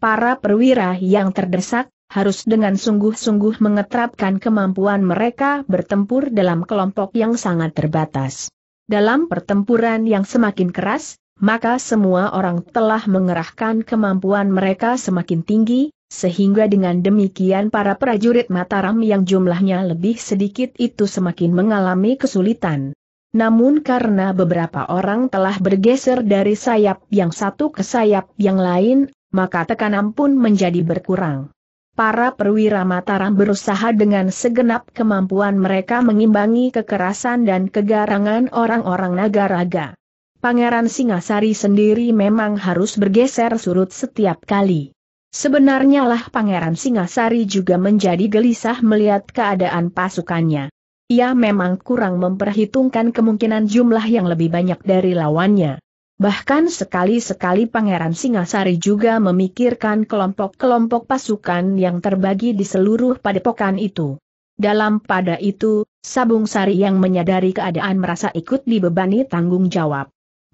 Para perwira yang terdesak harus dengan sungguh-sungguh mengeterapkan kemampuan mereka bertempur dalam kelompok yang sangat terbatas. Dalam pertempuran yang semakin keras, maka semua orang telah mengerahkan kemampuan mereka semakin tinggi, sehingga dengan demikian para prajurit Mataram yang jumlahnya lebih sedikit itu semakin mengalami kesulitan. Namun karena beberapa orang telah bergeser dari sayap yang satu ke sayap yang lain, maka tekanan pun menjadi berkurang. Para perwira Mataram berusaha dengan segenap kemampuan mereka mengimbangi kekerasan dan kegarangan orang-orang Nagaraga. Pangeran Singasari sendiri memang harus bergeser surut setiap kali. Sebenarnya lah Pangeran Singasari juga menjadi gelisah melihat keadaan pasukannya. Ia memang kurang memperhitungkan kemungkinan jumlah yang lebih banyak dari lawannya. Bahkan sekali-sekali Pangeran Singasari juga memikirkan kelompok-kelompok pasukan yang terbagi di seluruh padepokan itu. Dalam pada itu, Sabung Sari yang menyadari keadaan merasa ikut dibebani tanggung jawab.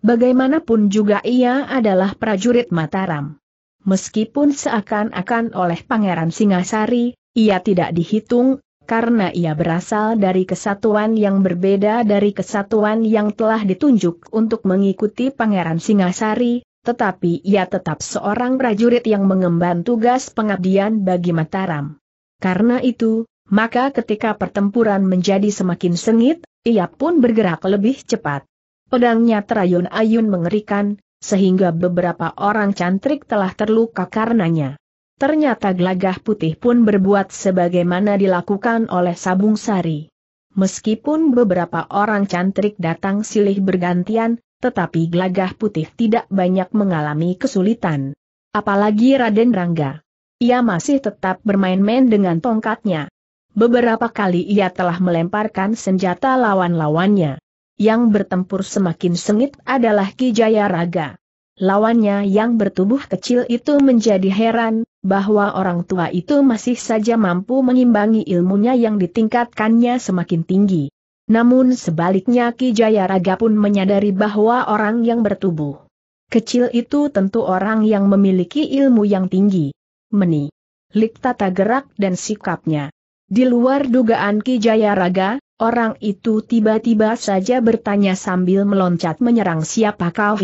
Bagaimanapun juga ia adalah prajurit Mataram. Meskipun seakan-akan oleh Pangeran Singasari, ia tidak dihitung, karena ia berasal dari kesatuan yang berbeda dari kesatuan yang telah ditunjuk untuk mengikuti Pangeran Singasari, tetapi ia tetap seorang prajurit yang mengemban tugas pengabdian bagi Mataram. Karena itu, maka ketika pertempuran menjadi semakin sengit, ia pun bergerak lebih cepat. Pedangnya terayun-ayun mengerikan, sehingga beberapa orang cantrik telah terluka karenanya. Ternyata Glagah Putih pun berbuat sebagaimana dilakukan oleh Sabung Sari. Meskipun beberapa orang cantrik datang silih bergantian, tetapi Glagah Putih tidak banyak mengalami kesulitan. Apalagi Raden Rangga. Ia masih tetap bermain-main dengan tongkatnya. Beberapa kali ia telah melemparkan senjata lawan-lawannya. Yang bertempur semakin sengit adalah Ki Jayaraga. Lawannya yang bertubuh kecil itu menjadi heran bahwa orang tua itu masih saja mampu mengimbangi ilmunya yang ditingkatkannya semakin tinggi. Namun sebaliknya Ki Jayaraga pun menyadari bahwa orang yang bertubuh kecil itu tentu orang yang memiliki ilmu yang tinggi. Menilik tata gerak dan sikapnya. Di luar dugaan Ki Jayaraga, orang itu tiba-tiba saja bertanya sambil meloncat menyerang, "Siapa kau?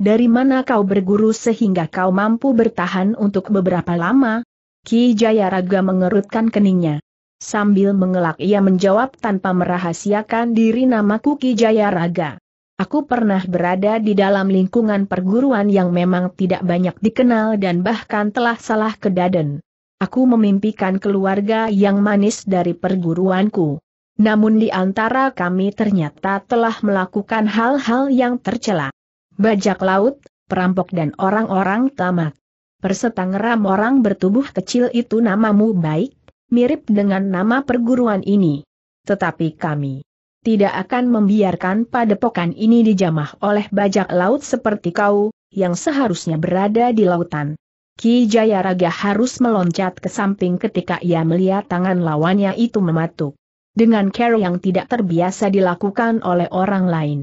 Dari mana kau berguru sehingga kau mampu bertahan untuk beberapa lama?" Ki Jayaraga mengerutkan keningnya. Sambil mengelak ia menjawab tanpa merahasiakan diri, "Namaku Ki Jayaraga. Aku pernah berada di dalam lingkungan perguruan yang memang tidak banyak dikenal dan bahkan telah salah kedaden. Aku memimpikan keluarga yang manis dari perguruanku. Namun di antara kami ternyata telah melakukan hal-hal yang tercela. Bajak laut, perampok dan orang-orang tamak. Persetangram orang bertubuh kecil itu namamu baik, mirip dengan nama perguruan ini. Tetapi kami tidak akan membiarkan padepokan ini dijamah oleh bajak laut seperti kau, yang seharusnya berada di lautan." Ki Jayaraga harus meloncat ke samping ketika ia melihat tangan lawannya itu mematuk. Dengan cara yang tidak terbiasa dilakukan oleh orang lain.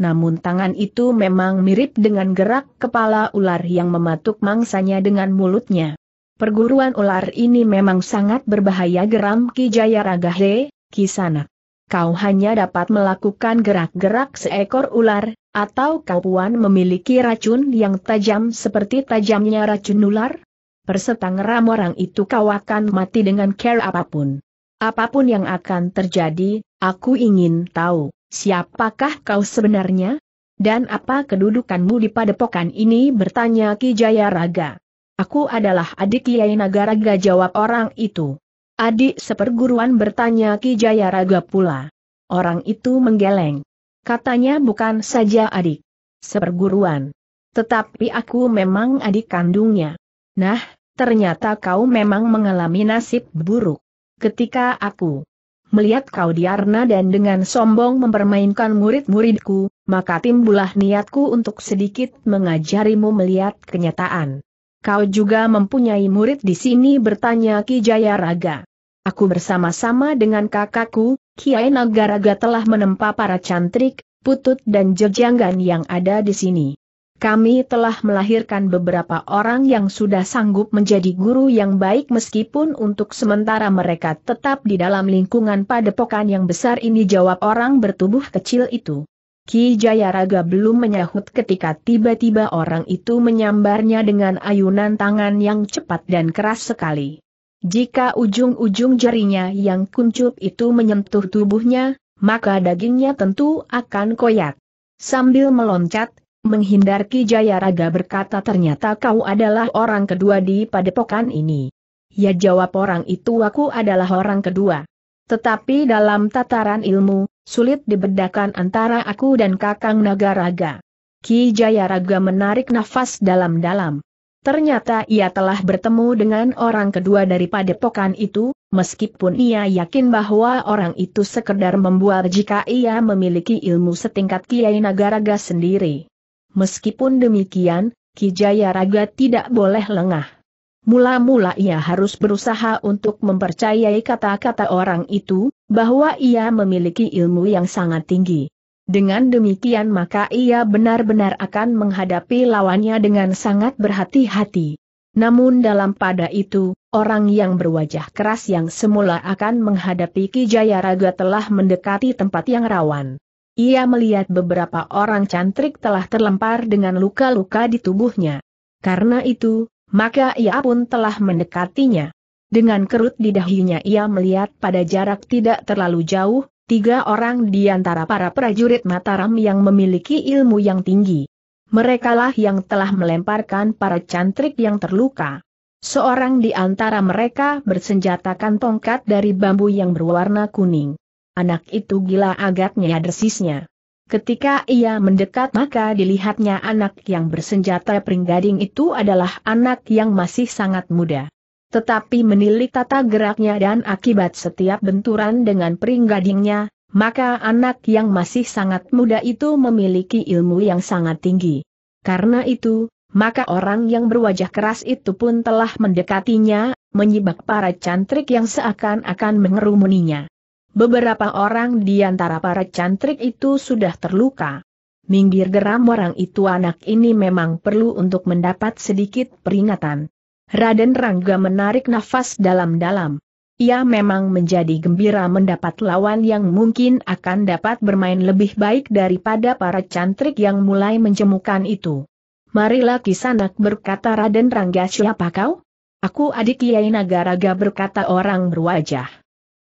Namun tangan itu memang mirip dengan gerak kepala ular yang mematuk mangsanya dengan mulutnya. "Perguruan ular ini memang sangat berbahaya," geram Ki Jayaraga. "He, Kisanak. Kau hanya dapat melakukan gerak-gerak seekor ular, atau kau puan memiliki racun yang tajam seperti tajamnya racun ular? Persetangram orang itu kau akan mati dengan cara apapun. Apapun yang akan terjadi, aku ingin tahu, siapakah kau sebenarnya? Dan apa kedudukanmu di padepokan ini, bertanya Ki Jayaraga. Aku adalah adik Kiai Nagaraga, jawab orang itu. Adik seperguruan, bertanya Ki Jayaraga pula. Orang itu menggeleng. Katanya bukan saja adik seperguruan, tetapi aku memang adik kandungnya. Nah, ternyata kau memang mengalami nasib buruk. Ketika aku melihat kau diarna dan dengan sombong mempermainkan murid-muridku, maka timbullah niatku untuk sedikit mengajarimu melihat kenyataan. Kau juga mempunyai murid di sini, bertanya Ki Jayaraga. Aku bersama-sama dengan kakakku, Kiai Nagaraga, telah menempa para cantrik, putut dan jejanggan yang ada di sini. Kami telah melahirkan beberapa orang yang sudah sanggup menjadi guru yang baik, meskipun untuk sementara mereka tetap di dalam lingkungan padepokan yang besar ini, jawab orang bertubuh kecil itu. Ki Jayaraga belum menyahut ketika tiba-tiba orang itu menyambarnya dengan ayunan tangan yang cepat dan keras sekali. Jika ujung-ujung jarinya yang kuncup itu menyentuh tubuhnya, maka dagingnya tentu akan koyak. Sambil meloncat, menghindar, Ki Jayaraga berkata, ternyata kau adalah orang kedua di padepokan ini. Ya, jawab orang itu, aku adalah orang kedua. Tetapi dalam tataran ilmu, sulit dibedakan antara aku dan Kakang Nagaraga. Ki Jayaraga menarik nafas dalam-dalam. Ternyata ia telah bertemu dengan orang kedua dari padepokan itu, meskipun ia yakin bahwa orang itu sekedar membual jika ia memiliki ilmu setingkat Kiai Nagaraga sendiri. Meskipun demikian, Ki Jayaraga tidak boleh lengah. Mula-mula ia harus berusaha untuk mempercayai kata-kata orang itu, bahwa ia memiliki ilmu yang sangat tinggi. Dengan demikian maka ia benar-benar akan menghadapi lawannya dengan sangat berhati-hati. Namun dalam pada itu, orang yang berwajah keras yang semula akan menghadapi Ki Jayaraga telah mendekati tempat yang rawan. Ia melihat beberapa orang cantrik telah terlempar dengan luka-luka di tubuhnya. Karena itu, maka ia pun telah mendekatinya. Dengan kerut di dahinya ia melihat pada jarak tidak terlalu jauh, tiga orang di antara para prajurit Mataram yang memiliki ilmu yang tinggi. Merekalah yang telah melemparkan para cantrik yang terluka. Seorang di antara mereka bersenjatakan tongkat dari bambu yang berwarna kuning. Anak itu gila agaknya dersisnya. Ketika ia mendekat maka dilihatnya anak yang bersenjata pringgading itu adalah anak yang masih sangat muda. Tetapi menilik tata geraknya dan akibat setiap benturan dengan pringgadingnya, maka anak yang masih sangat muda itu memiliki ilmu yang sangat tinggi. Karena itu, maka orang yang berwajah keras itu pun telah mendekatinya, menyibak para cantrik yang seakan-akan mengerumuninya. Beberapa orang di antara para cantrik itu sudah terluka. Minggir, geram orang itu, anak ini memang perlu untuk mendapat sedikit peringatan. Raden Rangga menarik nafas dalam-dalam. Ia memang menjadi gembira mendapat lawan yang mungkin akan dapat bermain lebih baik daripada para cantrik yang mulai menjemukan itu. Marilah Kisanak, berkata Raden Rangga. Siapa kau? Aku adik Kiai Nagaraga, berkata orang berwajah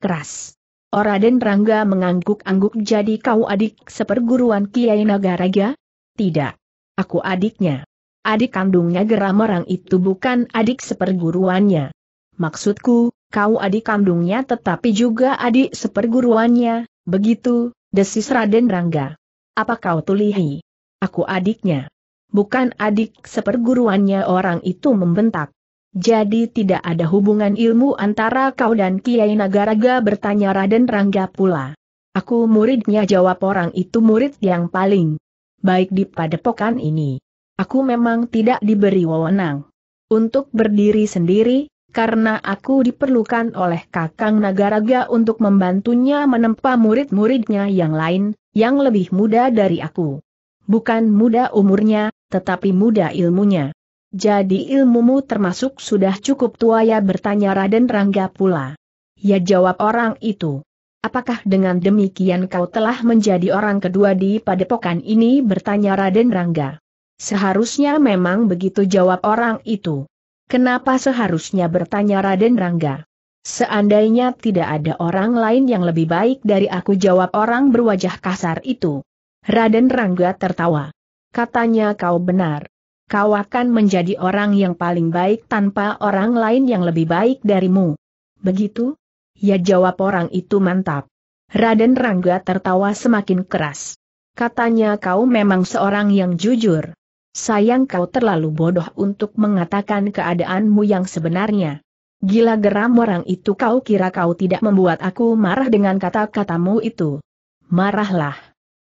keras. Raden Rangga mengangguk-angguk. Jadi kau adik seperguruan Kiai Nagaraga? Tidak, aku adiknya. Adik kandungnya, geram orang itu, bukan adik seperguruannya. Maksudku, kau adik kandungnya tetapi juga adik seperguruannya, begitu, desis Raden Rangga. Apa kau tulihi? Aku adiknya. Bukan adik seperguruannya, orang itu membentak. Jadi tidak ada hubungan ilmu antara kau dan Kiai Nagaraga, bertanya Raden Rangga pula. Aku muridnya, jawab orang itu, murid yang paling baik di padepokan ini. Aku memang tidak diberi wewenang untuk berdiri sendiri, karena aku diperlukan oleh Kakang Nagaraga untuk membantunya menempa murid-muridnya yang lain, yang lebih muda dari aku. Bukan muda umurnya, tetapi muda ilmunya. Jadi ilmumu termasuk sudah cukup tua ya, bertanya Raden Rangga pula. Ya, jawab orang itu. Apakah dengan demikian kau telah menjadi orang kedua di padepokan ini, bertanya Raden Rangga. Seharusnya memang begitu, jawab orang itu. Kenapa seharusnya, bertanya Raden Rangga. Seandainya tidak ada orang lain yang lebih baik dari aku, jawab orang berwajah kasar itu. Raden Rangga tertawa. Katanya, kau benar. Kau akan menjadi orang yang paling baik tanpa orang lain yang lebih baik darimu. Begitu? Ya, jawab orang itu. Mantap. Raden Rangga tertawa semakin keras. Katanya, kau memang seorang yang jujur. Sayang, kau terlalu bodoh untuk mengatakan keadaanmu yang sebenarnya. Gila, geram orang itu. Kau kira kau tidak membuat aku marah dengan kata-katamu itu? Marahlah.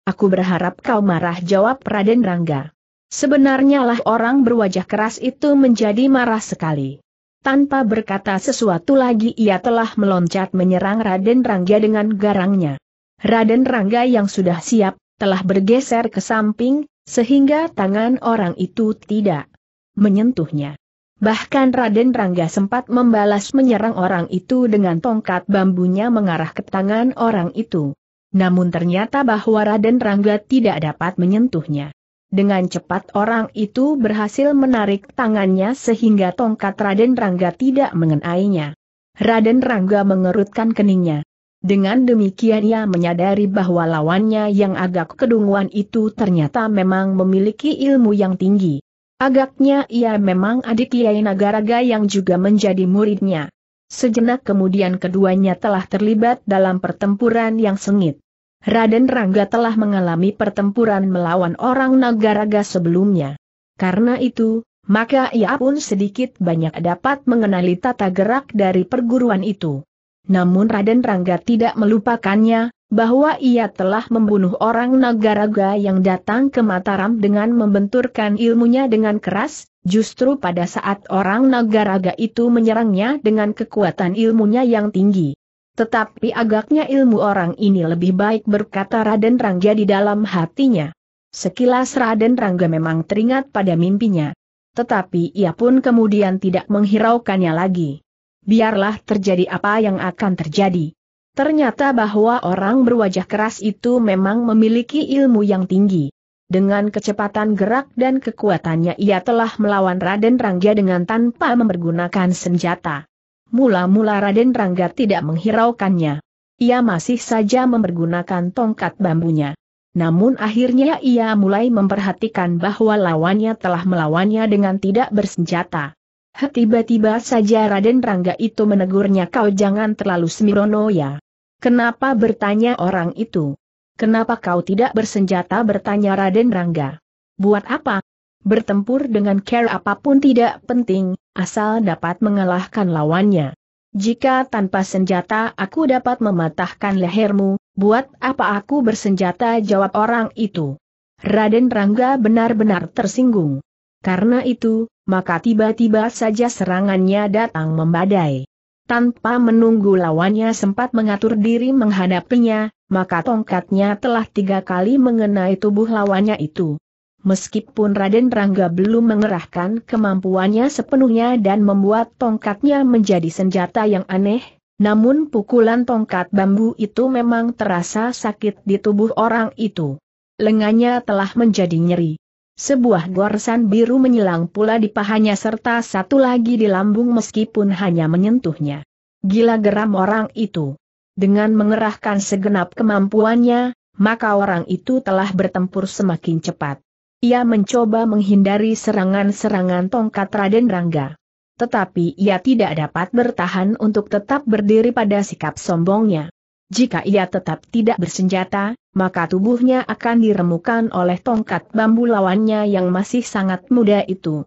Aku berharap kau marah, jawab Raden Rangga. Sebenarnya lah orang berwajah keras itu menjadi marah sekali. Tanpa berkata sesuatu lagi ia telah meloncat menyerang Raden Rangga dengan garangnya. Raden Rangga yang sudah siap telah bergeser ke samping, sehingga tangan orang itu tidak menyentuhnya. Bahkan Raden Rangga sempat membalas menyerang orang itu dengan tongkat bambunya mengarah ke tangan orang itu. Namun ternyata bahwa Raden Rangga tidak dapat menyentuhnya. Dengan cepat orang itu berhasil menarik tangannya sehingga tongkat Raden Rangga tidak mengenainya. Raden Rangga mengerutkan keningnya. Dengan demikian ia menyadari bahwa lawannya yang agak kedunguan itu ternyata memang memiliki ilmu yang tinggi. Agaknya ia memang adik Kiai Nagaraga yang juga menjadi muridnya. Sejenak kemudian keduanya telah terlibat dalam pertempuran yang sengit. Raden Rangga telah mengalami pertempuran melawan orang Nagaraga sebelumnya. Karena itu, maka ia pun sedikit banyak dapat mengenali tata gerak dari perguruan itu. Namun Raden Rangga tidak melupakannya, bahwa ia telah membunuh orang Nagaraga yang datang ke Mataram dengan membenturkan ilmunya dengan keras, justru pada saat orang Nagaraga itu menyerangnya dengan kekuatan ilmunya yang tinggi. Tetapi agaknya ilmu orang ini lebih baik, berkata Raden Rangga di dalam hatinya. Sekilas Raden Rangga memang teringat pada mimpinya. Tetapi ia pun kemudian tidak menghiraukannya lagi. Biarlah terjadi apa yang akan terjadi. Ternyata bahwa orang berwajah keras itu memang memiliki ilmu yang tinggi. Dengan kecepatan gerak dan kekuatannya ia telah melawan Raden Rangga dengan tanpa mempergunakan senjata. Mula-mula Raden Rangga tidak menghiraukannya. Ia masih saja mempergunakan tongkat bambunya. Namun akhirnya ia mulai memperhatikan bahwa lawannya telah melawannya dengan tidak bersenjata. Tiba-tiba saja Raden Rangga itu menegurnya, kau jangan terlalu sembrono ya. Kenapa, bertanya orang itu. Kenapa kau tidak bersenjata, bertanya Raden Rangga. Buat apa? Bertempur dengan care apapun tidak penting, asal dapat mengalahkan lawannya. Jika tanpa senjata aku dapat mematahkan lehermu, buat apa aku bersenjata, jawab orang itu. Raden Rangga benar-benar tersinggung. Karena itu, maka tiba-tiba saja serangannya datang membadai. Tanpa menunggu lawannya sempat mengatur diri menghadapinya, maka tongkatnya telah 3 kali mengenai tubuh lawannya itu. Meskipun Raden Rangga belum mengerahkan kemampuannya sepenuhnya dan membuat tongkatnya menjadi senjata yang aneh, namun pukulan tongkat bambu itu memang terasa sakit di tubuh orang itu. Lengannya telah menjadi nyeri. Sebuah goresan biru menyilang pula di pahanya serta satu lagi di lambung meskipun hanya menyentuhnya. Gila, geram orang itu. Dengan mengerahkan segenap kemampuannya, maka orang itu telah bertempur semakin cepat. Ia mencoba menghindari serangan-serangan tongkat Raden Rangga. Tetapi ia tidak dapat bertahan untuk tetap berdiri pada sikap sombongnya. Jika ia tetap tidak bersenjata, maka tubuhnya akan diremukan oleh tongkat bambu lawannya yang masih sangat muda itu.